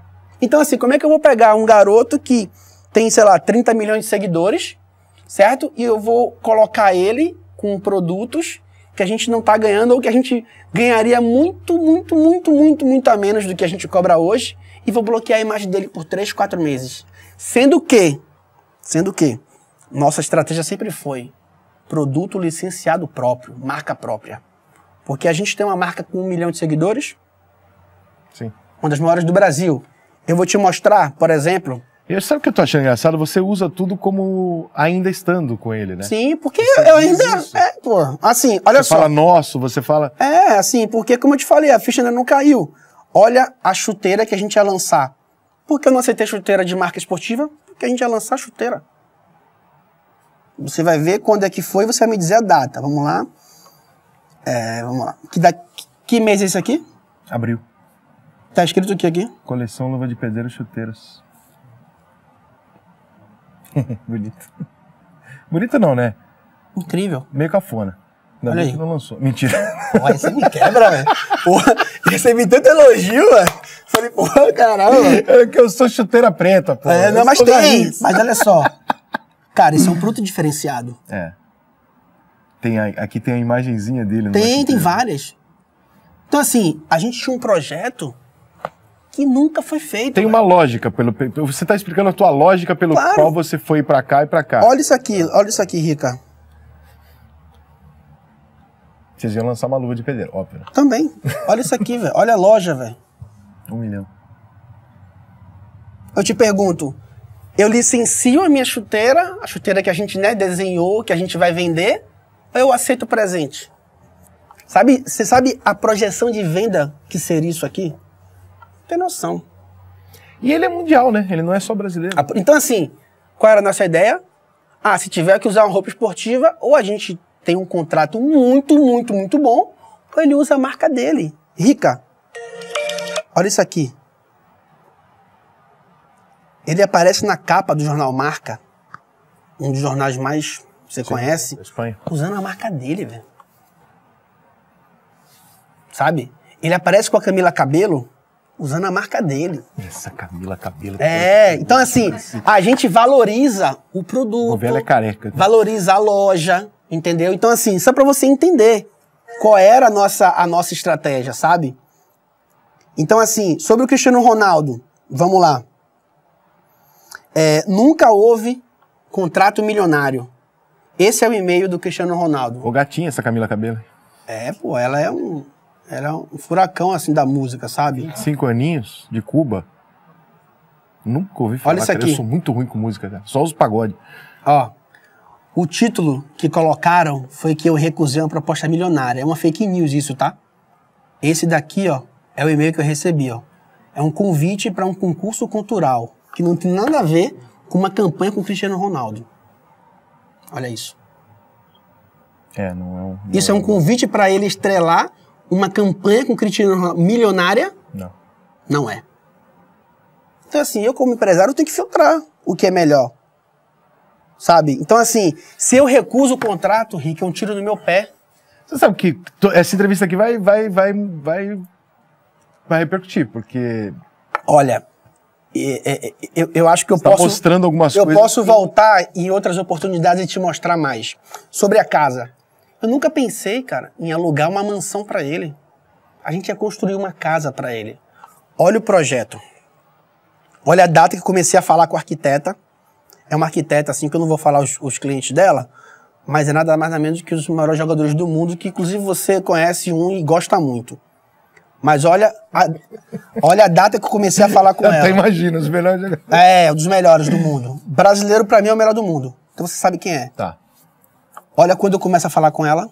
Então, assim, como é que eu vou pegar um garoto que tem, sei lá, 30 milhões de seguidores, certo? E eu vou colocar ele com produtos que a gente não tá ganhando ou que a gente ganharia muito, muito, muito, muito, muito a menos do que a gente cobra hoje e vou bloquear a imagem dele por 3, 4 meses. Sendo que nossa estratégia sempre foi produto licenciado próprio, marca própria. Porque a gente tem uma marca com 1 milhão de seguidores. Sim. Uma das maiores do Brasil. Eu vou te mostrar, por exemplo... Sabe o que eu tô achando engraçado? Você usa tudo como ainda estando com ele, né? Sim, porque você eu ainda... Assim, olha só. Você fala nosso, você fala... Assim, porque como eu te falei, a ficha ainda não caiu. Olha a chuteira que a gente ia lançar. Por que eu não aceitei chuteira de marca esportiva? Porque a gente ia lançar chuteira. Você vai ver quando é que foi, você vai me dizer a data. Vamos lá. É, vamos lá. Que mês é esse aqui? Abril. Tá escrito o que aqui? Coleção Luva de Pedreiro Chuteiras. Bonito. Bonito não, né? Incrível. Meio cafona. Ainda bem que não lançou. Mentira. Porra, você me quebra, velho. Porra, recebi tanto elogio, velho. Falei, porra, caramba. É que eu sou chuteira preta, porra. É, não, mas tem. Mas olha só. Cara, esse é um produto diferenciado. É. Tem a, aqui tem a imagenzinha dele. Tem várias. Então, assim, a gente tinha um projeto que nunca foi feito. Tem uma lógica. Você está explicando a tua lógica pelo qual você foi para cá e para cá. Olha isso aqui, Rica. Vocês iam lançar uma luva de pedreiro, óbvio. Também. Olha isso aqui, velho. Olha a loja, velho. 1 milhão. Eu te pergunto, eu licencio a minha chuteira, a chuteira que a gente, né, desenhou, que a gente vai vender, ou eu aceito o presente? Sabe, você sabe a projeção de venda que seria isso aqui? Não tem noção. E ele é mundial, né? Ele não é só brasileiro. Então, assim, qual era a nossa ideia? Ah, se tiver que usar uma roupa esportiva, ou a gente tem um contrato muito bom, ou ele usa a marca dele. Rica, olha isso aqui. Ele aparece na capa do jornal Marca, um dos jornais mais, você conhece, Espanha, usando a marca dele, velho. Sabe? Ele aparece com a Camila Cabello usando a marca dele. Essa Camila Cabello. É, então assim, a gente valoriza o produto. O velho é careca. Valoriza a loja, entendeu? Então assim, só pra você entender qual era a nossa estratégia, sabe? Então assim, sobre o Cristiano Ronaldo, vamos lá. É, nunca houve contrato milionário. Esse é o e-mail do Cristiano Ronaldo. Ô gatinha essa Camila Cabello. É, pô, ela é um... Era um furacão, assim, da música, sabe? 5 aninhos, de Cuba. Nunca ouvi falar. Olha isso aqui. Eu sou muito ruim com música, cara. Só os pagode. Ó, o título que colocaram foi que eu recusei uma proposta milionária. É uma fake news isso, tá? Esse daqui, ó, é o e-mail que eu recebi, ó. É um convite para um concurso cultural, que não tem nada a ver com uma campanha com o Cristiano Ronaldo. Olha isso. É, não é um... Isso é um convite para ele estrelar uma campanha com Cristiano Ronaldo milionária? Não. Não é. Então, assim, eu como empresário tenho que filtrar o que é melhor. Sabe? Então, assim, se eu recuso o contrato, Rick, é um tiro no meu pé. Você sabe que essa entrevista aqui vai repercutir, porque... Olha, eu acho que eu posso... Tá mostrando algumas coisas. Eu posso voltar em outras oportunidades e te mostrar mais. Sobre a casa. Eu nunca pensei, cara, em alugar uma mansão para ele. A gente ia construir uma casa para ele. Olha o projeto. Olha a data que comecei a falar com a arquiteta. É uma arquiteta, assim, que eu não vou falar os clientes dela, mas é nada mais nada menos que os maiores jogadores do mundo, que inclusive você conhece um e gosta muito. Mas olha a data que eu comecei a falar com ela. Eu até imagino, os melhores jogadores. É, um dos melhores do mundo. Brasileiro, para mim, é o melhor do mundo. Então você sabe quem é. Tá. Olha quando eu começo a falar com ela.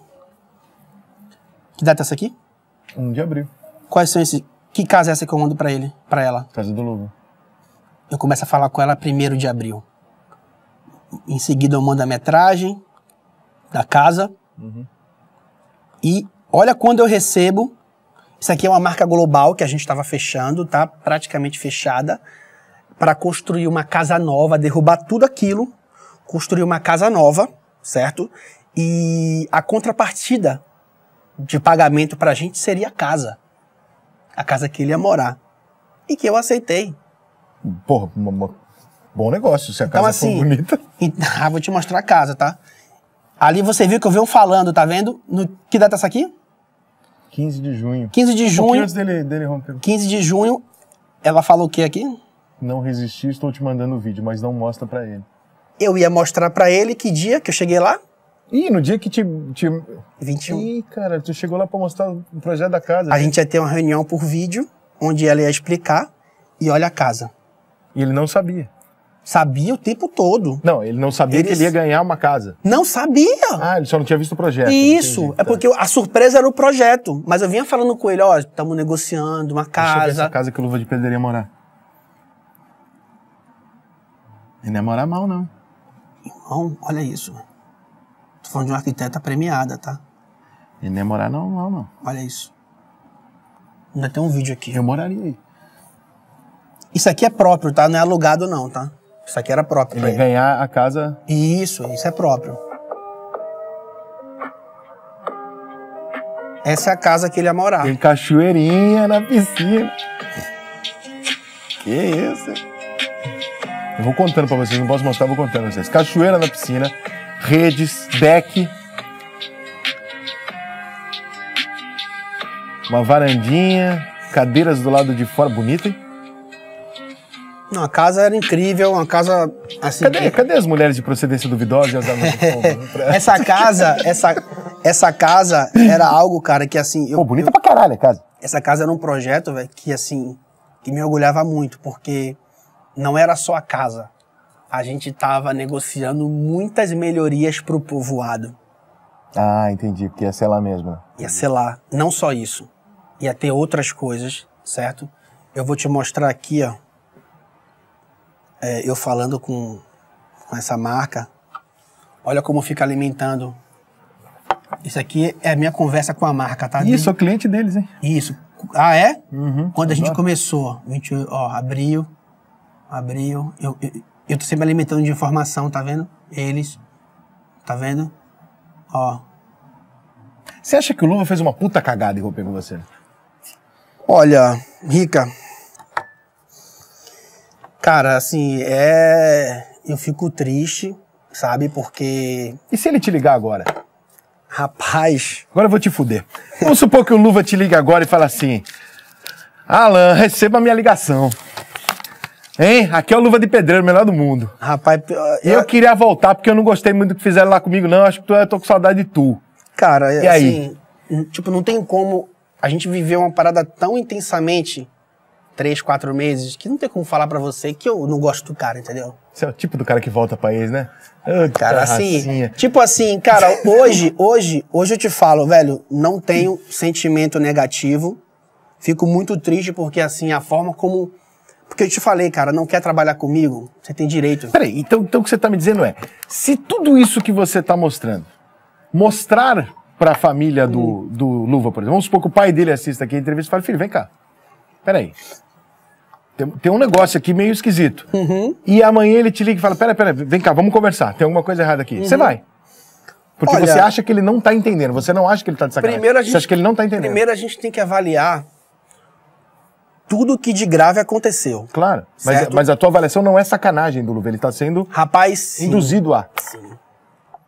Que data é essa aqui? 1 de abril. Quais são esses? Que casa é essa que eu mando pra ele, pra ela? Casa do Luva. Eu começo a falar com ela 1 de abril. Em seguida eu mando a metragem da casa. Uhum. E olha quando eu recebo. Isso aqui é uma marca global que a gente estava fechando, tá? Praticamente fechada. Pra construir uma casa nova, derrubar tudo aquilo. Construir uma casa nova. Certo? E a contrapartida de pagamento pra gente seria a casa. A casa que ele ia morar. E que eu aceitei. Porra, bom negócio, se a casa for bonita. Ah, vou te mostrar a casa, tá? Ali você viu que eu venho falando, tá vendo? Que data é essa aqui? 15 de junho. 15 de junho. Um pouquinho antes dele romper. 15 de junho. Ela falou o que aqui? Não resisti, estou te mandando o vídeo, mas não mostra pra ele. Eu ia mostrar pra ele que dia que eu cheguei lá. Ih, no dia que te... 21. Ih, cara, tu chegou lá pra mostrar o projeto da casa. A gente ia ter uma reunião por vídeo, onde ela ia explicar, e olha a casa. E ele não sabia. Sabia o tempo todo. Não, ele não sabia que ele ia ganhar uma casa. Não sabia. Ah, ele só não tinha visto o projeto. Isso, entendi. É porque a surpresa era o projeto. Mas eu vinha falando com ele, ó, estamos negociando uma casa. Deixa eu ver essa casa que o Luva de Pedreiro ia morar. Ele não ia morar mal, não. Irmão, olha isso. Tô falando de uma arquiteta premiada, tá? Ele não ia morar mal, não. Olha isso. Ainda tem um vídeo aqui. Eu moraria aí. Isso aqui é próprio, tá? Não é alugado, não, tá? Isso aqui era próprio. Ele vai ganhar a casa... Isso é próprio. Essa é a casa que ele ia morar. Tem cachoeirinha na piscina. Que isso? Eu vou contando pra vocês, não posso mostrar, vou contando pra vocês. Cachoeira na piscina, redes, deck... Uma varandinha, cadeiras do lado de fora, bonita, hein? Não, a casa era incrível, uma casa assim... Cadê as mulheres de procedência duvidosa e as armas de fogo? Essa casa era algo, cara, que assim... Pô, bonita pra caralho a casa. Essa casa era um projeto, velho, que assim, que me orgulhava muito, porque não era só a casa. A gente tava negociando muitas melhorias pro povoado. Ah, entendi, porque ia ser lá mesmo. Ia ser lá, não só isso. Ia ter outras coisas, certo? Eu vou te mostrar aqui, ó. É, eu falando com essa marca, olha como fica alimentando. Isso aqui é a minha conversa com a marca, tá? Isso, sou cliente deles, hein? Isso. Ah, é? Uhum. Quando a gente começou, 20, ó, abril. Eu tô sempre alimentando de informação, tá vendo? Eles, tá vendo? Ó. Você acha que o Luva fez uma puta cagada em romper com você? Olha, Rica... Cara, assim, eu fico triste, sabe, porque... E se ele te ligar agora? Rapaz... Agora eu vou te fuder. Vamos supor que o Luva te liga agora e fala assim... Allan, receba a minha ligação. Hein? Aqui é o Luva de Pedreiro, o melhor do mundo. Rapaz... Eu queria voltar, porque eu não gostei muito do que fizeram lá comigo, não. Acho que eu tô com saudade de tu. Cara, e assim... Aí? Tipo, não tem como a gente viver uma parada tão intensamente... 3, 4 meses, que não tem como falar pra você que eu não gosto do cara, entendeu? Você é o tipo do cara que volta pra ex, né? Oh, cara, assim, tipo assim, cara, hoje eu te falo, velho, não tenho sentimento negativo, fico muito triste porque, assim, a forma como... Porque eu te falei, cara, não quer trabalhar comigo, você tem direito. Peraí, então o que você tá me dizendo é, se tudo isso que você tá mostrando, mostrar pra família do Luva, por exemplo, vamos supor que o pai dele assista aqui a entrevista e fala, filho, vem cá. Peraí, tem um negócio aqui meio esquisito. Uhum. E amanhã ele te liga e fala, peraí, vem cá, vamos conversar, tem alguma coisa errada aqui. Você vai. Porque olha, você acha que ele não tá entendendo, você não acha que ele tá de sacanagem. Você acha que ele não tá entendendo. Primeiro a gente tem que avaliar tudo que de grave aconteceu. Claro, mas a tua avaliação não é sacanagem do Luva, ele tá sendo induzido a... Sim.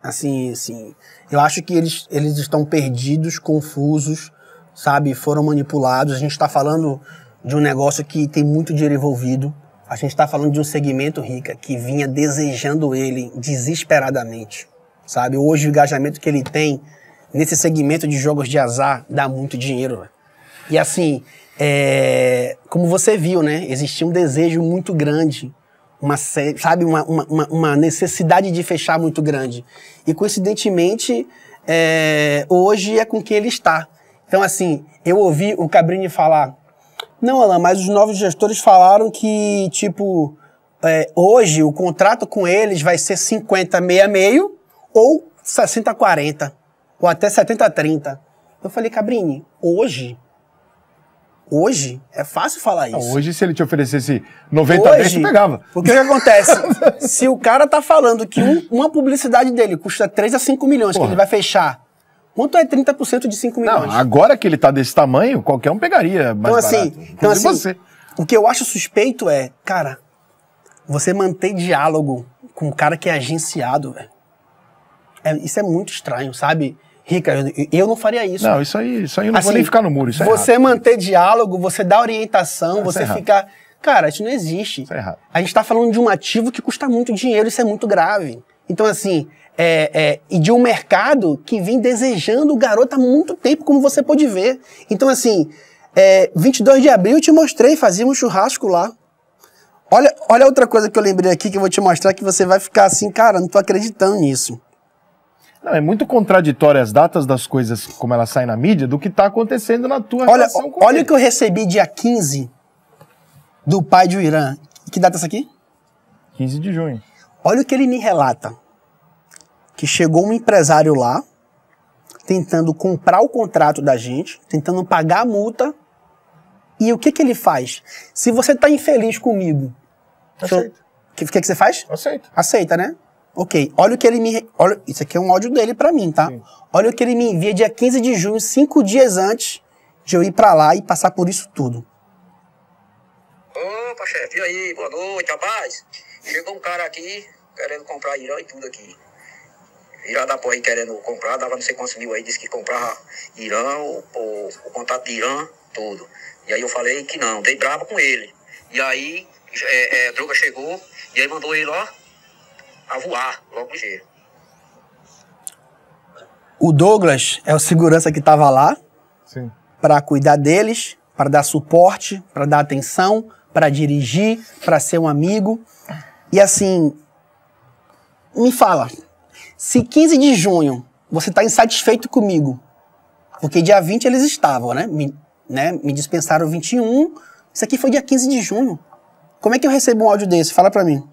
Assim, sim. Eu acho que eles estão perdidos, confusos, sabe, foram manipulados, a gente tá falando... de um negócio que tem muito dinheiro envolvido. A gente está falando de um segmento, Rica, que vinha desejando ele desesperadamente, sabe? Hoje o engajamento que ele tem nesse segmento de jogos de azar dá muito dinheiro, véio. E assim, como você viu, né? Existia um desejo muito grande, uma necessidade de fechar muito grande. E coincidentemente, hoje é com quem ele está. Então assim, eu ouvi o Cabrini falar... Não, Allan, mas os novos gestores falaram que, tipo, hoje o contrato com eles vai ser 50-66 ou 60-40, ou até 70-30. Eu falei, Cabrini, hoje é fácil falar isso. Não, hoje, se ele te oferecesse 90 vezes, tu pegava. Porque o que acontece? Se o cara tá falando que uma publicidade dele custa 3 a 5 milhões, porra, que ele vai fechar, quanto é 30% de 5 milhões? Não, agora que ele tá desse tamanho, qualquer um pegaria mais barato. Então, assim você. O que eu acho suspeito é, cara, você manter diálogo com um cara que é agenciado, velho. Isso é muito estranho, sabe? Rica, eu não faria isso. Não, isso aí eu não vou nem ficar no muro, isso é errado. Você manter diálogo, você dá orientação, você fica... Cara, isso não existe. Isso é errado. A gente tá falando de um ativo que custa muito dinheiro, isso é muito grave. Então, assim... e de um mercado que vem desejando o garoto há muito tempo, como você pode ver. Então, assim, 22 de abril eu te mostrei, fazia um churrasco lá. Olha outra coisa que eu lembrei aqui que eu vou te mostrar que você vai ficar assim, cara, não tô acreditando nisso. Não, é muito contraditório as datas das coisas, como elas saem na mídia, do que tá acontecendo na tua relação com ele. Olha o que eu recebi dia 15 do pai do Irã. Que data é essa aqui? 15 de junho. Olha o que ele me relata. Que chegou um empresário lá, tentando comprar o contrato da gente, tentando pagar a multa. E o que que ele faz? Se você tá infeliz comigo... Aceita. O que você faz? Aceita. Aceita, né? Ok, olha o que ele me... Olha, isso aqui é um áudio dele pra mim, tá? Sim. Olha o que ele me envia dia 15 de junho, 5 dias antes de eu ir pra lá e passar por isso tudo. Opa, chefe, e aí? Boa noite, rapaz. Chegou um cara aqui, querendo comprar Irã e tudo aqui. Irã da porra aí querendo comprar, dava não sei quantos mil aí, disse que comprava Irã, o contato de Irã, tudo. E aí eu falei que não, dei brava com ele. E aí, Droga chegou, e aí mandou ele, ó, a voar, logo ligeiro. O Douglas é o segurança que estava lá para cuidar deles, para dar suporte, para dar atenção, para dirigir, para ser um amigo. E assim, me fala, se 15 de junho você está insatisfeito comigo, porque dia 20 eles estavam, né? Me dispensaram 21, isso aqui foi dia 15 de junho. Como é que eu recebo um áudio desse? Fala para mim.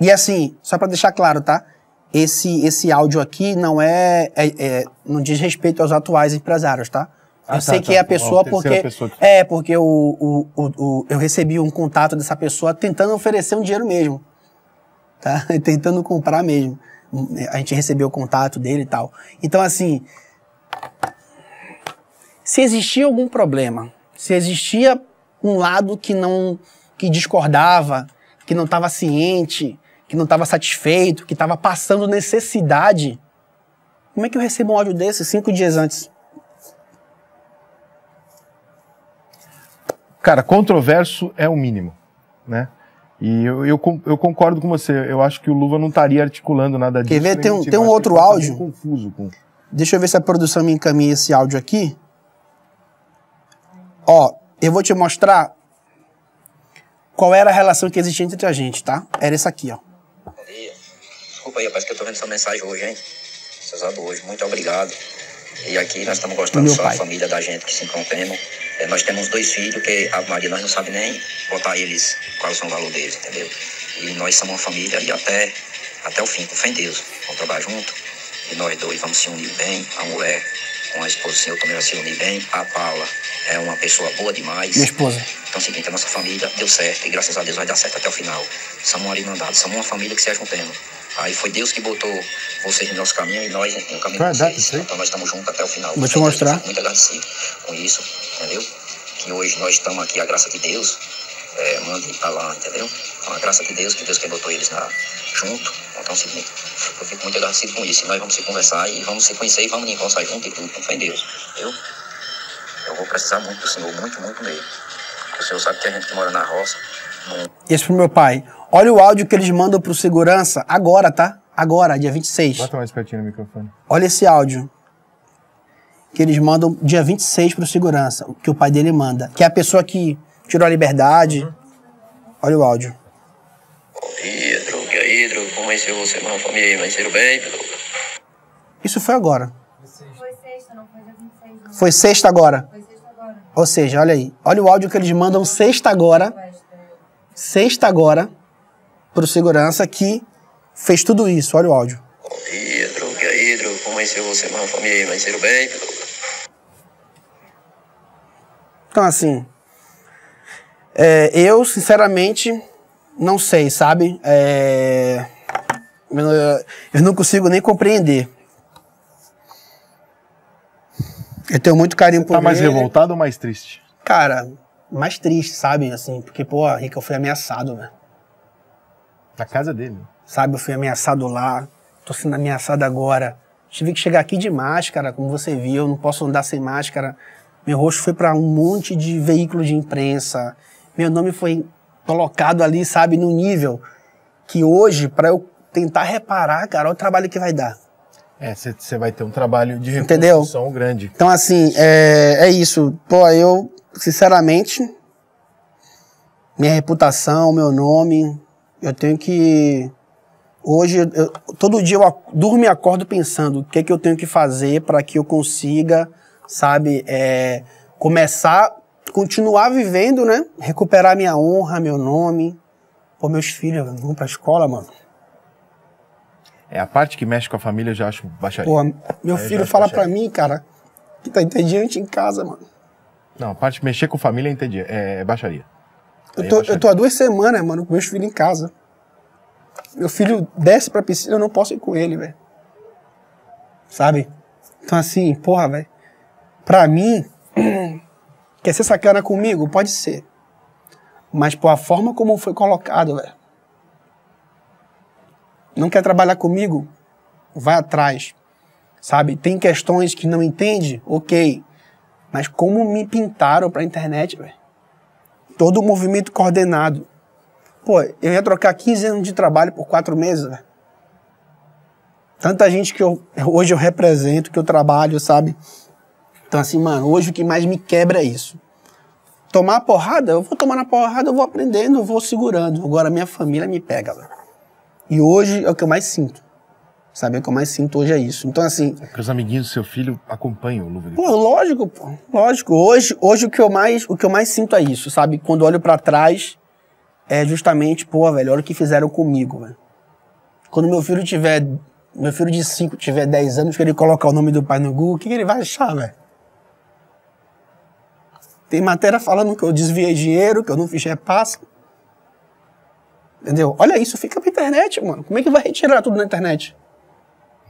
E assim, só para deixar claro, tá? Esse áudio aqui não diz respeito aos atuais empresários, tá? Eu sei que é a pessoa porque... porque eu recebi um contato dessa pessoa tentando oferecer um dinheiro mesmo, tá? Tentando comprar mesmo. A gente recebeu o contato dele e tal. Então, assim, se existia algum problema, se existia um lado que discordava, que não estava ciente, que não estava satisfeito, que estava passando necessidade. Como é que eu recebo um áudio desse 5 dias antes? Cara, controverso é o mínimo, né? E eu concordo com você. Eu acho que o Luva não estaria articulando nada disso. Quer ver? Tem um outro áudio. Confuso com... Deixa eu ver se a produção me encaminha esse áudio aqui. Ó, eu vou te mostrar... Qual era a relação que existia entre a gente, tá? Era essa aqui, ó. Bom dia. Desculpa aí, rapaz, que eu tô vendo sua mensagem hoje, hein? Cesado hoje, muito obrigado. E aqui nós estamos gostando só da família da gente que se encontremos. É, nós temos 2 filhos que a Maria nós não sabe nem botar eles, qual são o valor deles, entendeu? E nós somos uma família e até o fim, com fé em Deus. Vamos trabalhar junto. E nós dois vamos se unir bem, a mulher... Com a esposa, assim, eu também se uni bem. A Paula é uma pessoa boa demais. Minha esposa. Então é o seguinte, a nossa família deu certo. E graças a Deus vai dar certo até o final. Somos um alinhado, somos uma família que se ajuntemos. Aí foi Deus que botou vocês no nosso caminho e nós no caminho de vocês. Então nós estamos juntos até o final. Vou te mostrar. Muito agradecido com isso, entendeu? Que hoje nós estamos aqui, a graça de Deus. Manda ele pra lá, entendeu? Então a graça de Deus, que Deus que botou eles junto. Então é o seguinte, eu fico muito agradecido com isso. E nós vamos se conversar e vamos se conhecer e vamos nos encontrar junto e tudo, com fé em Deus. Eu vou precisar muito do Senhor, muito, muito mesmo. Porque o Senhor sabe que a gente que mora na roça... Esse pro meu pai. Olha o áudio que eles mandam pro segurança agora, tá? Agora, dia 26. Bota mais pertinho no microfone. Olha esse áudio. Que eles mandam dia 26 pro segurança. Que o pai dele manda. Que é a pessoa que... Tirou a liberdade. Olha o áudio. Bom dia, Drogo. E aí, Drogo? Como é que você, mano? Família aí, mas bem, Drogo? Isso foi agora. Foi sexta, não foi dia 26. Não. Foi sexta agora? Foi sexta agora. Ou seja, olha aí. Olha o áudio que eles mandam sexta agora. Sexta agora. Pro segurança que fez tudo isso. Olha o áudio. Bom dia, Drogo. E aí, Drogo? Como é que você, mano? Família aí, mas bem, Drogo? Então, assim... eu, sinceramente, não sei, sabe? Eu não consigo nem compreender. Eu tenho muito carinho por ele. Tá mais revoltado ou mais triste? Cara, mais triste, sabe? Assim, porque, pô, Rica, eu fui ameaçado, velho. Na casa dele? Sabe, eu fui ameaçado lá, tô sendo ameaçado agora. Tive que chegar aqui de máscara, como você viu, não posso andar sem máscara. Meu rosto foi pra um monte de veículo de imprensa. Meu nome foi colocado ali, sabe, num nível que hoje, para eu tentar reparar, cara, olha o trabalho que vai dar. Você vai ter um trabalho de reconstrução grande. Então, assim, é isso. Pô, eu, sinceramente, minha reputação, meu nome. Eu tenho que... Hoje, todo dia eu durmo e acordo pensando o que é que eu tenho que fazer para que eu consiga, sabe, continuar vivendo, né? Recuperar minha honra, meu nome. Pô, meus filhos vão pra escola, mano. É, a parte que mexe com a família eu já acho baixaria. Pô, meu filho fala pra mim, cara, que tá entediante em casa, mano. Não, a parte de mexer com família é entediante, é baixaria. Eu tô há 2 semanas, mano, com meus filhos em casa. Meu filho desce pra piscina, eu não posso ir com ele, velho. Sabe? Então assim, porra, velho. Pra mim, quer ser sacana comigo? Pode ser. Mas, pô, a forma como foi colocado, velho. Não quer trabalhar comigo? Vai atrás. Sabe? Tem questões que não entende? Ok. Mas como me pintaram pra internet, velho. Todo o movimento coordenado. Pô, eu ia trocar 15 anos de trabalho por 4 meses, velho. Tanta gente que hoje eu represento, que eu trabalho, sabe? Então assim, mano, hoje o que mais me quebra é isso. Tomar a porrada, eu vou tomar na porrada, eu vou aprendendo, eu vou segurando. Agora minha família me pega, velho. E hoje é o que eu mais sinto. Sabe, o que eu mais sinto hoje é isso. Então assim... É que os amiguinhos do seu filho acompanham o Luva de Pedreiro. Pô, lógico, pô. Lógico. Hoje o que eu mais sinto é isso, sabe? Quando olho pra trás... É justamente, pô, velho, olha o que fizeram comigo, velho. Quando meu filho de 5 tiver 10 anos, que ele colocar o nome do pai no Google, o que ele vai achar, velho? Tem matéria falando que eu desviei dinheiro, que eu não fiz repasse. Entendeu? Olha isso, fica pra internet, mano. Como é que vai retirar tudo na internet?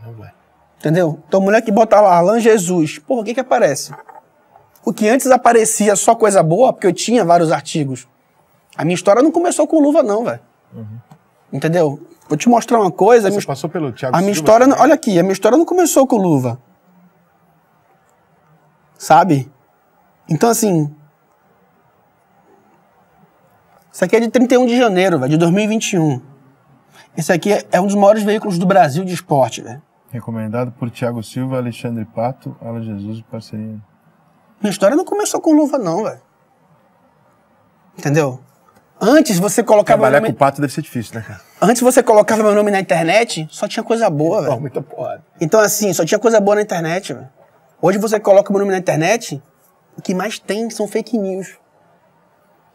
Não vai. Entendeu? Então, mulher que bota lá, Allan Jesus, porra, o que aparece? O que antes aparecia só coisa boa, porque eu tinha vários artigos. A minha história não começou com luva, não, velho. Uhum. Entendeu? Vou te mostrar uma coisa. Você passou pelo Thiago Silva. Olha aqui, a minha história não começou com luva. Sabe? Então, assim... Isso aqui é de 31 de janeiro, velho, de 2021. Esse aqui é um dos maiores veículos do Brasil de esporte, velho. Recomendado por Thiago Silva, Alexandre Pato, Allan Jesus e parceria. Minha história não começou com luva, não, velho. Entendeu? Antes você colocava... Trabalhar meu nome... com o Pato deve ser difícil, né, cara? Antes você colocava meu nome na internet, só tinha coisa boa, velho. Muita porrada. Então, assim, só tinha coisa boa na internet, velho. Hoje você coloca meu nome na internet, o que mais tem são fake news.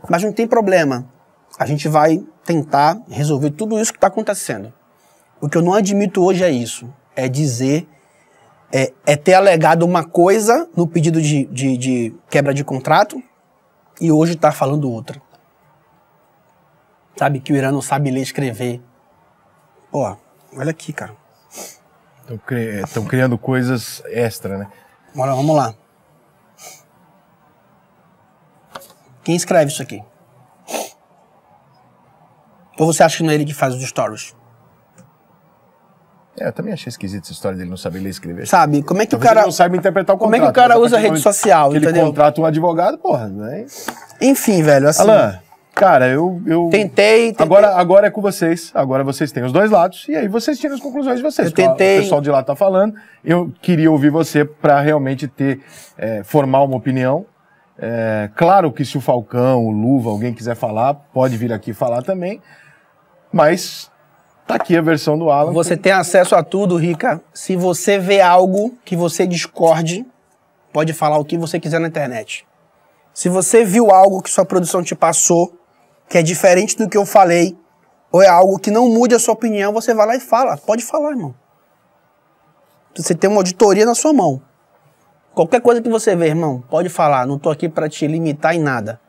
Mas não tem problema. A gente vai tentar resolver tudo isso que tá acontecendo. O que eu não admito hoje é isso. É dizer... É ter alegado uma coisa no pedido de quebra de contrato e hoje tá falando outra. Sabe, que o Irã não sabe ler e escrever. Pô, olha aqui, cara. Estão criando coisas extra, né? Bora, vamos lá. Quem escreve isso aqui? Ou você acha que não é ele que faz os stories? É, eu também achei esquisito essa história dele não saber ler e escrever. Sabe, como é que talvez o cara... Ele não sabe interpretar o contrato. Como é que o cara usa a rede social, entendeu? Ele contrata um advogado, porra, né? Enfim, velho, assim... Allan... Cara, eu... Tentei. Agora é com vocês. Agora vocês têm os dois lados. E aí vocês tiram as conclusões de vocês. Eu tentei. O pessoal de lá tá falando. Eu queria ouvir você para realmente ter... formar uma opinião. Claro que se o Falcão, o Luva, alguém quiser falar, pode vir aqui falar também. Mas tá aqui a versão do Allan. Você tem acesso a tudo, Rica. Se você vê algo que você discorde, pode falar o que você quiser na internet. Se você viu algo que sua produção te passou, que é diferente do que eu falei, ou é algo que não mude a sua opinião, você vai lá e fala. Pode falar, irmão. Você tem uma auditoria na sua mão. Qualquer coisa que você vê, irmão, pode falar. Não tô aqui pra te limitar em nada.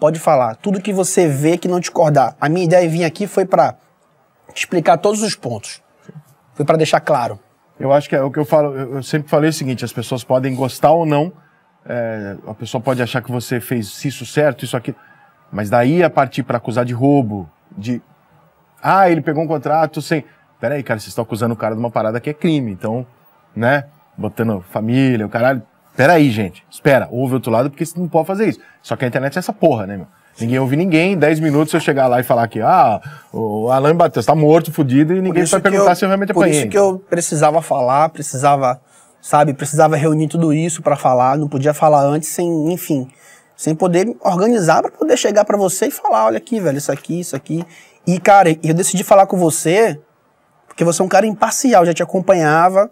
Pode falar. Tudo que você vê que não discordar. A minha ideia em vir aqui foi pra te explicar todos os pontos. Foi pra deixar claro. Eu acho que é o que eu falo. Eu sempre falei o seguinte, as pessoas podem gostar ou não. A pessoa pode achar que você fez isso certo, isso aqui... Mas daí a partir para acusar de roubo, de... Ah, ele pegou um contrato sem... Peraí, cara, vocês estão acusando o cara de uma parada que é crime, então, né? Botando família, o caralho... Peraí, gente, espera, ouve outro lado porque você não pode fazer isso. Só que a internet é essa porra, né, meu? Ninguém ouve ninguém, em 10 minutos eu chegar lá e falar que... Ah, o Allan bateu, está morto, fudido, e ninguém vai perguntar se eu realmente apanhei. Por isso que eu precisava falar, precisava... Sabe, precisava reunir tudo isso pra falar, não podia falar antes sem, enfim, Sem poder organizar para poder chegar para você e falar, olha aqui, velho, isso aqui, isso aqui. E, cara, eu decidi falar com você porque você é um cara imparcial, já te acompanhava,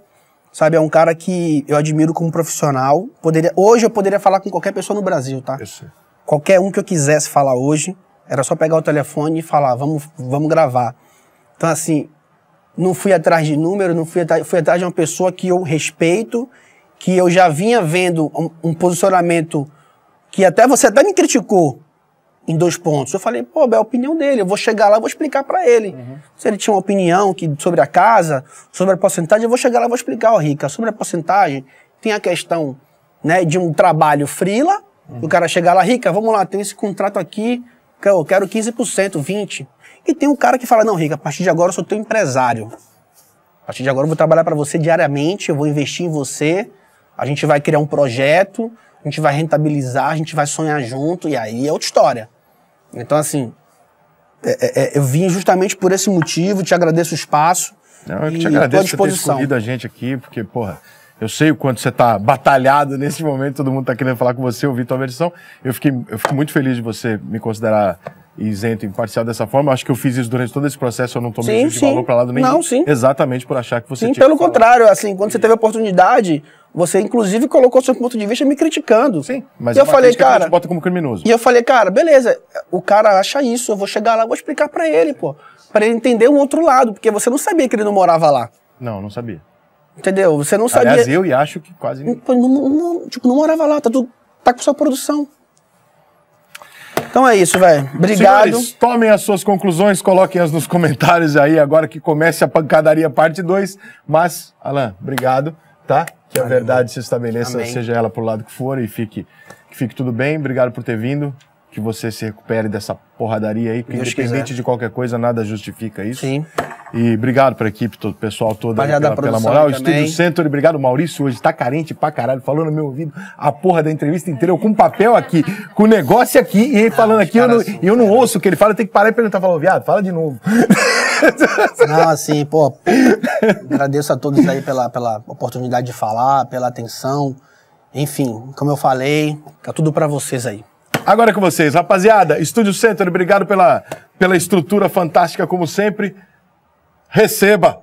sabe? É um cara que eu admiro como profissional. Hoje eu poderia falar com qualquer pessoa no Brasil, tá? Isso. Qualquer um que eu quisesse falar hoje, era só pegar o telefone e falar, vamos gravar. Então, assim, não fui atrás de número, fui atrás de uma pessoa que eu respeito, que eu já vinha vendo um posicionamento que você até me criticou em 2 pontos. Eu falei, pô, é a opinião dele, eu vou chegar lá e vou explicar pra ele. Uhum. Se ele tinha uma opinião sobre a casa, sobre a porcentagem, eu vou chegar lá e vou explicar, ó, Rica, sobre a porcentagem, tem a questão, né, de um trabalho freela, o cara chegar lá, Rica, vamos lá, tem esse contrato aqui, eu quero 15%, 20%. E tem um cara que fala, não, Rica, a partir de agora eu sou teu empresário. A partir de agora eu vou trabalhar para você diariamente, eu vou investir em você, a gente vai criar um projeto, a gente vai rentabilizar, a gente vai sonhar junto, e aí é outra história. Então, assim, eu vim justamente por esse motivo, te agradeço o espaço. Não, eu que te agradeço por ter escolhido a gente aqui, porque, porra, eu sei o quanto você tá batalhado nesse momento, todo mundo tá querendo falar com você, ouvir tua versão. Eu fico muito feliz de você me considerar isento, imparcial dessa forma. Acho que eu fiz isso durante todo esse processo, eu não tomei juízo de valor pra lado nenhum. Não, sim. Exatamente por achar que você tinha pelo contrário, assim, quando você teve a oportunidade, você inclusive colocou seu ponto de vista me criticando. Sim, mas eu falei, cara, a gente bota como criminoso. E eu falei, cara, beleza, o cara acha isso, eu vou chegar lá, vou explicar pra ele, pô. Pra ele entender um outro lado, porque você não sabia que ele não morava lá. Não, não sabia. Entendeu? Você não sabia... Aliás, eu e acho que quase... Não morava lá, tá com sua produção. Então é isso, velho. Obrigado. Senhores, tomem as suas conclusões, coloquem-as nos comentários aí, agora que comece a pancadaria parte 2. Mas, Allan, obrigado, tá? Que a verdade se estabeleça, amém, seja ela pro lado que for, e que fique tudo bem. Obrigado por ter vindo. Que você se recupere dessa porradaria aí, porque independente de qualquer coisa, nada justifica isso. Sim. E obrigado pra equipe, todo, pessoal todo pela moral. Estúdio Century, obrigado. Maurício hoje tá carente pra caralho, falou no meu ouvido a porra da entrevista inteira, eu com papel aqui, com negócio aqui, e ele falando aqui, eu não ouço o que ele fala, eu tenho que parar e perguntar, falou, viado, fala de novo. Não, assim, pô, agradeço a todos aí pela oportunidade de falar, pela atenção, enfim, como eu falei, tá tudo pra vocês aí. Agora é com vocês, rapaziada, Estúdio Century, obrigado pela estrutura fantástica como sempre. Receba!